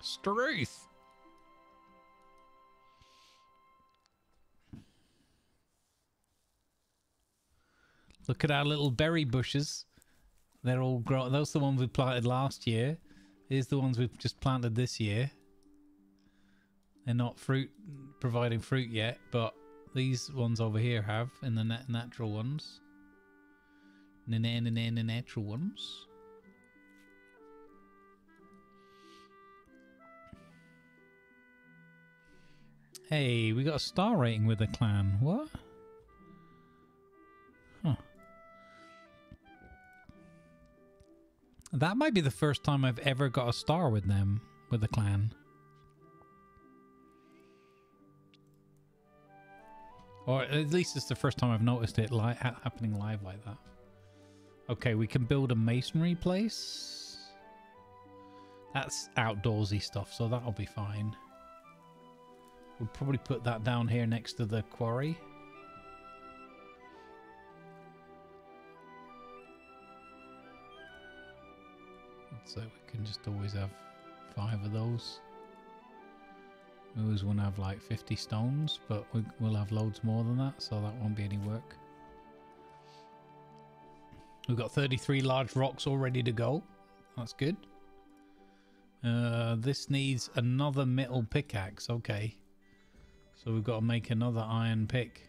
Struth. Look at our little berry bushes. They're all grown. Those are the ones we planted last year. Here's the ones we've just planted this year. They're not providing fruit yet, but these ones over here have, and the natural ones. Natural ones. Hey, we got a star rating with the clan. What? Huh. That might be the first time I've ever got a star with them, with the clan. Or at least it's the first time I've noticed it happening live like that. Okay, we can build a masonry place. That's outdoorsy stuff, so that'll be fine. We'll probably put that down here next to the quarry. So we can just always have 5 of those. We always want to have like 50 stones, but we'll have loads more than that, so that won't be any work. We've got 33 large rocks all ready to go. That's good. This needs another metal pickaxe. Okay. So we've got to make another iron pick.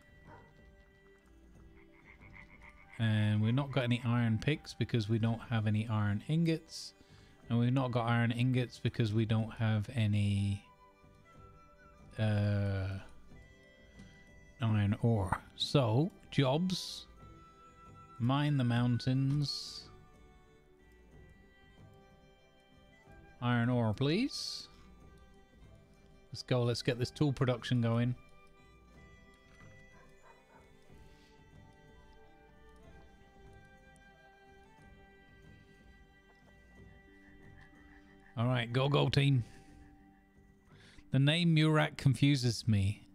And we've not got any iron picks because we don't have any iron ingots. And we've not got iron ingots because we don't have any iron ore. So, jobs. Mine the mountains. Iron ore, please. Let's go. Let's get this tool production going. All right, go, go, team. The name Murak confuses me.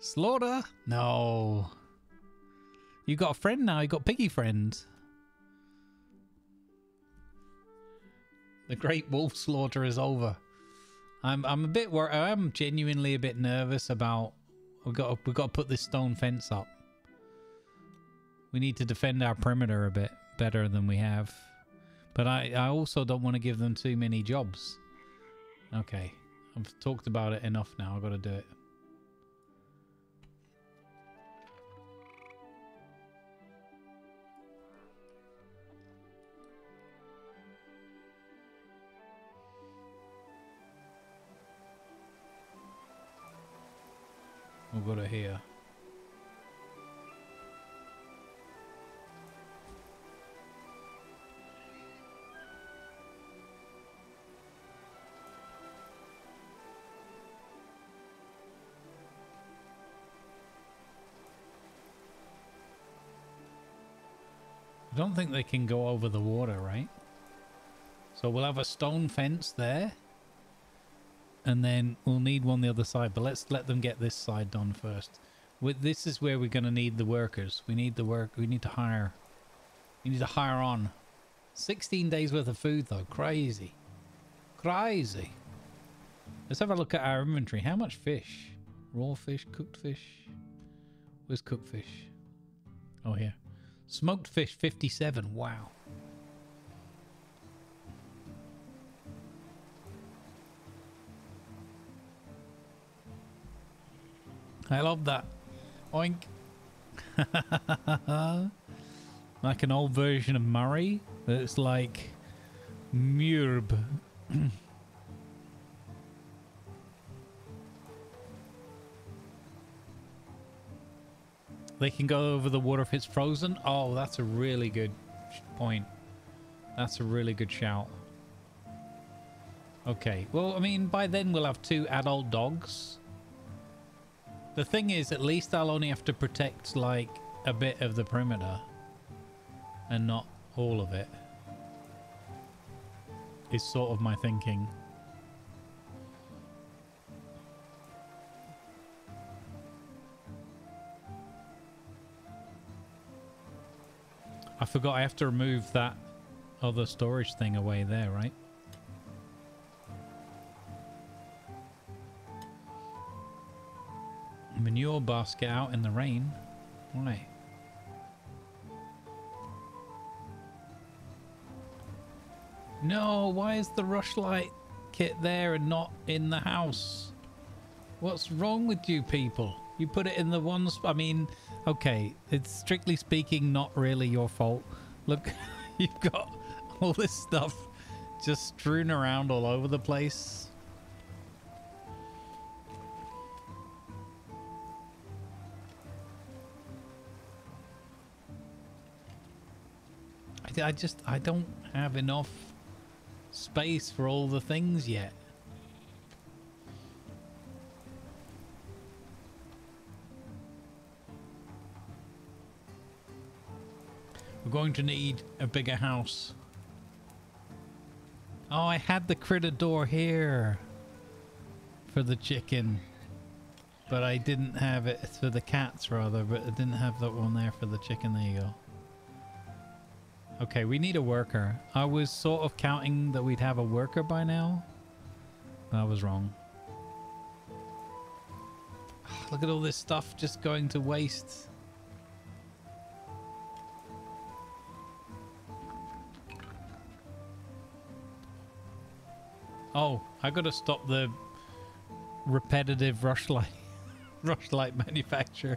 Slaughter? No. You got a friend now. You got piggy friend. The great wolf slaughter is over. I'm a bit worried. I'm genuinely a bit nervous about we've got to put this stone fence up. We need to defend our perimeter a bit better than we have. But I also don't want to give them too many jobs. Okay. I've talked about it enough now. I've got to do it. We've got it here. I don't think they can go over the water, right? So we'll have a stone fence there. And then we'll need one the other side, but let's let them get this side done first. This is where we're going to need the workers. We need the work. We need to hire. We need to hire on. 16 days worth of food, though. Crazy. Crazy. Let's have a look at our inventory. How much fish? Raw fish, cooked fish. Where's cooked fish? Oh, here. Smoked fish, 57. Wow. I love that. Oink. Like an old version of Murray. That's like Murb. They can go over the water if it's frozen. Oh, that's a really good point. That's a really good shout. Okay. Well, I mean, by then we'll have 2 adult dogs. The thing is, at least I'll only have to protect, like, a bit of the perimeter. And not all of it. Is sort of my thinking. I forgot I have to remove that other storage thing away there, right? Manure basket out in the rain. Why? No, why is the rushlight kit there and not in the house? What's wrong with you people? You put it in the ones. I mean, okay, it's strictly speaking not really your fault. Look, you've got all this stuff just strewn around all over the place. I don't have enough space for all the things yet. We're going to need a bigger house. Oh, I had the critter door here for the chicken, but I didn't have it for the cats rather, but I didn't have that one there for the chicken. There you go. Okay, we need a worker. I was sort of counting that we'd have a worker by now. I was wrong. Look at all this stuff just going to waste. Oh, I gotta stop the repetitive rushlight manufacture.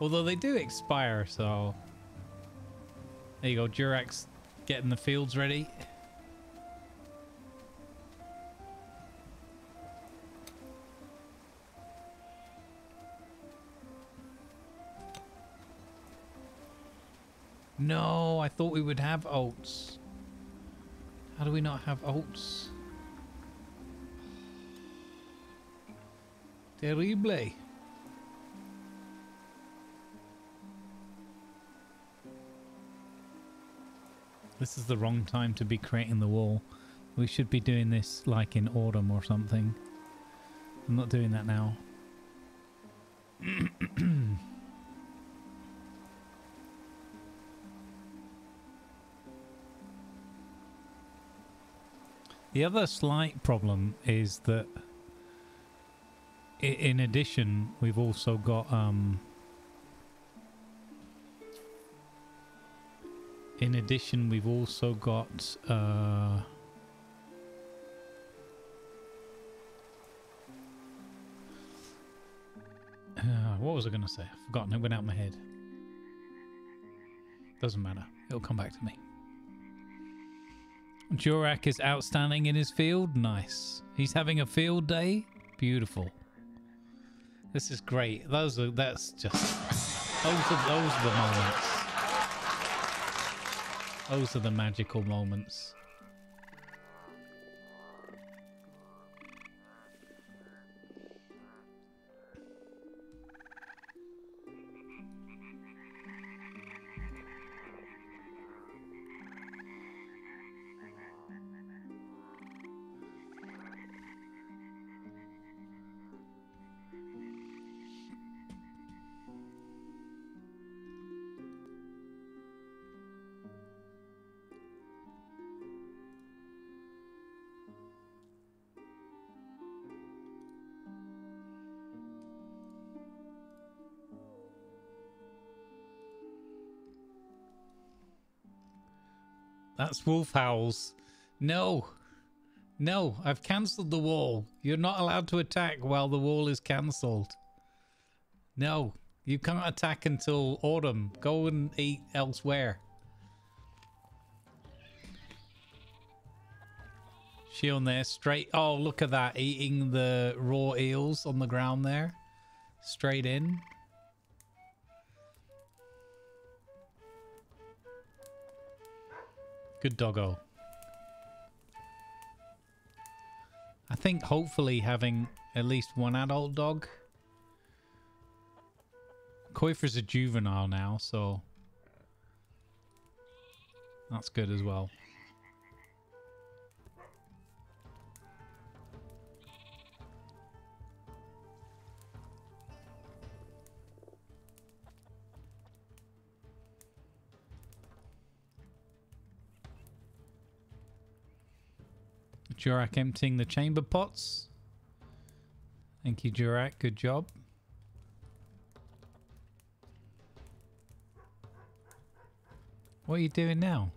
Although they do expire, so... There you go, Durax getting the fields ready. No, I thought we would have oats. How do we not have oats? Terrible. This is the wrong time to be creating the wall. We should be doing this like in autumn or something. I'm not doing that now. The other slight problem is that in addition, we've also got in addition, we've also got what was I going to say? I've forgotten. It went out my head. Doesn't matter. It'll come back to me. Jurak is outstanding in his field. Nice. He's having a field day. Beautiful. This is great. Those are, those are the moments. Those are the magical moments. That's wolf howls. No. No, I've cancelled the wall. You're not allowed to attack while the wall is cancelled. No, you can't attack until autumn. Go and eat elsewhere. She on there straight. Oh, look at that. Eating the raw eels on the ground there. Straight in. Good doggo. I think hopefully having at least one adult dog. Koifer's a juvenile now, so that's good as well. Jurak emptying the chamber pots. Thank you, Jurak. Good job. What are you doing now?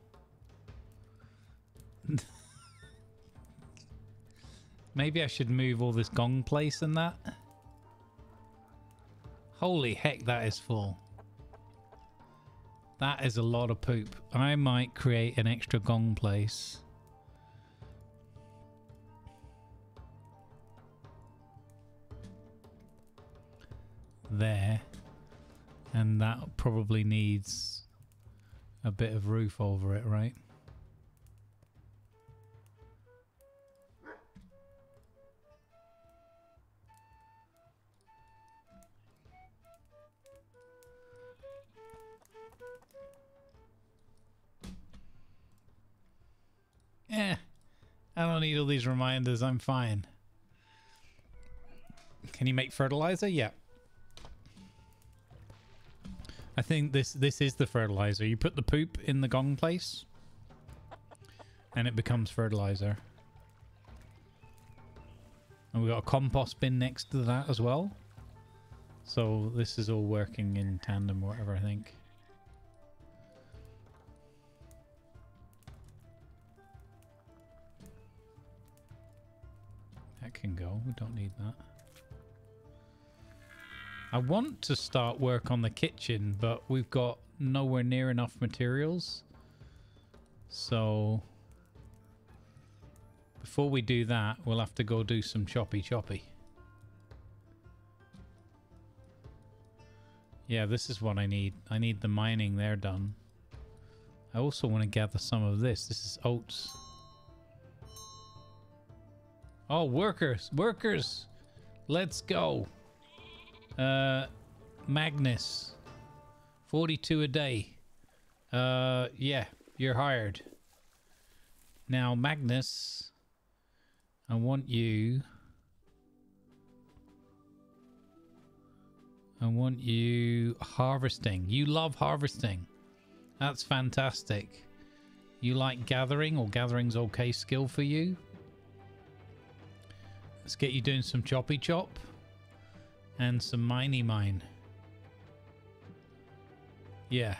Maybe I should move all this gong place and that. Holy heck, that is full. That is a lot of poop. I might create an extra gong place. There, and that probably needs a bit of roof over it, right? Eh, I don't need all these reminders, I'm fine. Can you make fertilizer? Yeah. I think this is the fertilizer. You put the poop in the gong place and it becomes fertilizer. And we've got a compost bin next to that as well. So this is all working in tandem or whatever, I think. That can go. We don't need that. I want to start work on the kitchen, but we've got nowhere near enough materials. So before we do that, we'll have to go do some choppy. Yeah, this is what I need. I need the mining there done. I also want to gather some of this. This is oats. Oh, workers! Workers! Let's go! Magnus, 42 a day. Yeah, you're hired. Now, Magnus, I want you. I want you harvesting. You love harvesting. That's fantastic. You like gathering, or gathering's okay skill for you. Let's get you doing some choppy chop. And some miney mine. Yeah.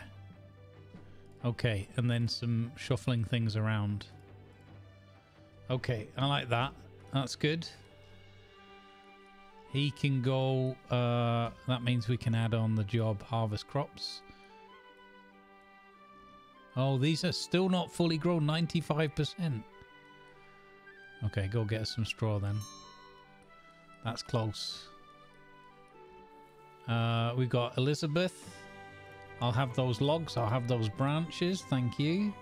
Okay, and then some shuffling things around. Okay, I like that. That's good. He can go... that means we can add on the job harvest crops. Oh, these are still not fully grown, 95%. Okay, go get us some straw then. That's close. We've got Elizabeth. I'll have those logs. I'll have those branches. Thank you.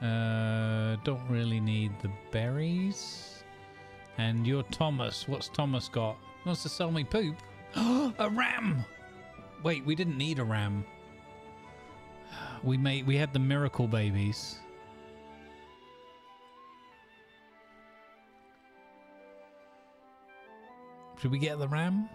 Don't really need the berries. And you're Thomas. What's Thomas got? He wants to sell me poop. A ram! Wait, we didn't need a ram. We had the miracle babies. Should we get the ram?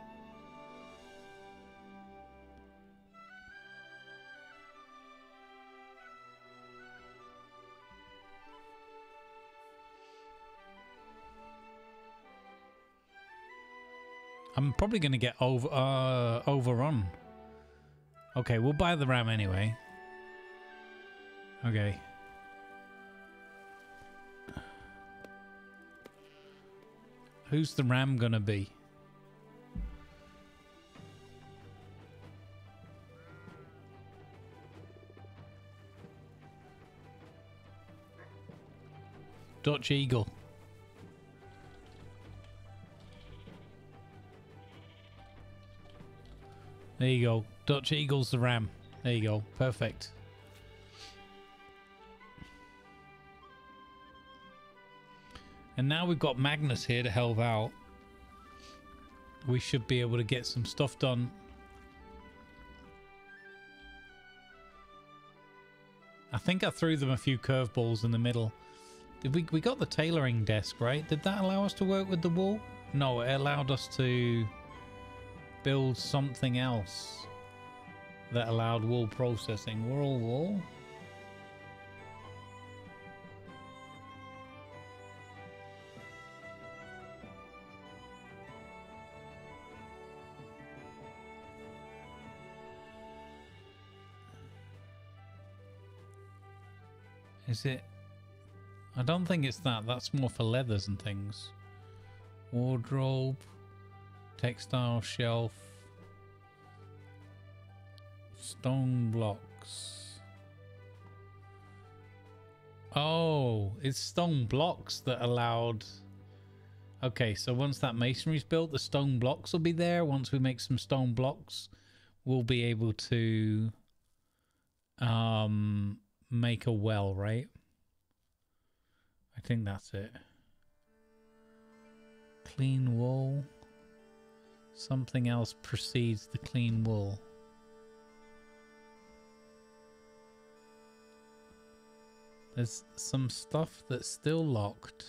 I'm probably going to get overrun. Okay, we'll buy the ram anyway. Okay. Who's the ram going to be? Dutch Eagle. There you go. Dutch Eagle's the ram. There you go. Perfect. And now we've got Magnus here to help out. We should be able to get some stuff done. I think I threw them a few curveballs in the middle. Did we got the tailoring desk, right? Did that allow us to work with the wool? No, it allowed us to build something else that allowed wool processing. We're all wool. Is it? I don't think it's that. That's more for leathers and things. Wardrobe. Textile shelf. Stone blocks. Oh, it's stone blocks that allowed... Okay, so once that masonry's built, the stone blocks will be there. Once we make some stone blocks, we'll be able to make a well, right? I think that's it. Clean wool. Something else precedes the clean wool. There's some stuff that's still locked.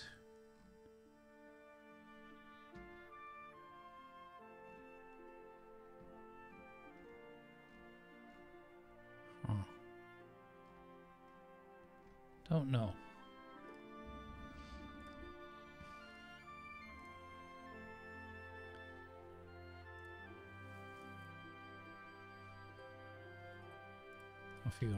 Huh. Don't know. Off you go.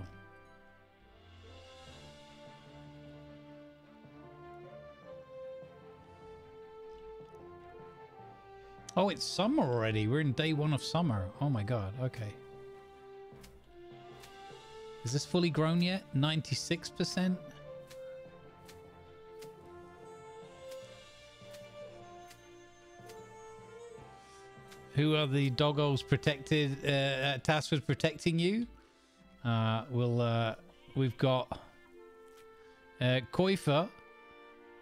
Oh, it's summer already. We're in day one of summer. Oh my god. Okay. Is this fully grown yet? 96%? Who are the doggos protected? Task was protecting you? We've got Koifa,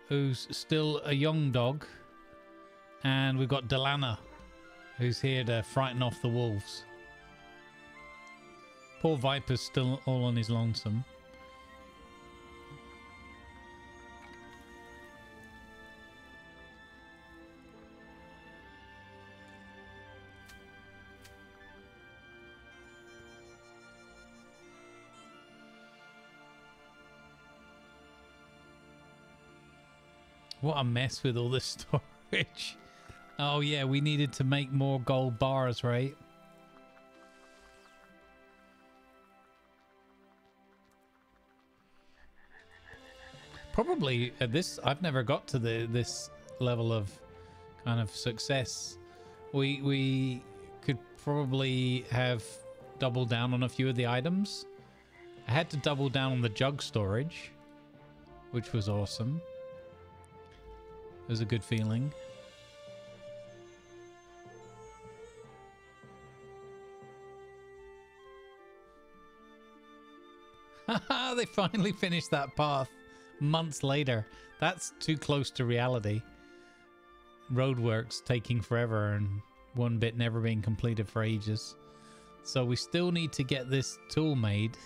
who's still a young dog, and we've got Delana, who's here to frighten off the wolves. Poor Viper's still all on his lonesome. What a mess with all this storage. Oh yeah, we needed to make more gold bars, right? probably at this, I've never got to this level of kind of success. We could probably have doubled down on a few of the items. I had to double down on the jug storage, which was awesome. It was a good feeling. Haha, they finally finished that path months later. That's too close to reality. Roadworks taking forever and one bit never being completed for ages. So we still need to get this tool made.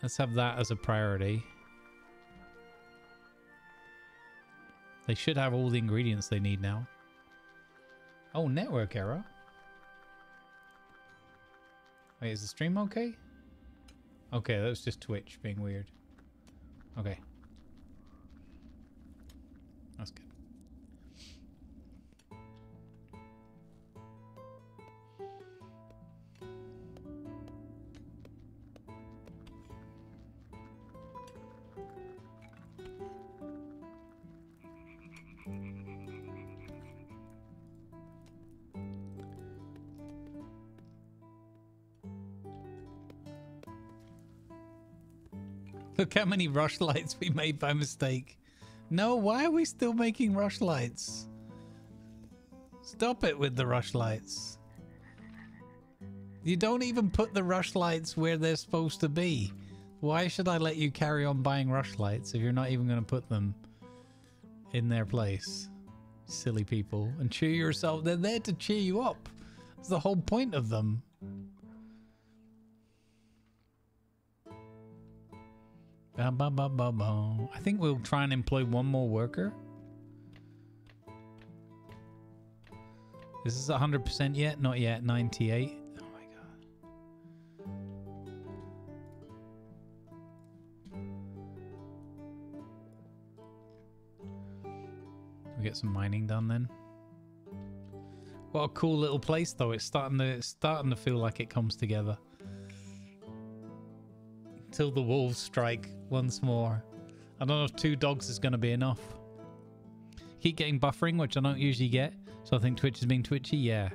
Let's have that as a priority. They should have all the ingredients they need now. Oh, network error. Wait, is the stream okay? Okay, that was just Twitch being weird. Okay. That's good. Look how many rush lights we made by mistake. No, why are we still making rush lights? Stop it with the rush lights. You don't even put the rush lights where they're supposed to be. Why should I let you carry on buying rush lights if you're not even going to put them in their place? Silly people. And cheer yourself. They're there to cheer you up. That's the whole point of them. I think we'll try and employ one more worker. Is this 100% yet? Not yet. 98. Oh my god. We'll get some mining done then. What a cool little place though. It's starting to feel like it comes together. Till the wolves strike once more. I don't know if 2 dogs is going to be enough. Keep getting buffering, which I don't usually get. So I think Twitch is being twitchy. Yeah.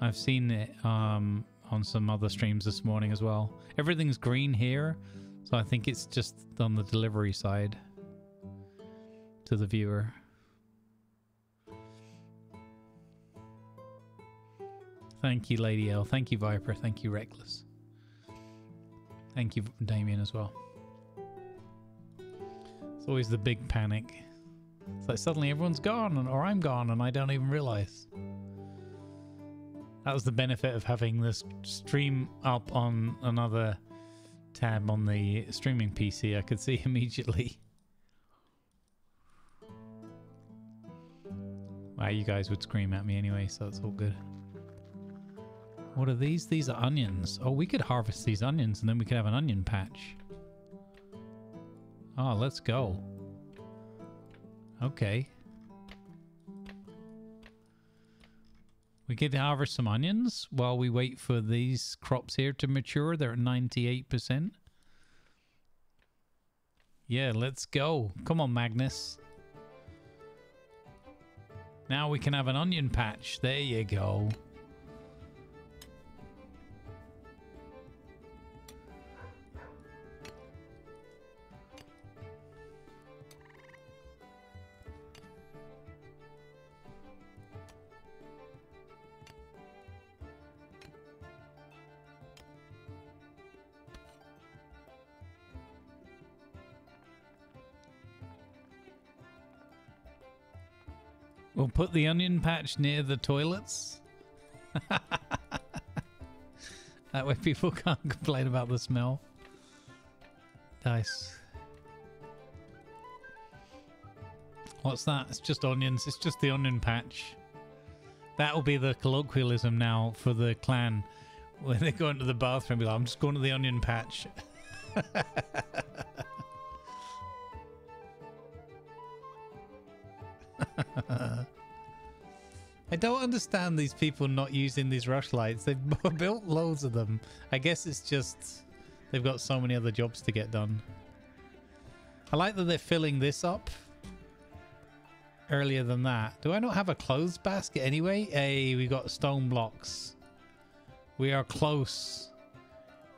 I've seen it on some other streams this morning as well. Everything's green here. So I think it's just on the delivery side to the viewer. Thank you, Lady L. Thank you, Viper. Thank you, Reckless. Thank you, Damien, as well. It's always the big panic. It's like suddenly everyone's gone, or I'm gone, and I don't even realize. That was the benefit of having this stream up on another tab on the streaming PC. I could see immediately. Wow, you guys would scream at me anyway, so it's all good. What are these? These are onions. Oh, we could harvest these onions and then we could have an onion patch. Oh, let's go. Okay. We could harvest some onions while we wait for these crops here to mature. They're at 98%. Yeah, let's go. Come on, Magnus. Now we can have an onion patch. There you go. We'll put the onion patch near the toilets. That way people can't complain about the smell. Nice. What's that? It's just onions. It's just the onion patch. That'll be the colloquialism now for the clan. When they go into the bathroom, be like, I'm just going to the onion patch. I don't understand these people not using these rush lights. They've built loads of them. I guess it's just they've got so many other jobs to get done. I like that they're filling this up earlier than that. Do I not have a clothes basket anyway? Hey, we got stone blocks. We are close.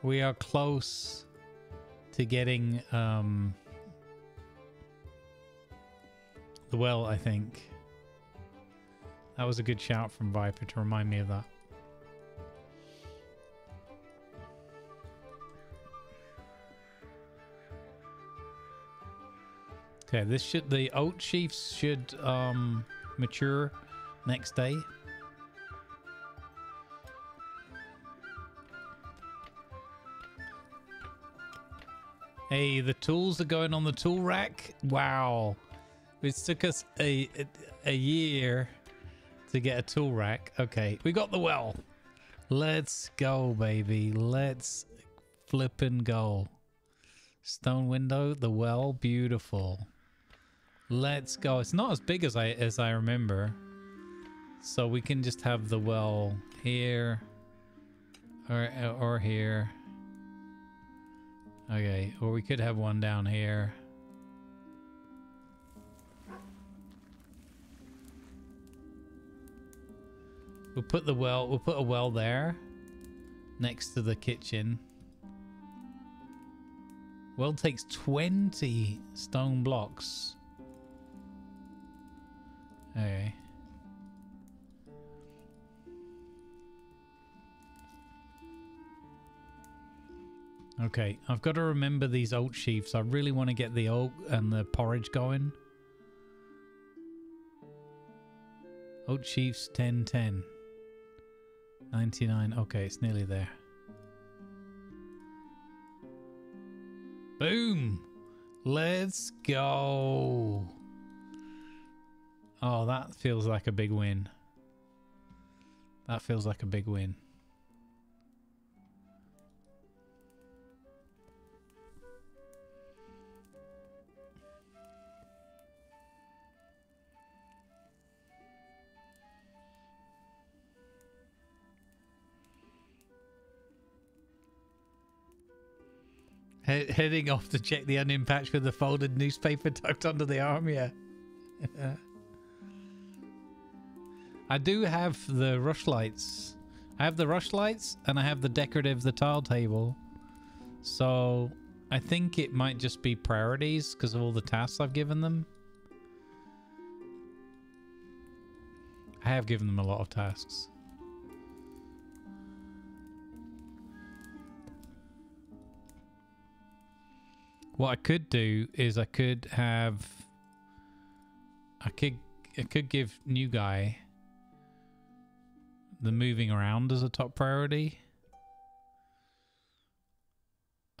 We are close to getting the well, I think. That was a good shout from Viper to remind me of that. Okay, this should, the oat sheaves should mature next day. Hey, the tools are going on the tool rack. Wow, it took us a year to get a tool rack. Okay, we got the well. Let's go, baby. Let's flippin' go. Stone window, the well, beautiful. Let's go. It's not as big as I remember, so we can just have the well here or here. Okay, or we could have one down here. We'll put the well. We'll put a well there, next to the kitchen. Well takes 20 stone blocks. Okay. Okay, I've got to remember these oat sheaves. I really want to get the oat and the porridge going. Oat sheaves 10, 10. 99. Okay, it's nearly there. Boom! Let's go! Oh, that feels like a big win. That feels like a big win. Heading off to check the onion patch with the folded newspaper tucked under the arm, yeah. I do have the rush lights. I have the rush lights and I have the decorative, the tile table. So I think it might just be priorities because of all the tasks I've given them. I have given them a lot of tasks. What I could do is I could have, I could give new guy the moving around as a top priority,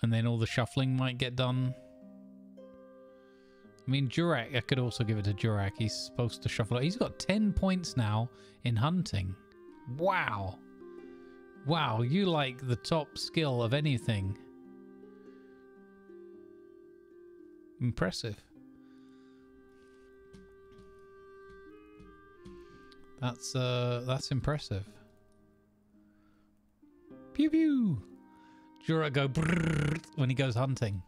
and then all the shuffling might get done. I mean, Jurak, I could also give it to Jurak. He's supposed to shuffle. He's got 10 points now in hunting. Wow. Wow, you like the top skill of anything. Impressive. That's impressive. Pew pew. Jura go brrrr when he goes hunting.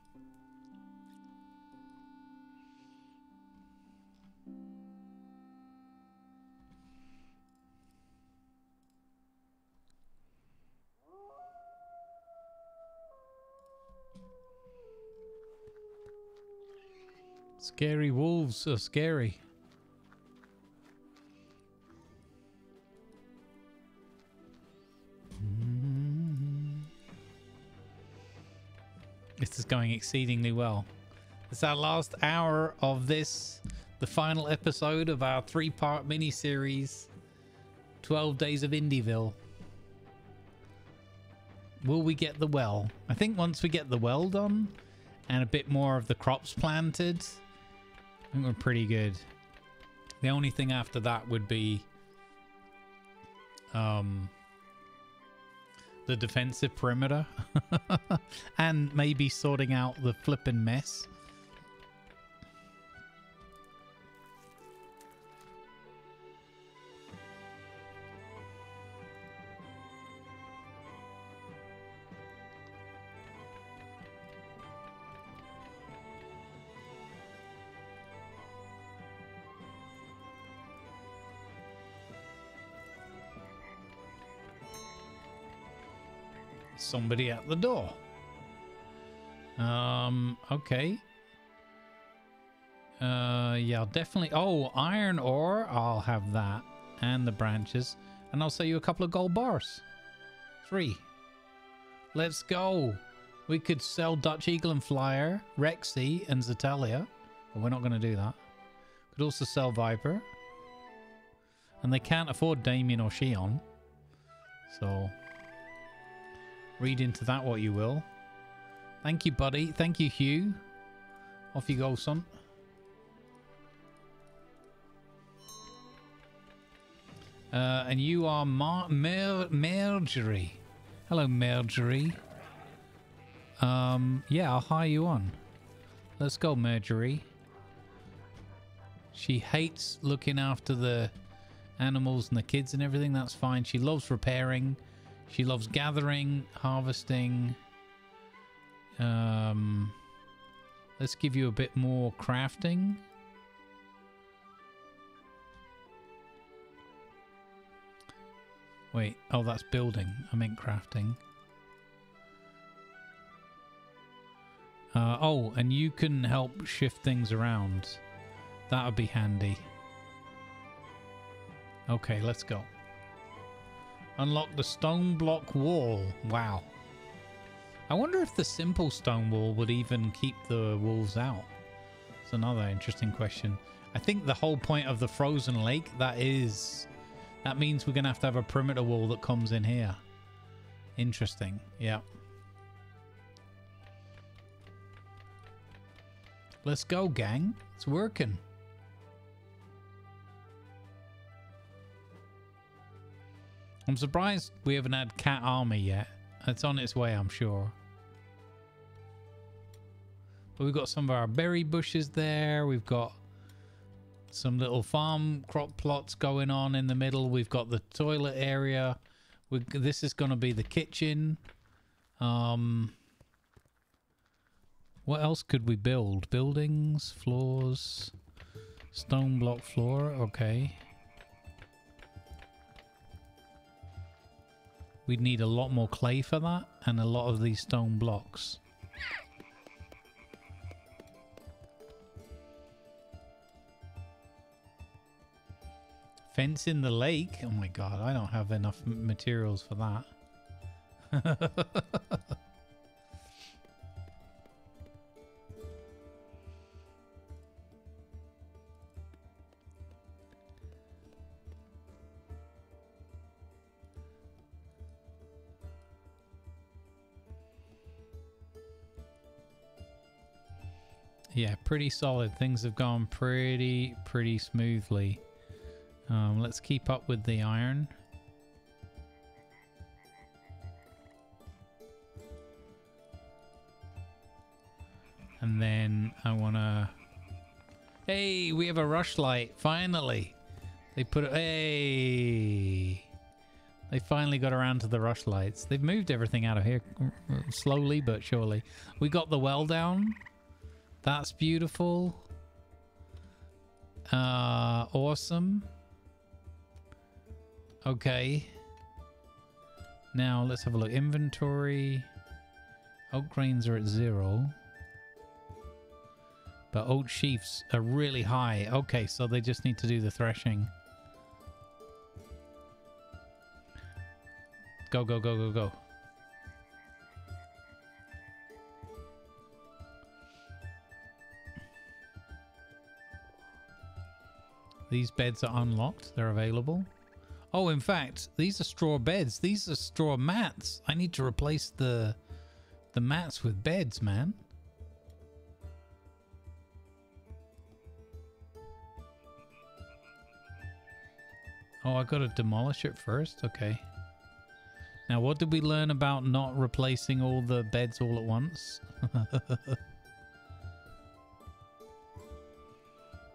Scary wolves are scary. This is going exceedingly well. It's our last hour of this, the final episode of our three-part mini-series, 12 Days of Indieville. Will we get the well? I think once we get the well done and a bit more of the crops planted, I think we're pretty good. The only thing after that would be the defensive perimeter and maybe sorting out the flippin' mess. somebody at the door. Okay. Yeah, definitely. Oh, iron ore. I'll have that. And the branches. And I'll sell you a couple of gold bars. 3. Let's go. We could sell Dutch Eagle and Flyer, Rexy and Zetalia. But we're not going to do that. Could also sell Viper. And they can't afford Damien or Shion. So, read into that what you will. Thank you, buddy. Thank you, Hugh. Off you go, son. And you are Marjorie. Hello, Marjorie. Yeah, I'll hire you on. Let's go, Marjorie. She hates looking after the animals and the kids and everything. That's fine. She loves repairing. She loves gathering, harvesting. Let's give you a bit more crafting. Wait, oh, that's building. I meant crafting. Oh, and you can help shift things around. That would be handy. Okay, let's go. Unlock the stone block wall. Wow. I wonder if the simple stone wall would even keep the wolves out. It's another interesting question. I think the whole point of the frozen lake, that means we're going to have a perimeter wall that comes in here. Interesting. Yeah. Let's go, gang. It's working. I'm surprised we haven't had Cat Army yet. It's on its way, I'm sure. But we've got some of our berry bushes there. We've got some little farm crop plots going on in the middle. We've got the toilet area. This is going to be the kitchen. What else could we build? Buildings, floors, stone block floor. Okay. We'd need a lot more clay for that and a lot of these stone blocks. Fence in the lake. Oh my god, I don't have enough materials for that. Yeah, pretty solid. Things have gone pretty smoothly. Let's keep up with the iron. And then I want to... Hey, we have a rushlight. Finally. They put it... Hey! They finally got around to the rushlights. They've moved everything out of here. Slowly but surely. We got the well down. That's beautiful. Awesome. Okay. Now let's have a look. Inventory. Oat grains are at 0. But oat sheaves are really high. Okay, so they just need to do the threshing. Go, go, go, go, go. These beds are unlocked. They're available. Oh, in fact, these are straw beds. These are straw mats. I need to replace the mats with beds, man. Oh, I got to demolish it first. Okay. Now, what did we learn about not replacing all the beds all at once?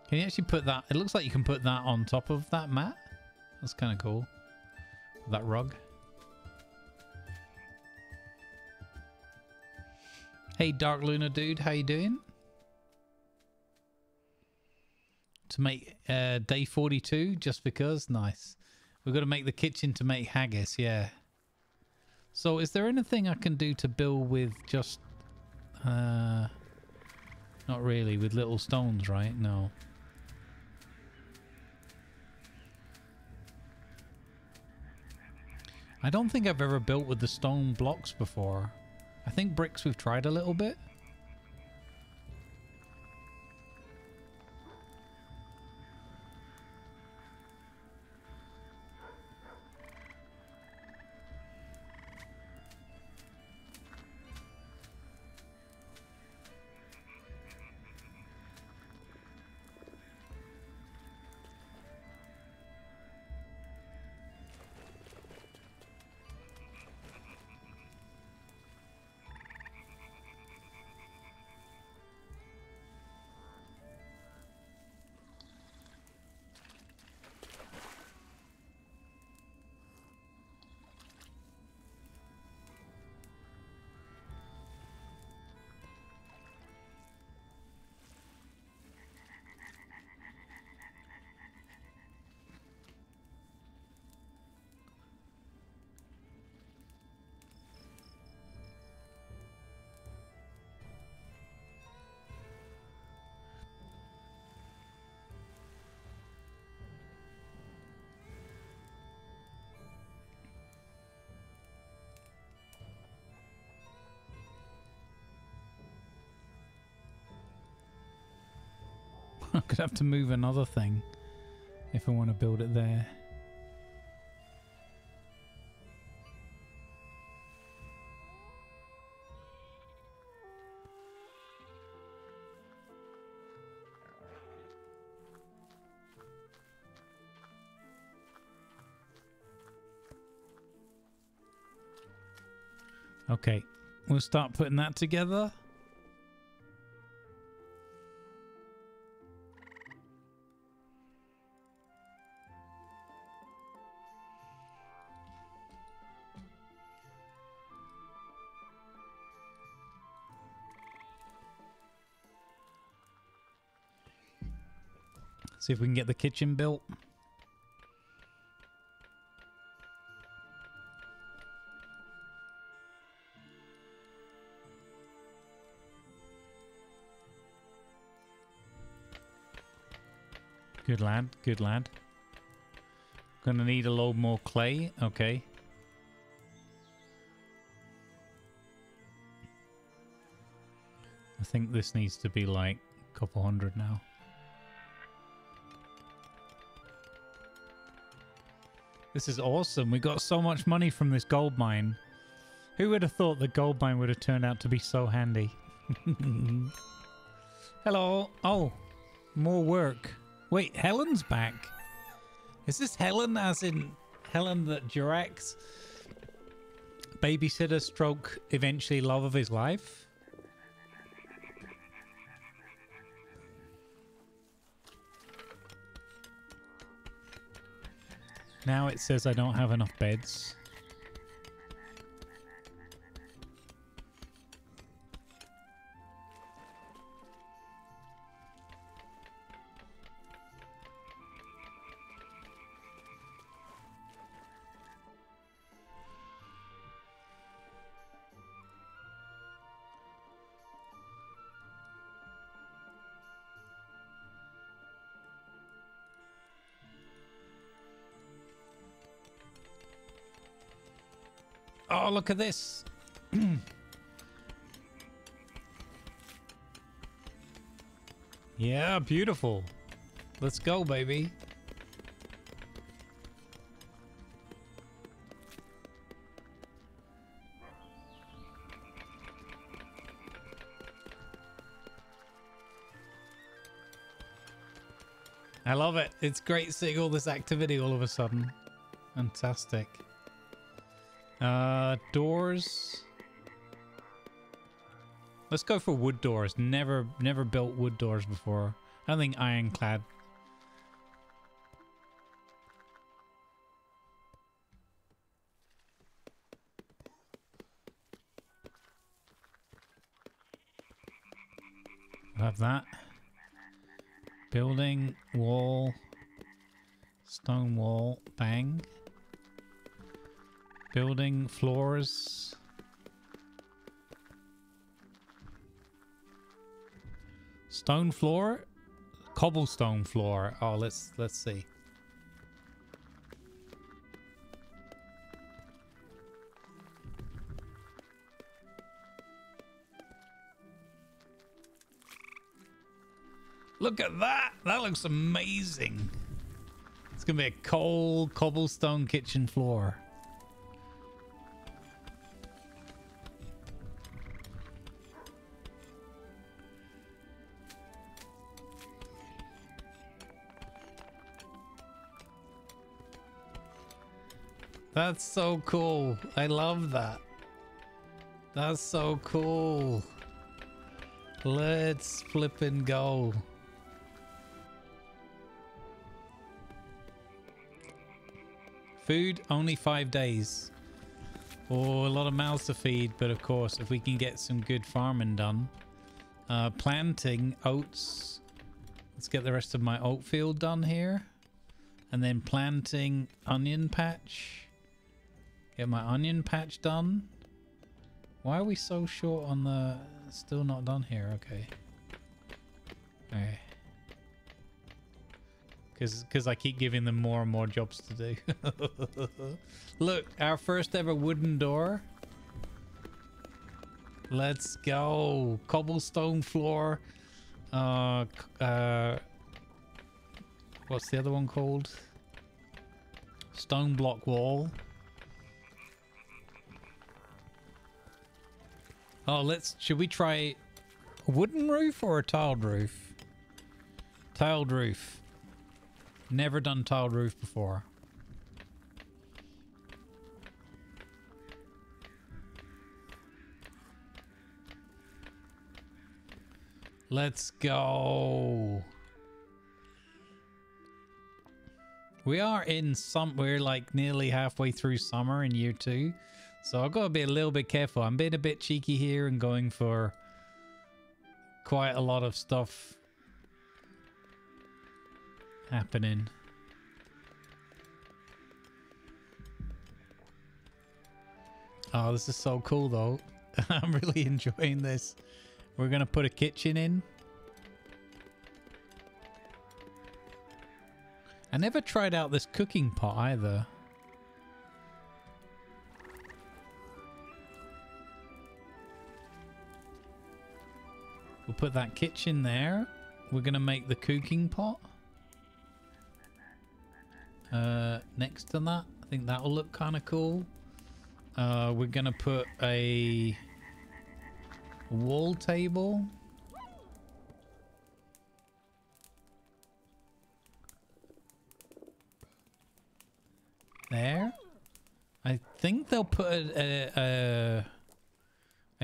Can you actually put that? It looks like you can put that on top of that mat. That's kind of cool. That rug. Hey, Dark Luna dude, how you doing? To make day 42, just because. Nice. We've got to make the kitchen to make haggis, yeah. So is there anything I can do to build with just... not really, with little stones, right? No. I don't think I've ever built with the stone blocks before. I think bricks we've tried a little bit. I could have to move another thing if I want to build it there. Okay, we'll start putting that together. See if we can get the kitchen built. Good lad, good lad. Gonna need a load more clay, okay. I think this needs to be like a couple hundred now. This is awesome. We got so much money from this gold mine. Who would have thought the gold mine would have turned out to be so handy? Hello. Oh, more work. Wait, Helen's back. Is this Helen as in Helen that Durax babysitter stroke eventually love of his life? Now it says I don't have enough beds. Oh, look at this. Yeah, beautiful. Let's go, baby. I love it. It's great seeing all this activity all of a sudden. Fantastic. Doors. Let's go for wood doors. Never built wood doors before. I don't think ironclad. Love that. Building, wall, stone wall, bang. building floors. Stone floor? Cobblestone floor. Oh, let's see. Look at that! That looks amazing. It's gonna be a cold cobblestone kitchen floor. That's so cool. I love that. That's so cool. Let's flip and go. Food, only 5 days. Oh, a lot of mouths to feed, but of course, if we can get some good farming done. Planting oats. Let's get the rest of my oat field done here. And then planting onion patch. Get my onion patch done. Why are we so short on the... Still not done here. Okay. Okay. Because I keep giving them more and more jobs to do. Look, our first ever wooden door. Let's go. Cobblestone floor. What's the other one called? Stone block wall. Oh, should we try a wooden roof or a tiled roof? Tiled roof. Never done tiled roof before. Let's go. We are we're like nearly halfway through summer in year 2. So I've got to be a little bit careful. I'm being a bit cheeky here and going for quite a lot of stuff happening. Oh, this is so cool though. I'm really enjoying this. We're going to put a kitchen in. I never tried out this cooking pot either. We'll put that kitchen there. We're going to make the cooking pot. Next to that. I think that'll look kind of cool. We're going to put a wall table. There. I think they'll put I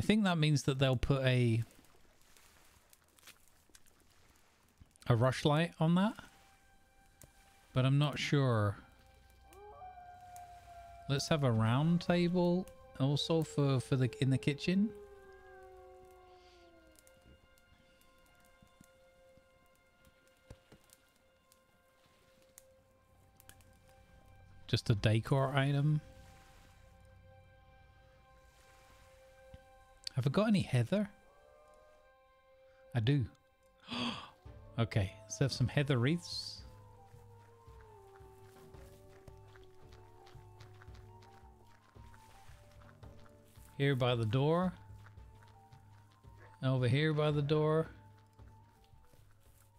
think that means that they'll put a rushlight on that, but I'm not sure. Let's have a round table also in the kitchen. Just a decor item. Have I got any heather? I do. Okay, let's have some heather wreaths. Here by the door. Over here by the door.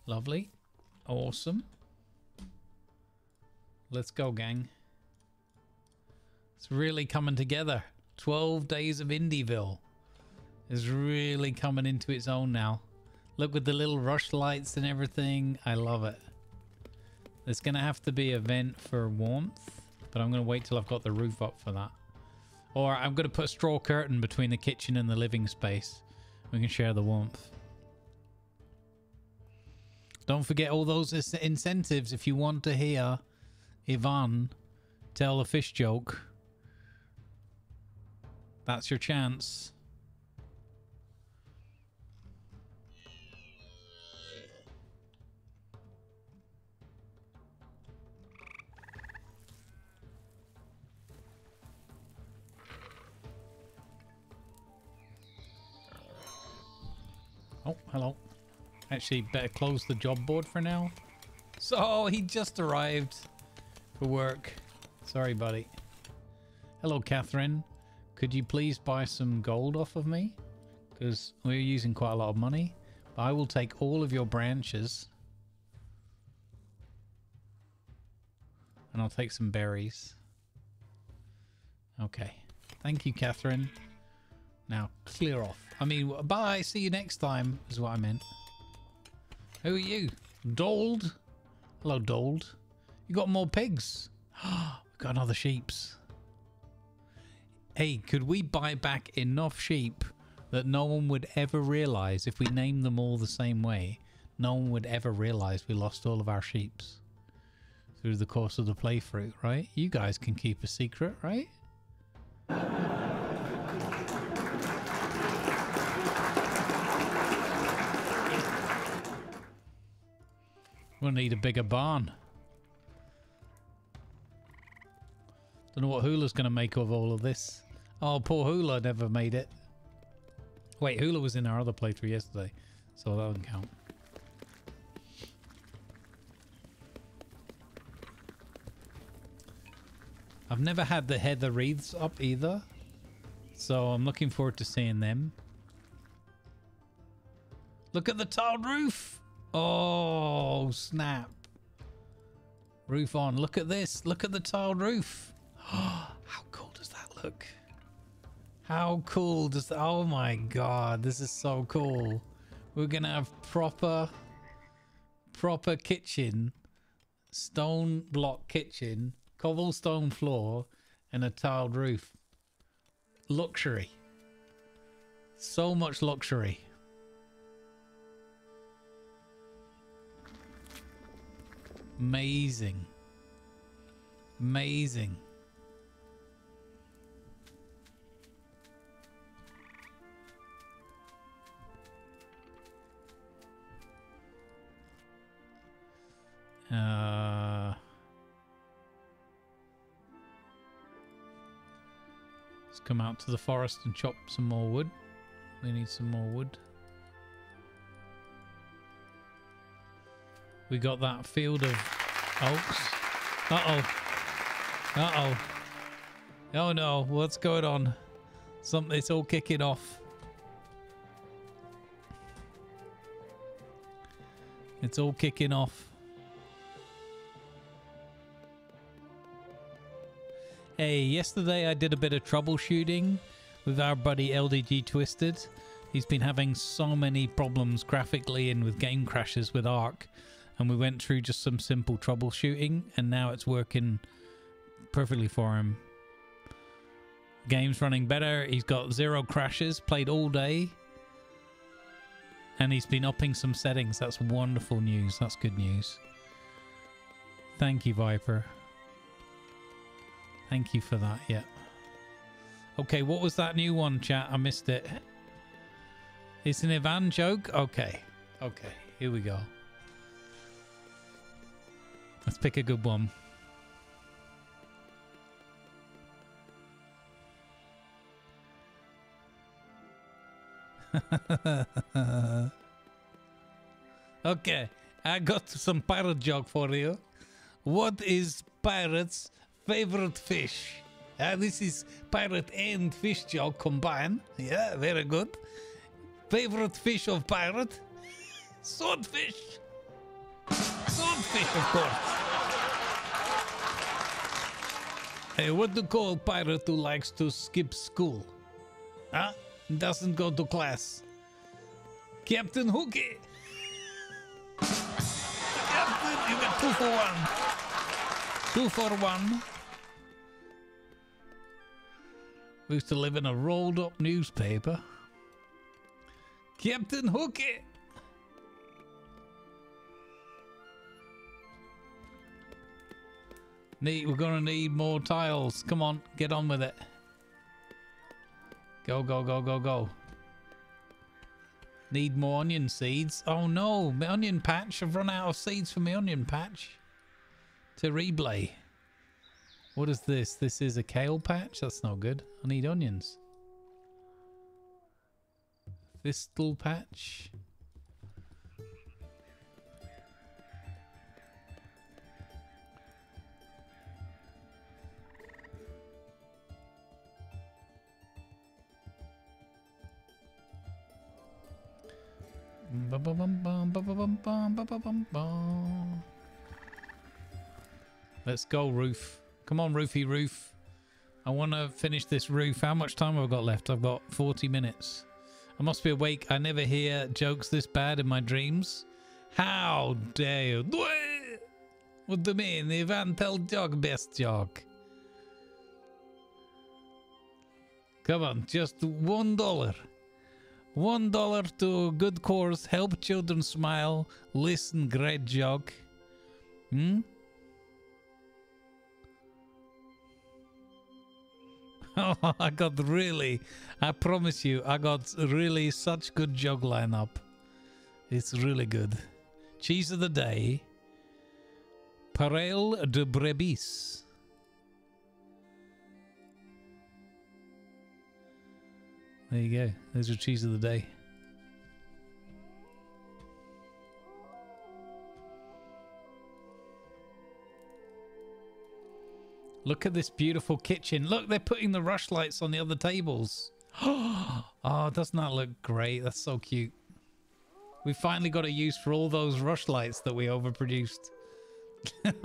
Lovely. Awesome. Let's go, gang. It's really coming together. 12 Days of Indieville is really coming into its own now. Look, with the little rush lights and everything. I love it. There's going to have to be a vent for warmth, but I'm going to wait till I've got the roof up for that. Or I'm going to put a straw curtain between the kitchen and the living space. We can share the warmth. Don't forget all those incentives. If you want to hear Ivan tell a fish joke, that's your chance. Oh, hello. Actually, better close the job board for now. So, he just arrived for work. Sorry, buddy. Hello, Catherine. Could you please buy some gold off of me? Because we're using quite a lot of money. I will take all of your branches. And I'll take some berries. Okay. Thank you, Catherine. Now, clear off. I mean, bye. See you next time is what I meant. Who are you? Dold? Hello, Dold. You got more pigs. Got another sheeps. Hey, could we buy back enough sheep that no one would ever realize if we named them all the same way? No one would ever realize we lost all of our sheeps through the course of the playthrough, right? You guys can keep a secret, right? We'll need a bigger barn. Don't know what Hula's going to make of all of this. Oh, poor Hula never made it. Wait, Hula was in our other playthrough yesterday, so that doesn't count. I've never had the heather wreaths up either, so I'm looking forward to seeing them. Look at the tiled roof! Oh, snap. Roof on. Look at this. Look at the tiled roof. Oh, how cool does that look? How cool does that... Oh, my God. This is so cool. We're going to have proper kitchen, stone block kitchen, cobblestone floor and a tiled roof. Luxury. So much luxury. Amazing. Amazing. Come out to the forest and chop some more wood. We need some more wood. We got that field of oaks. Uh-oh. Oh no, what's going on? Something, it's all kicking off. It's all kicking off. Hey, yesterday I did a bit of troubleshooting with our buddy LDG Twisted. He's been having so many problems graphically and with game crashes with Ark. And we went through just some simple troubleshooting and now it's working perfectly for him. Game's running better. He's got 0 crashes, played all day. And he's been upping some settings. That's wonderful news. That's good news. Thank you, Viper. Thank you for that, yeah. Okay, what was that new one, chat? I missed it. It's an Ivan joke? Okay. Okay, here we go. Let's pick a good one. Okay, I got some pirate joke for you. What is pirates' favorite fish? This is pirate and fish joke combined. Yeah, very good. Favorite fish of pirate? Swordfish. Swordfish, of course. Hey, what do you call a pirate who likes to skip school? Huh? Doesn't go to class. Captain Hookie. Captain, you got 2 for 1. 2 for 1. We used to live in a rolled up newspaper. Captain Hookie. We're gonna need more tiles. Come on, get on with it. Go, go, go, go, go. Need more onion seeds. Oh no, my onion patch. I've run out of seeds for my onion patch. To replay. What is this? This is a kale patch? That's not good. I need onions. Thistle patch. Let's go, roof. Come on, roofy roof. I want to finish this roof. How much time have I got left? I've got 40 minutes. I must be awake. I never hear jokes this bad in my dreams. How dare you? What do you mean? Ivan told joke, best joke. Come on, just $1. $1 to good cause. Help children smile. Listen, great joke. Hmm? Oh, I got really, I promise you, I got really such good jog lineup. It's really good. Cheese of the day. Parel de Brebis. There you go. There's your cheese of the day. Look at this beautiful kitchen. Look, they're putting the rush lights on the other tables. Oh, doesn't that look great? That's so cute. We finally got a use for all those rush lights that we overproduced. All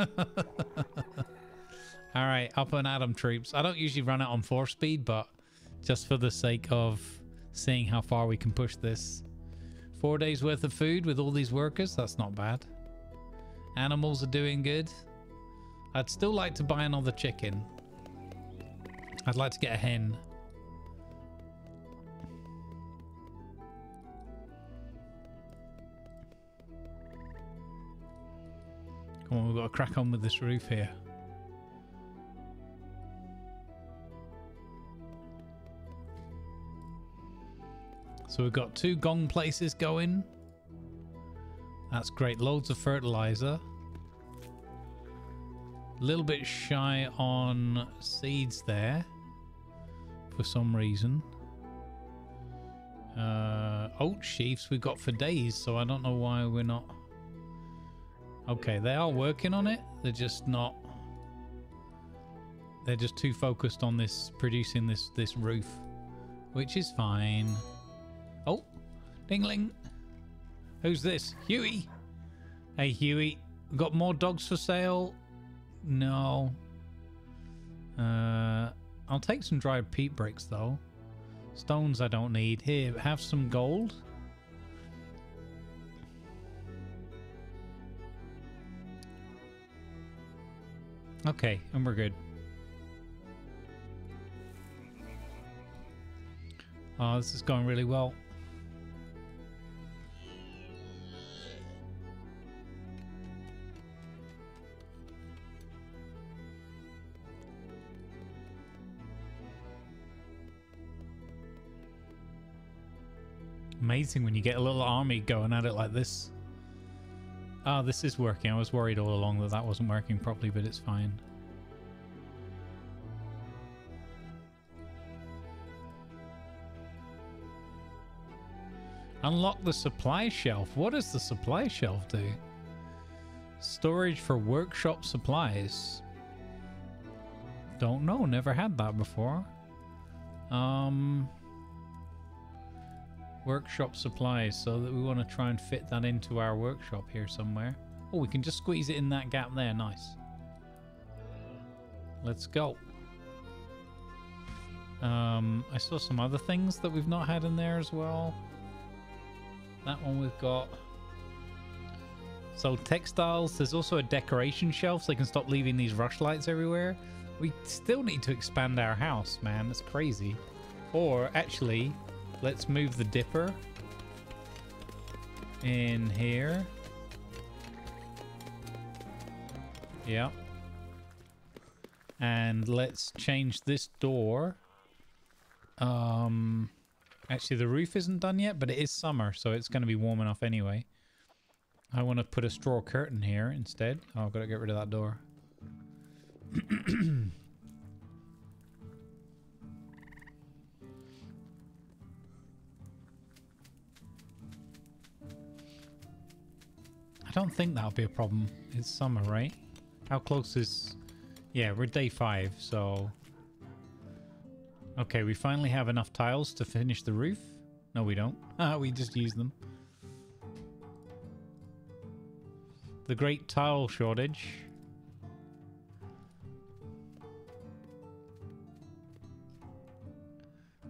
right, up and at 'em, troops. I don't usually run it on 4-speed, but just for the sake of seeing how far we can push this. 4 days worth of food with all these workers. That's not bad. Animals are doing good. I'd still like to buy another chicken. I'd like to get a hen. Come on, we've got to crack on with this roof here. So we've got 2 gong places going. That's great. Loads of fertilizer. A little bit shy on seeds there for some reason. Oat sheaves we've got for days, so I don't know why we're not... Okay, they are working on it. They're just not... They're just too focused on this, producing this roof, which is fine. Oh, dingling. Who's this? Huey. Hey, Huey. Got more dogs for sale. No. I'll take some dried peat bricks, though. Stones I don't need. Here, have some gold. Okay, and we're good. Oh, this is going really well. Amazing when you get a little army going at it like this. Ah, this is working. I was worried all along that that wasn't working properly, but it's fine. Unlock the supply shelf. What does the supply shelf do? Storage for workshop supplies. Don't know. Never had that before. Workshop supplies, so that we want to try and fit that into our workshop here somewhere. Oh, we can just squeeze it in that gap there. Nice. Let's go. I saw some other things that we've not had in there as well. That one we've got. So textiles. There's also a decoration shelf, so they can stop leaving these rush lights everywhere. We still need to expand our house, man. That's crazy. Or actually... Let's move the dipper in here. Yeah. And let's change this door. Actually, the roof isn't done yet, but it is summer, so it's going to be warm enough anyway. I want to put a straw curtain here instead. Oh, I've got to get rid of that door. I don't think that'll be a problem. It's summer, right? How close is... Yeah, we're day 5, so... Okay, we finally have enough tiles to finish the roof. No, we don't. We just use them. the great tile shortage.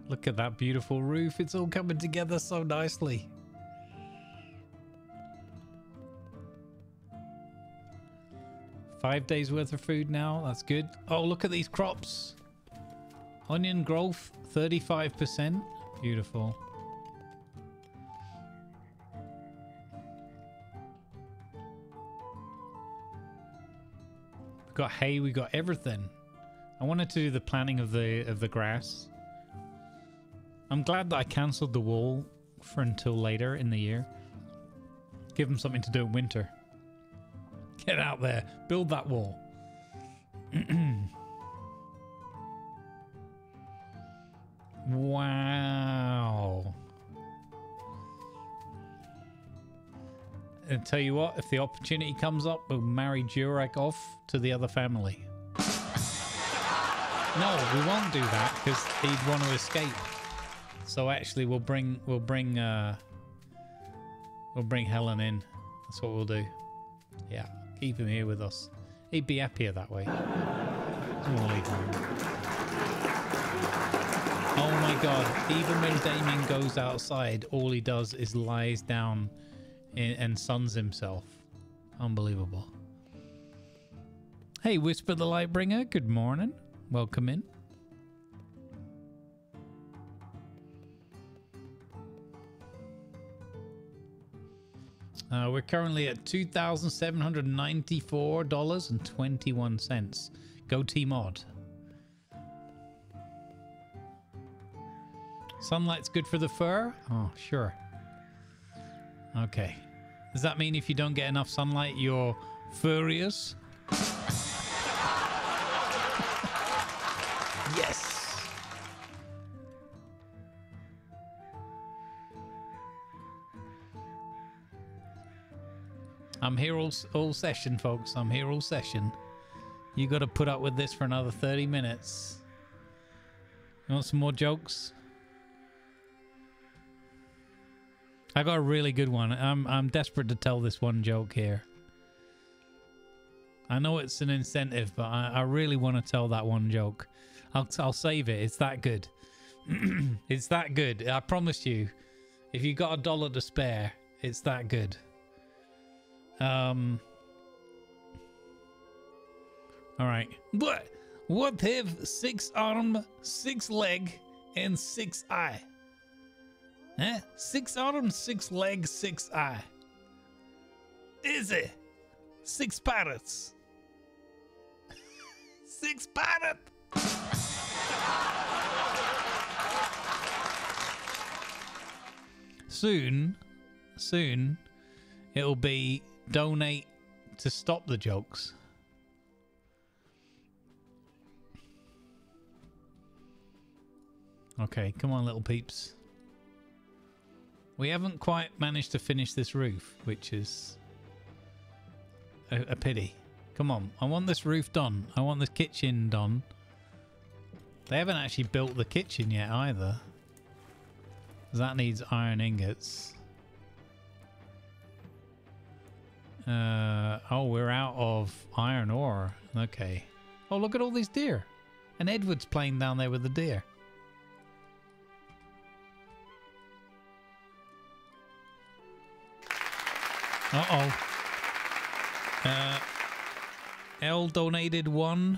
Look at that beautiful roof. It's all coming together so nicely. $5 days worth of food now. That's good. Oh, look at these crops. Onion growth, 35%. Beautiful. We've got hay. We got everything. I wanted to do the planting of the grass. I'm glad that I cancelled the wall for until later in the year. Give them something to do in winter. Get out there. Build that wall. Wow. And tell you what, if the opportunity comes up, we'll marry Jurek off to the other family. No, we won't do that because he'd want to escape. So actually we'll bring Helen in. That's what we'll do. Yeah, keep him here with us. He'd be happier that way. We'll leave him. Oh my god, even when Damien goes outside, all he does is lies down and suns himself. Unbelievable. Hey, Whisper the Lightbringer, good morning. Welcome in. We're currently at $2,794.21. Go Team Odd. Sunlight's good for the fur? Oh, sure. Okay. Does that mean if you don't get enough sunlight, you're furious? Yes! I'm here all session, folks. I'm here all session. You got to put up with this for another 30 minutes. You want some more jokes? I got a really good one. I'm desperate to tell this one joke here. I know it's an incentive, but I really want to tell that one joke. I'll save it. It's that good. It's that good. I promise you. If you got $1 to spare, it's that good. All right. What have 6 arm, 6 leg, and 6 eye? Huh? 6 arm, 6 leg, 6 eye. Easy. 6 parrots. 6 parrot. Soon, it'll be donate to stop the jokes. Okay, come on, little peeps. We haven't quite managed to finish this roof, which is a pity. Come on. I want this roof done. I want this kitchen done. They haven't actually built the kitchen yet either. That needs iron ingots. Oh, we're out of iron ore. Okay. Oh, look at all these deer. And Edward's playing down there with the deer. L donated 1.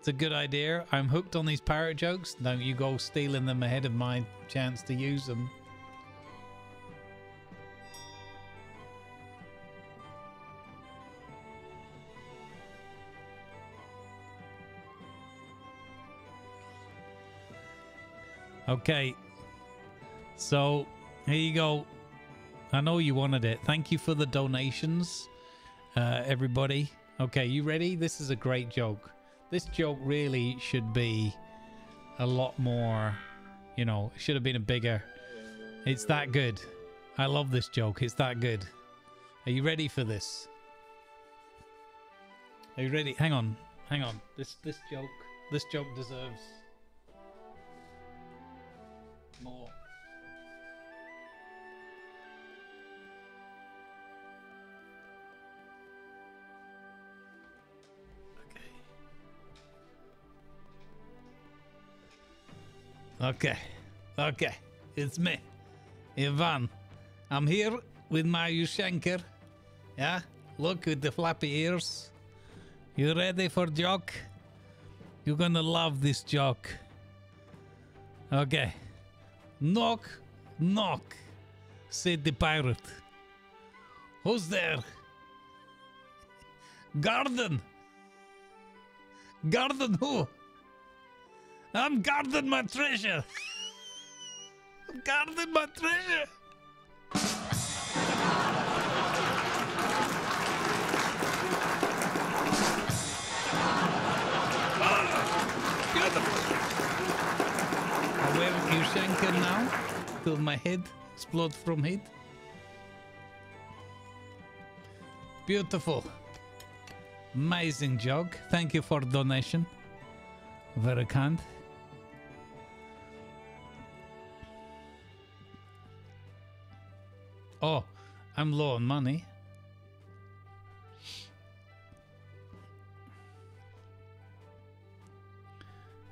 It's a good idea. I'm hooked on these parrot jokes. Don't you go stealing them ahead of my chance to use them. Okay. So, here you go. I know you wanted it. Thank you for the donations, everybody. Okay, you ready? This is a great joke. This joke really should be a lot more, you know, it should have been a bigger. It's that good. I love this joke. It's that good. Are you ready for this? Are you ready? Hang on. Hang on. This joke deserves more. Okay, it's me, Ivan. I'm here with my Ushanker. Yeah, look, with the flappy ears. You ready for joke? You're gonna love this joke. Okay. Knock, knock, said the pirate. Who's there? Garden. Garden who? I'm guarding my treasure. Guarding my treasure. I wear Ushanker now till my head explodes from heat. Beautiful. Amazing joke. Thank you for donation. Very kind. Oh, I'm low on money.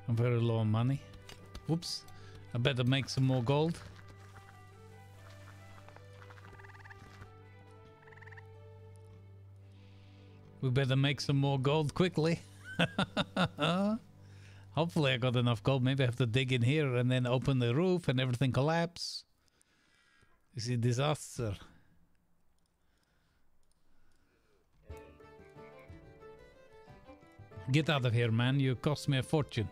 I'm very low on money. Whoops. I better make some more gold. We better make some more gold quickly. Hopefully I got enough gold. Maybe I have to dig in here and then open the roof and everything collapse. It's a disaster. Get out of here, man. You cost me a fortune.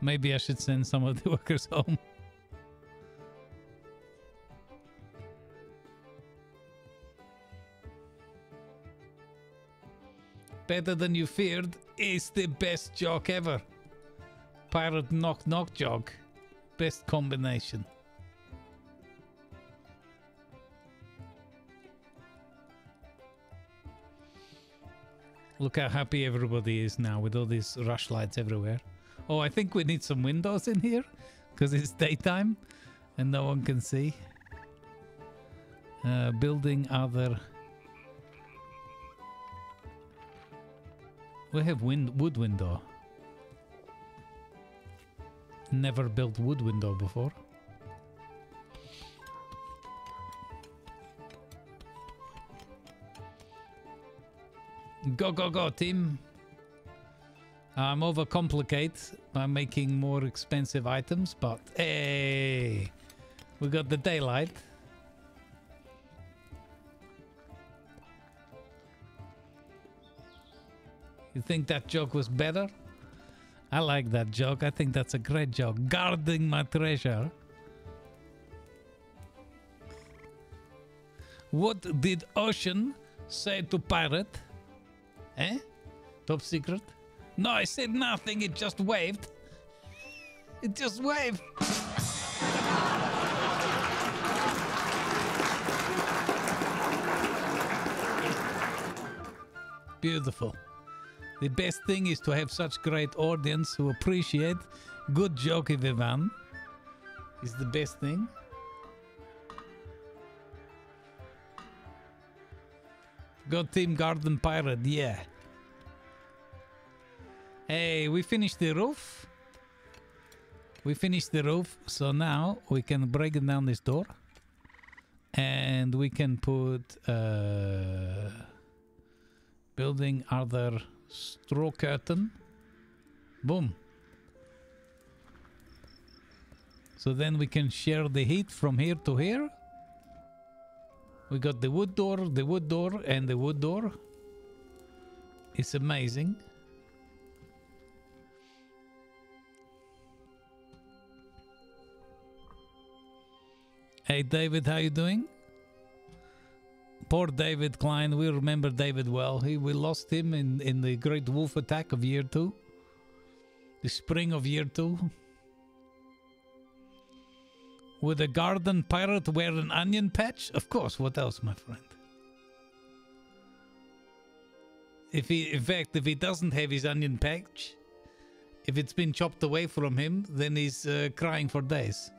Maybe I should send some of the workers home. Better than you feared is the best joke ever. Pirate knock knock joke. Best combination. Look how happy everybody is now with all these rush lights everywhere. Oh, I think we need some windows in here because it's daytime and no one can see. Building other... We have wood window. Never built wood window before. Go, go, go, team. I'm overcomplicate by making more expensive items, but hey, we got the daylight. You think that joke was better? I like that joke. I think that's a great joke. Guarding my treasure. What did Ocean say to Pirate? Eh? Top secret? No, I said nothing. It just waved. It just waved. Beautiful. The best thing is to have such great audience who appreciate good joke, Ivan. It's the best thing. Go team Garden Pirate, yeah. Hey, we finished the roof. We finished the roof, so now we can break down this door. And we can put... building other... straw curtain. Boom. So then we can share the heat from here to here. We got the wood door, and the wood door. It's amazing. Hey David, how you doing? Poor David Klein, we remember David well. We lost him in the Great Wolf Attack of Year 2. The spring of Year 2. Would a garden pirate wear an onion patch? Of course, what else, my friend? If he, in fact, if he doesn't have his onion patch, if it's been chopped away from him, then he's crying for days.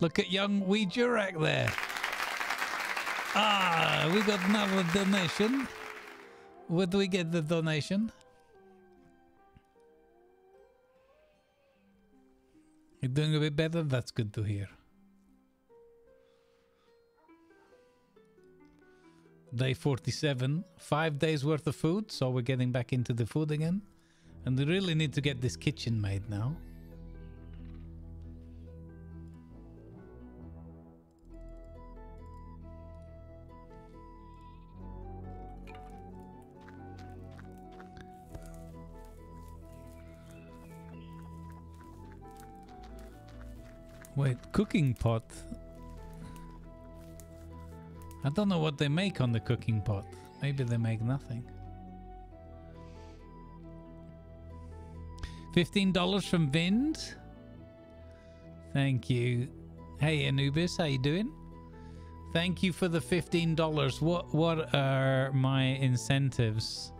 Look at young Wee Jurek there. Ah, we got another donation. Where do we get the donation? You're doing a bit better? That's good to hear. Day 47, 5 days worth of food, so we're getting back into the food again. And we really need to get this kitchen made now. Wait, cooking pot? I don't know what they make on the cooking pot. Maybe they make nothing. $15 from Vind. Thank you. Hey Anubis, how you doing? Thank you for the $15. What are my incentives?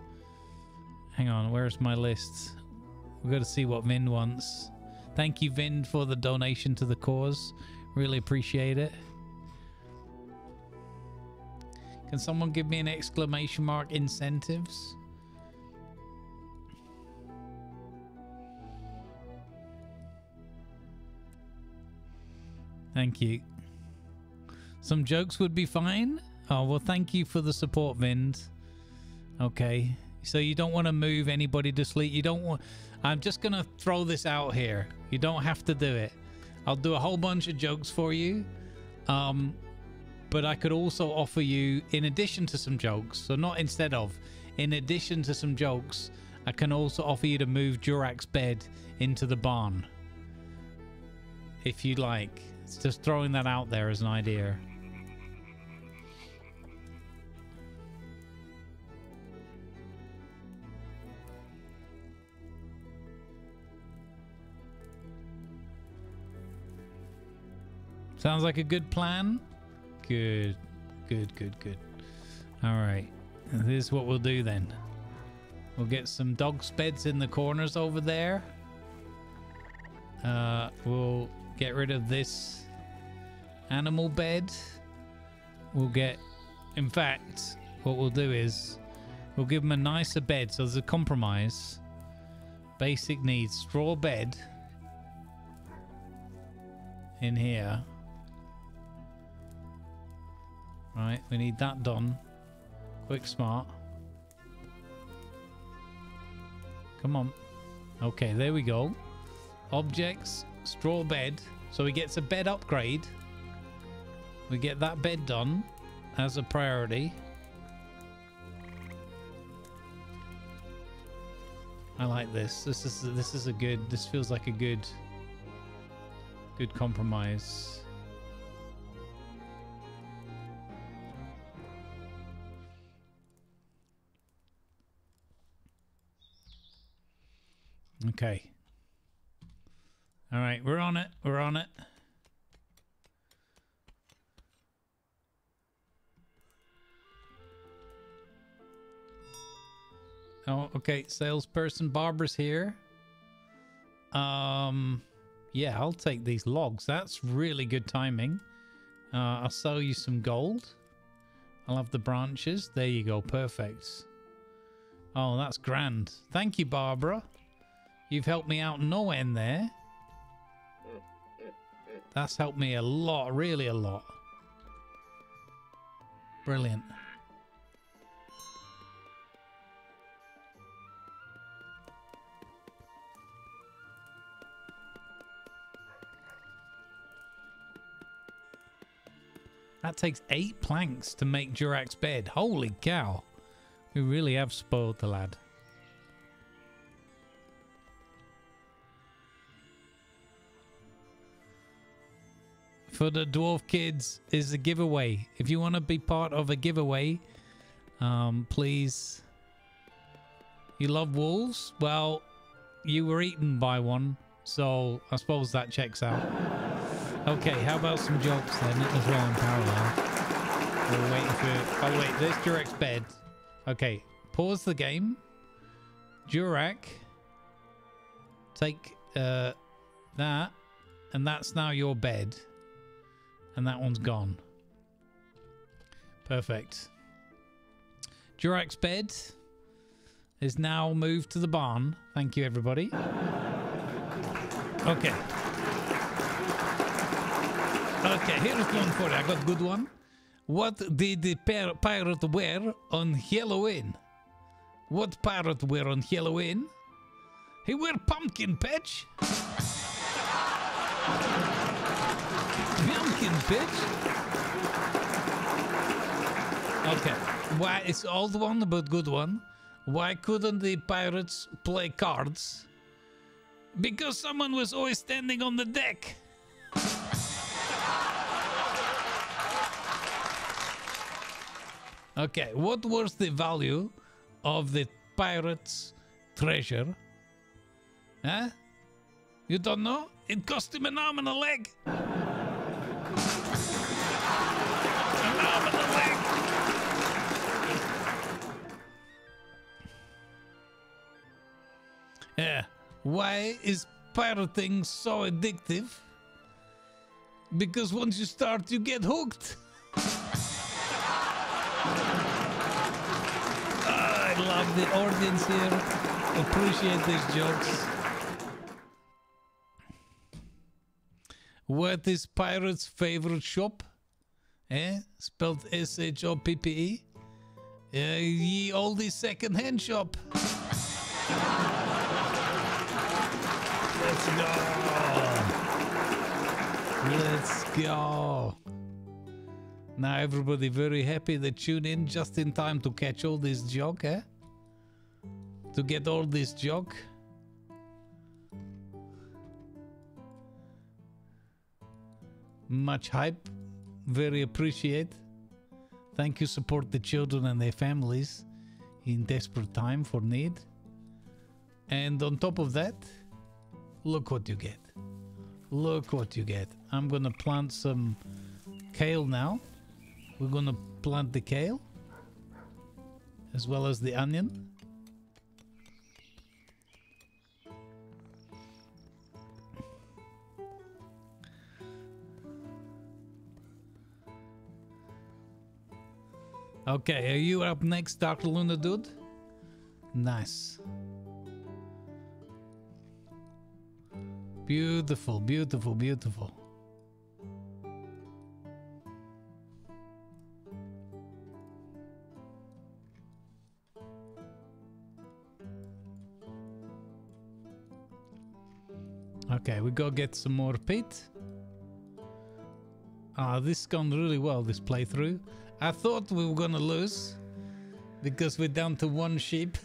Hang on, where's my list? We've got to see what Vind wants. Thank you, Vind, for the donation to the cause. Really appreciate it. Can someone give me an exclamation mark incentives? Thank you. Some jokes would be fine. Oh, well, thank you for the support, Vind. Okay. So you don't want to move anybody to sleep. You don't want... I'm just going to throw this out here. You don't have to do it. I'll do a whole bunch of jokes for you. But I could also offer you, in addition to some jokes, so not instead of, in addition to some jokes, I can also offer you to move Durak's bed into the barn. If you'd like. It's just throwing that out there as an idea. Sounds like a good plan. Good, good, good, good. All right, this is what we'll do then. We'll get some dog's beds in the corners over there. We'll get rid of this animal bed. We'll get... In fact, what we'll do is we'll give them a nicer bed. So there's a compromise. Basic needs, straw bed in here. Right, we need that done. Quick, smart. Come on. Okay, there we go. Objects, straw bed. So he gets a bed upgrade. We get that bed done as a priority. I like this. This is a good... This feels like a good compromise. Okay. All right, we're on it. We're on it. Oh, okay. Salesperson Barbara's here. Yeah, I'll take these logs. That's really good timing. I'll sell you some gold. I'll have the branches. There you go. Perfect. Oh, that's grand. Thank you, Barbara. You've helped me out no end there. That's helped me a lot, really a lot. Brilliant. That takes 8 planks to make Durak's bed. Holy cow. We really have spoiled the lad. For the Dwarf Kids is a giveaway. If you want to be part of a giveaway, please. You love wolves? Well, you were eaten by one, so I suppose that checks out. Okay, how about some jokes then as well in parallel? We're waiting for... Oh wait, there's Durak's bed. Okay, pause the game. Durak, take that, and that's now your bed. And that one's gone. Perfect. Durak's bed is now moved to the barn. Thank you, everybody. Okay. Okay, here's one for you. I got a good one. What did the pirate wear on Halloween? What pirate wear on Halloween? He wear pumpkin patch. Pumpkin patch. Okay. Why? It's old one, but good one. Why couldn't the pirates play cards? Because someone was always standing on the deck. Okay, what was the value of the pirate's treasure? Huh? You don't know? It cost him an arm and a leg. An arm and a leg. Yeah. Why is pirating so addictive? Because once you start, you get hooked. I love the audience here. Appreciate these jokes. What is pirate's favorite shop? Eh? Spelled S-H-O-P-P-E. Ye oldie second-hand shop. Let's go. Let's go. Now everybody very happy they tune in just in time to catch all this joke, eh? To get all this joke. Much hype. Very appreciate. Thank you, support the children and their families in desperate time for need. And on top of that, look what you get. Look what you get. I'm gonna plant some kale now. We're gonna plant the kale as well as the onion. Okay, are you up next, Dark Luna dude? Nice. Beautiful, beautiful, beautiful. Okay, we go get some more peat. Ah, this has gone really well, this playthrough. I thought we were gonna lose because we're down to one sheep.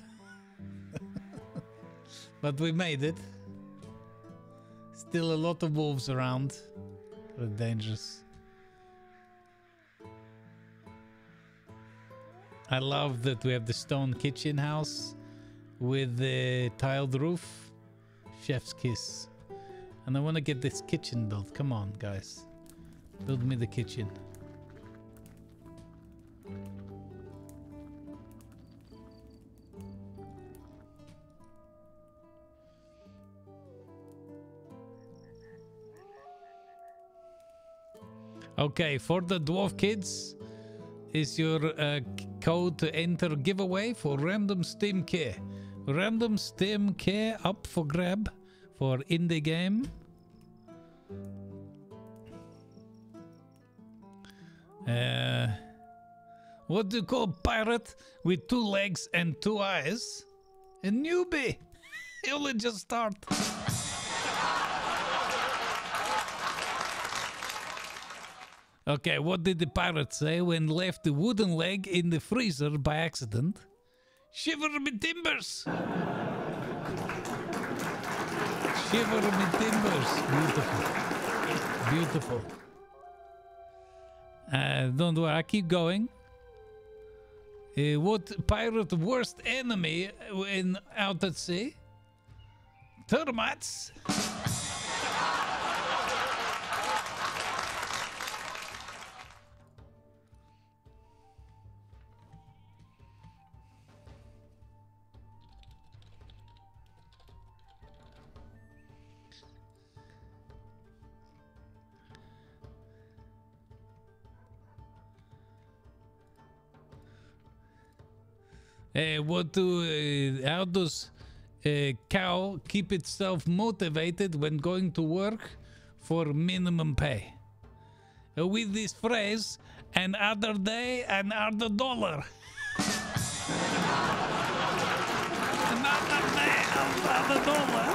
But we made it. Still a lot of wolves around. They're dangerous. I love that we have the stone kitchen house with the tiled roof. Chef's kiss. And I want to get this kitchen built. Come on, guys. Build me the kitchen. Okay, for the Dwarf Kids is your code to enter giveaway for Random Steam Key. Random Steam Key up for grab for indie game. What do you call pirate with two legs and two eyes? A newbie! He only just start. Okay, what did the pirate say when left the wooden leg in the freezer by accident? Shiver me timbers! Shiver me timbers! Beautiful. Beautiful. Don't worry, I keep going. What pirate worst enemy when out at sea? Termites! how does a cow keep itself motivated when going to work for minimum pay? With this phrase, another day, another dollar. Another day, another dollar.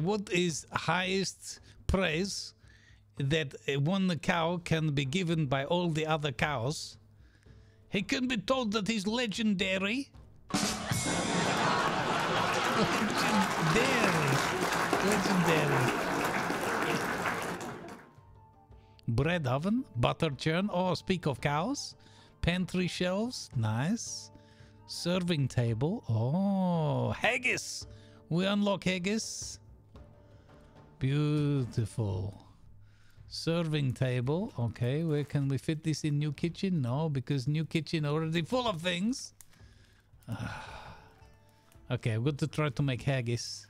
What is highest praise that one cow can be given by all the other cows? He can be told that he's legendary. Legendary. Legendary. Bread oven, butter churn. Oh, speak of cows. Pantry shelves. Nice. Serving table. Oh, haggis. We unlock haggis. Beautiful. Serving table. Okay, where can we fit this in new kitchen? No, because new kitchen already full of things. Okay, I've got to try to make haggis.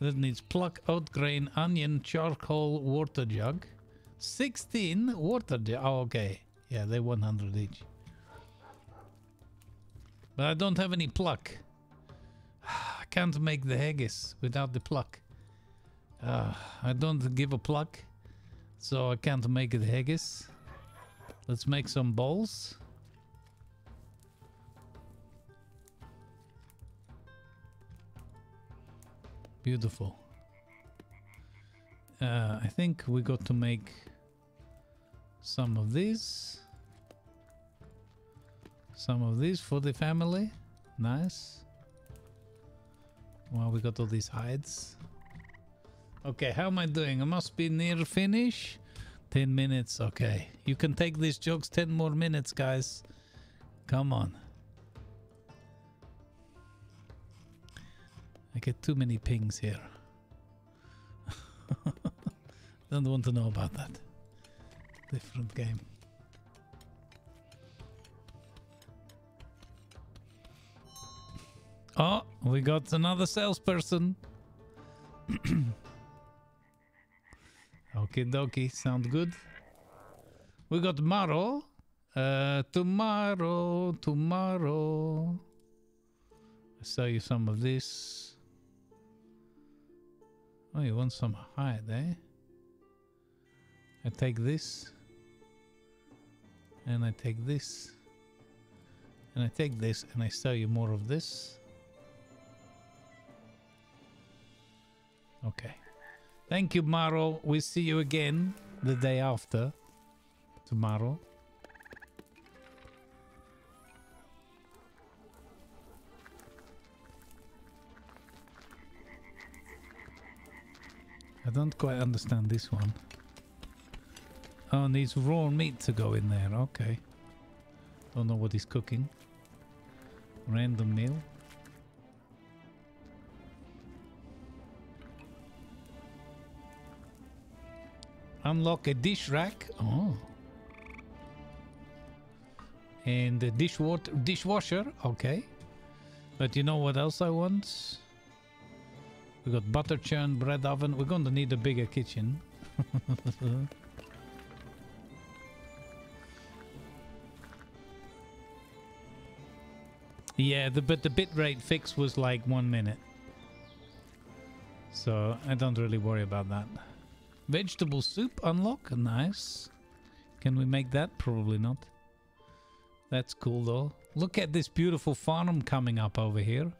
That needs pluck, oat grain, onion, charcoal, water jug. 16 water jug. Oh, okay. Yeah, they're 100 each. But I don't have any pluck. I can't make the haggis without the pluck. I don't give a pluck, so I can't make it haggis. Let's make some bowls. Beautiful. I think we got to make some of these. Some of these for the family. Nice. Well, we got all these hides. Okay, how am I doing? I must be near finish. 10 minutes, okay. You can take these jokes 10 more minutes, guys. Come on. I get too many pings here. Don't want to know about that. Different game. Oh, we got another salesperson. Okie dokie, sound good. We got Maro. Tomorrow. I'll sell you some of this. Oh, you want some hide, eh? I take this. And I take this. And I take this, and I sell you more of this. Okay. Thank you, Maro. We'll see you again the day after. Tomorrow. I don't quite understand this one. Oh, needs raw meat to go in there. Okay. Don't know what he's cooking. Random meal. Unlock a dish rack. Oh. And a dishwasher. Okay. But you know what else I want? We got butter churn, bread oven. We're going to need a bigger kitchen. Yeah, but the bitrate fix was like 1 minute. So I don't really worry about that. Vegetable soup unlock. Nice. Can we make that? Probably not. That's cool though. Look at this beautiful farm coming up over here.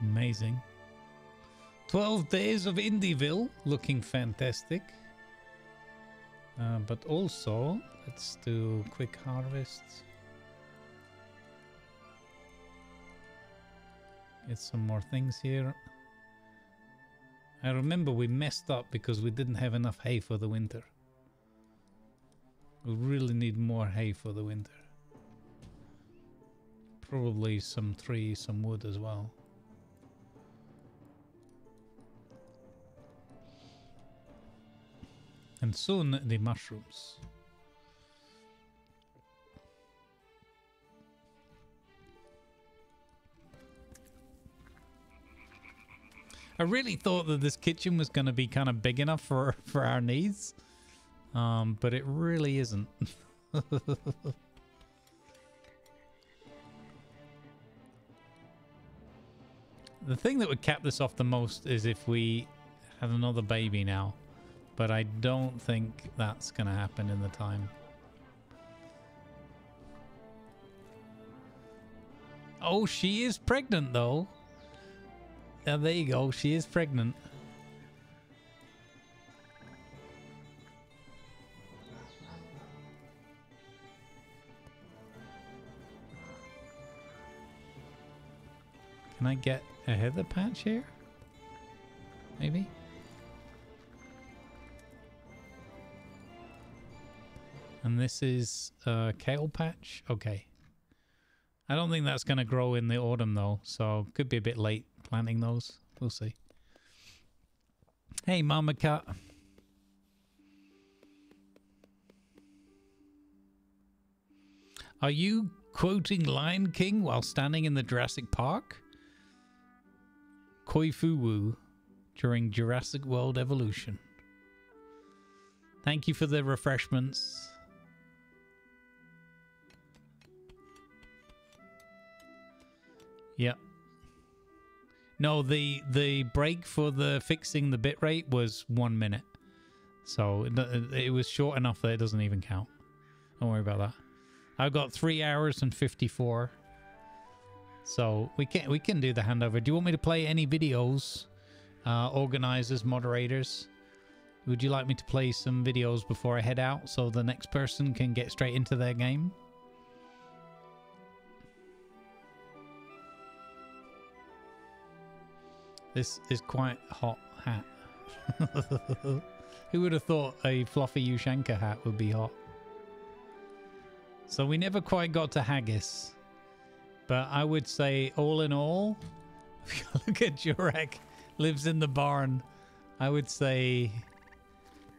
Amazing. 12 Days of Indieville, looking fantastic. But also, let's do quick harvest. Get some more things here. I remember we messed up because we didn't have enough hay for the winter. We really need more hay for the winter. Probably some trees, some wood as well. And soon the mushrooms. I really thought that this kitchen was going to be kind of big enough for our needs. But it really isn't. The thing that would cap this off the most is if we had another baby now. But I don't think that's going to happen in the time. Oh, she is pregnant, though. Now, there you go. She is pregnant. Can I get a heather patch here? Maybe? And this is a kale patch. Okay. I don't think that's going to grow in the autumn, though. So could be a bit late planting those. We'll see. Hey, Mama Cat. Are you quoting Lion King while standing in the Jurassic Park? Koifuwu during Jurassic World Evolution. Thank you for the refreshments. Yep. No, the break for the fixing the bitrate was 1 minute. So it was short enough that it doesn't even count. Don't worry about that. I've got 3 hours and 54. So we can do the handover. Do you want me to play any videos? Organizers, moderators? Would you like me to play some videos before I head out so the next person can get straight into their game? This is quite a hot hat. Who would have thought a fluffy Ushanka hat would be hot? So we never quite got to haggis. But I would say all in all, look at Jurek, lives in the barn. I would say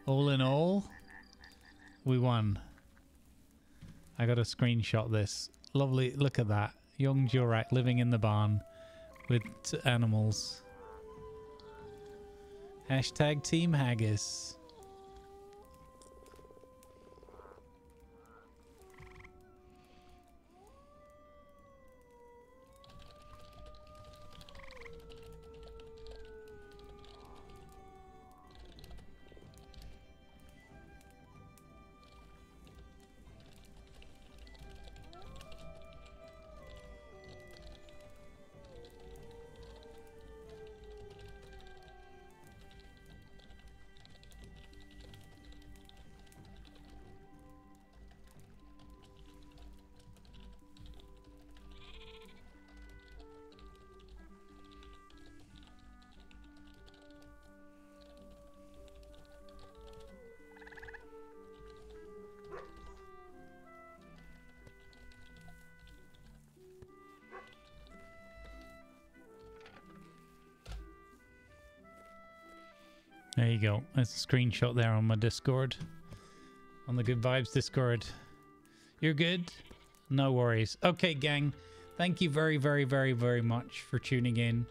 all in all, we won. I got to screenshot this. Lovely, look at that. Young Jurek living in the barn with animals. Hashtag Team Haggis. There you go. There's a screenshot there on my Discord. On the Good Vibes Discord. You're good? No worries. Okay, gang. Thank you very, very, very, very much for tuning in.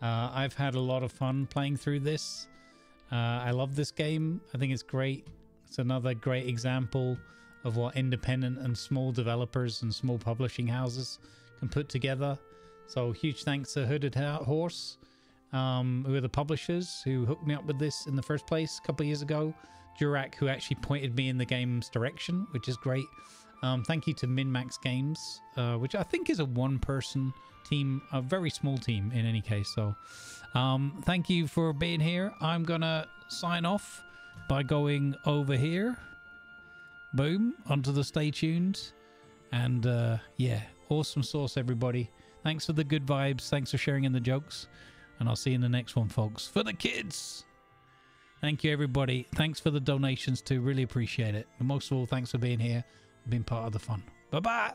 I've had a lot of fun playing through this. I love this game. I think it's great. It's another great example of what independent and small developers and small publishing houses can put together. So huge thanks to Hooded Horse. Who are the publishers who hooked me up with this in the first place a couple of years ago. Jurak, who actually pointed me in the game's direction, which is great. Thank you to Minmax Games, which I think is a one-person team, a very small team in any case. So thank you for being here. I'm going to sign off by going over here. Boom, onto the Stay Tuned. And yeah, awesome sauce, everybody. Thanks for the good vibes. Thanks for sharing in the jokes. And I'll see you in the next one, folks. For the kids! Thank you, everybody. Thanks for the donations, too. Really appreciate it. And most of all, thanks for being here and being part of the fun. Bye-bye!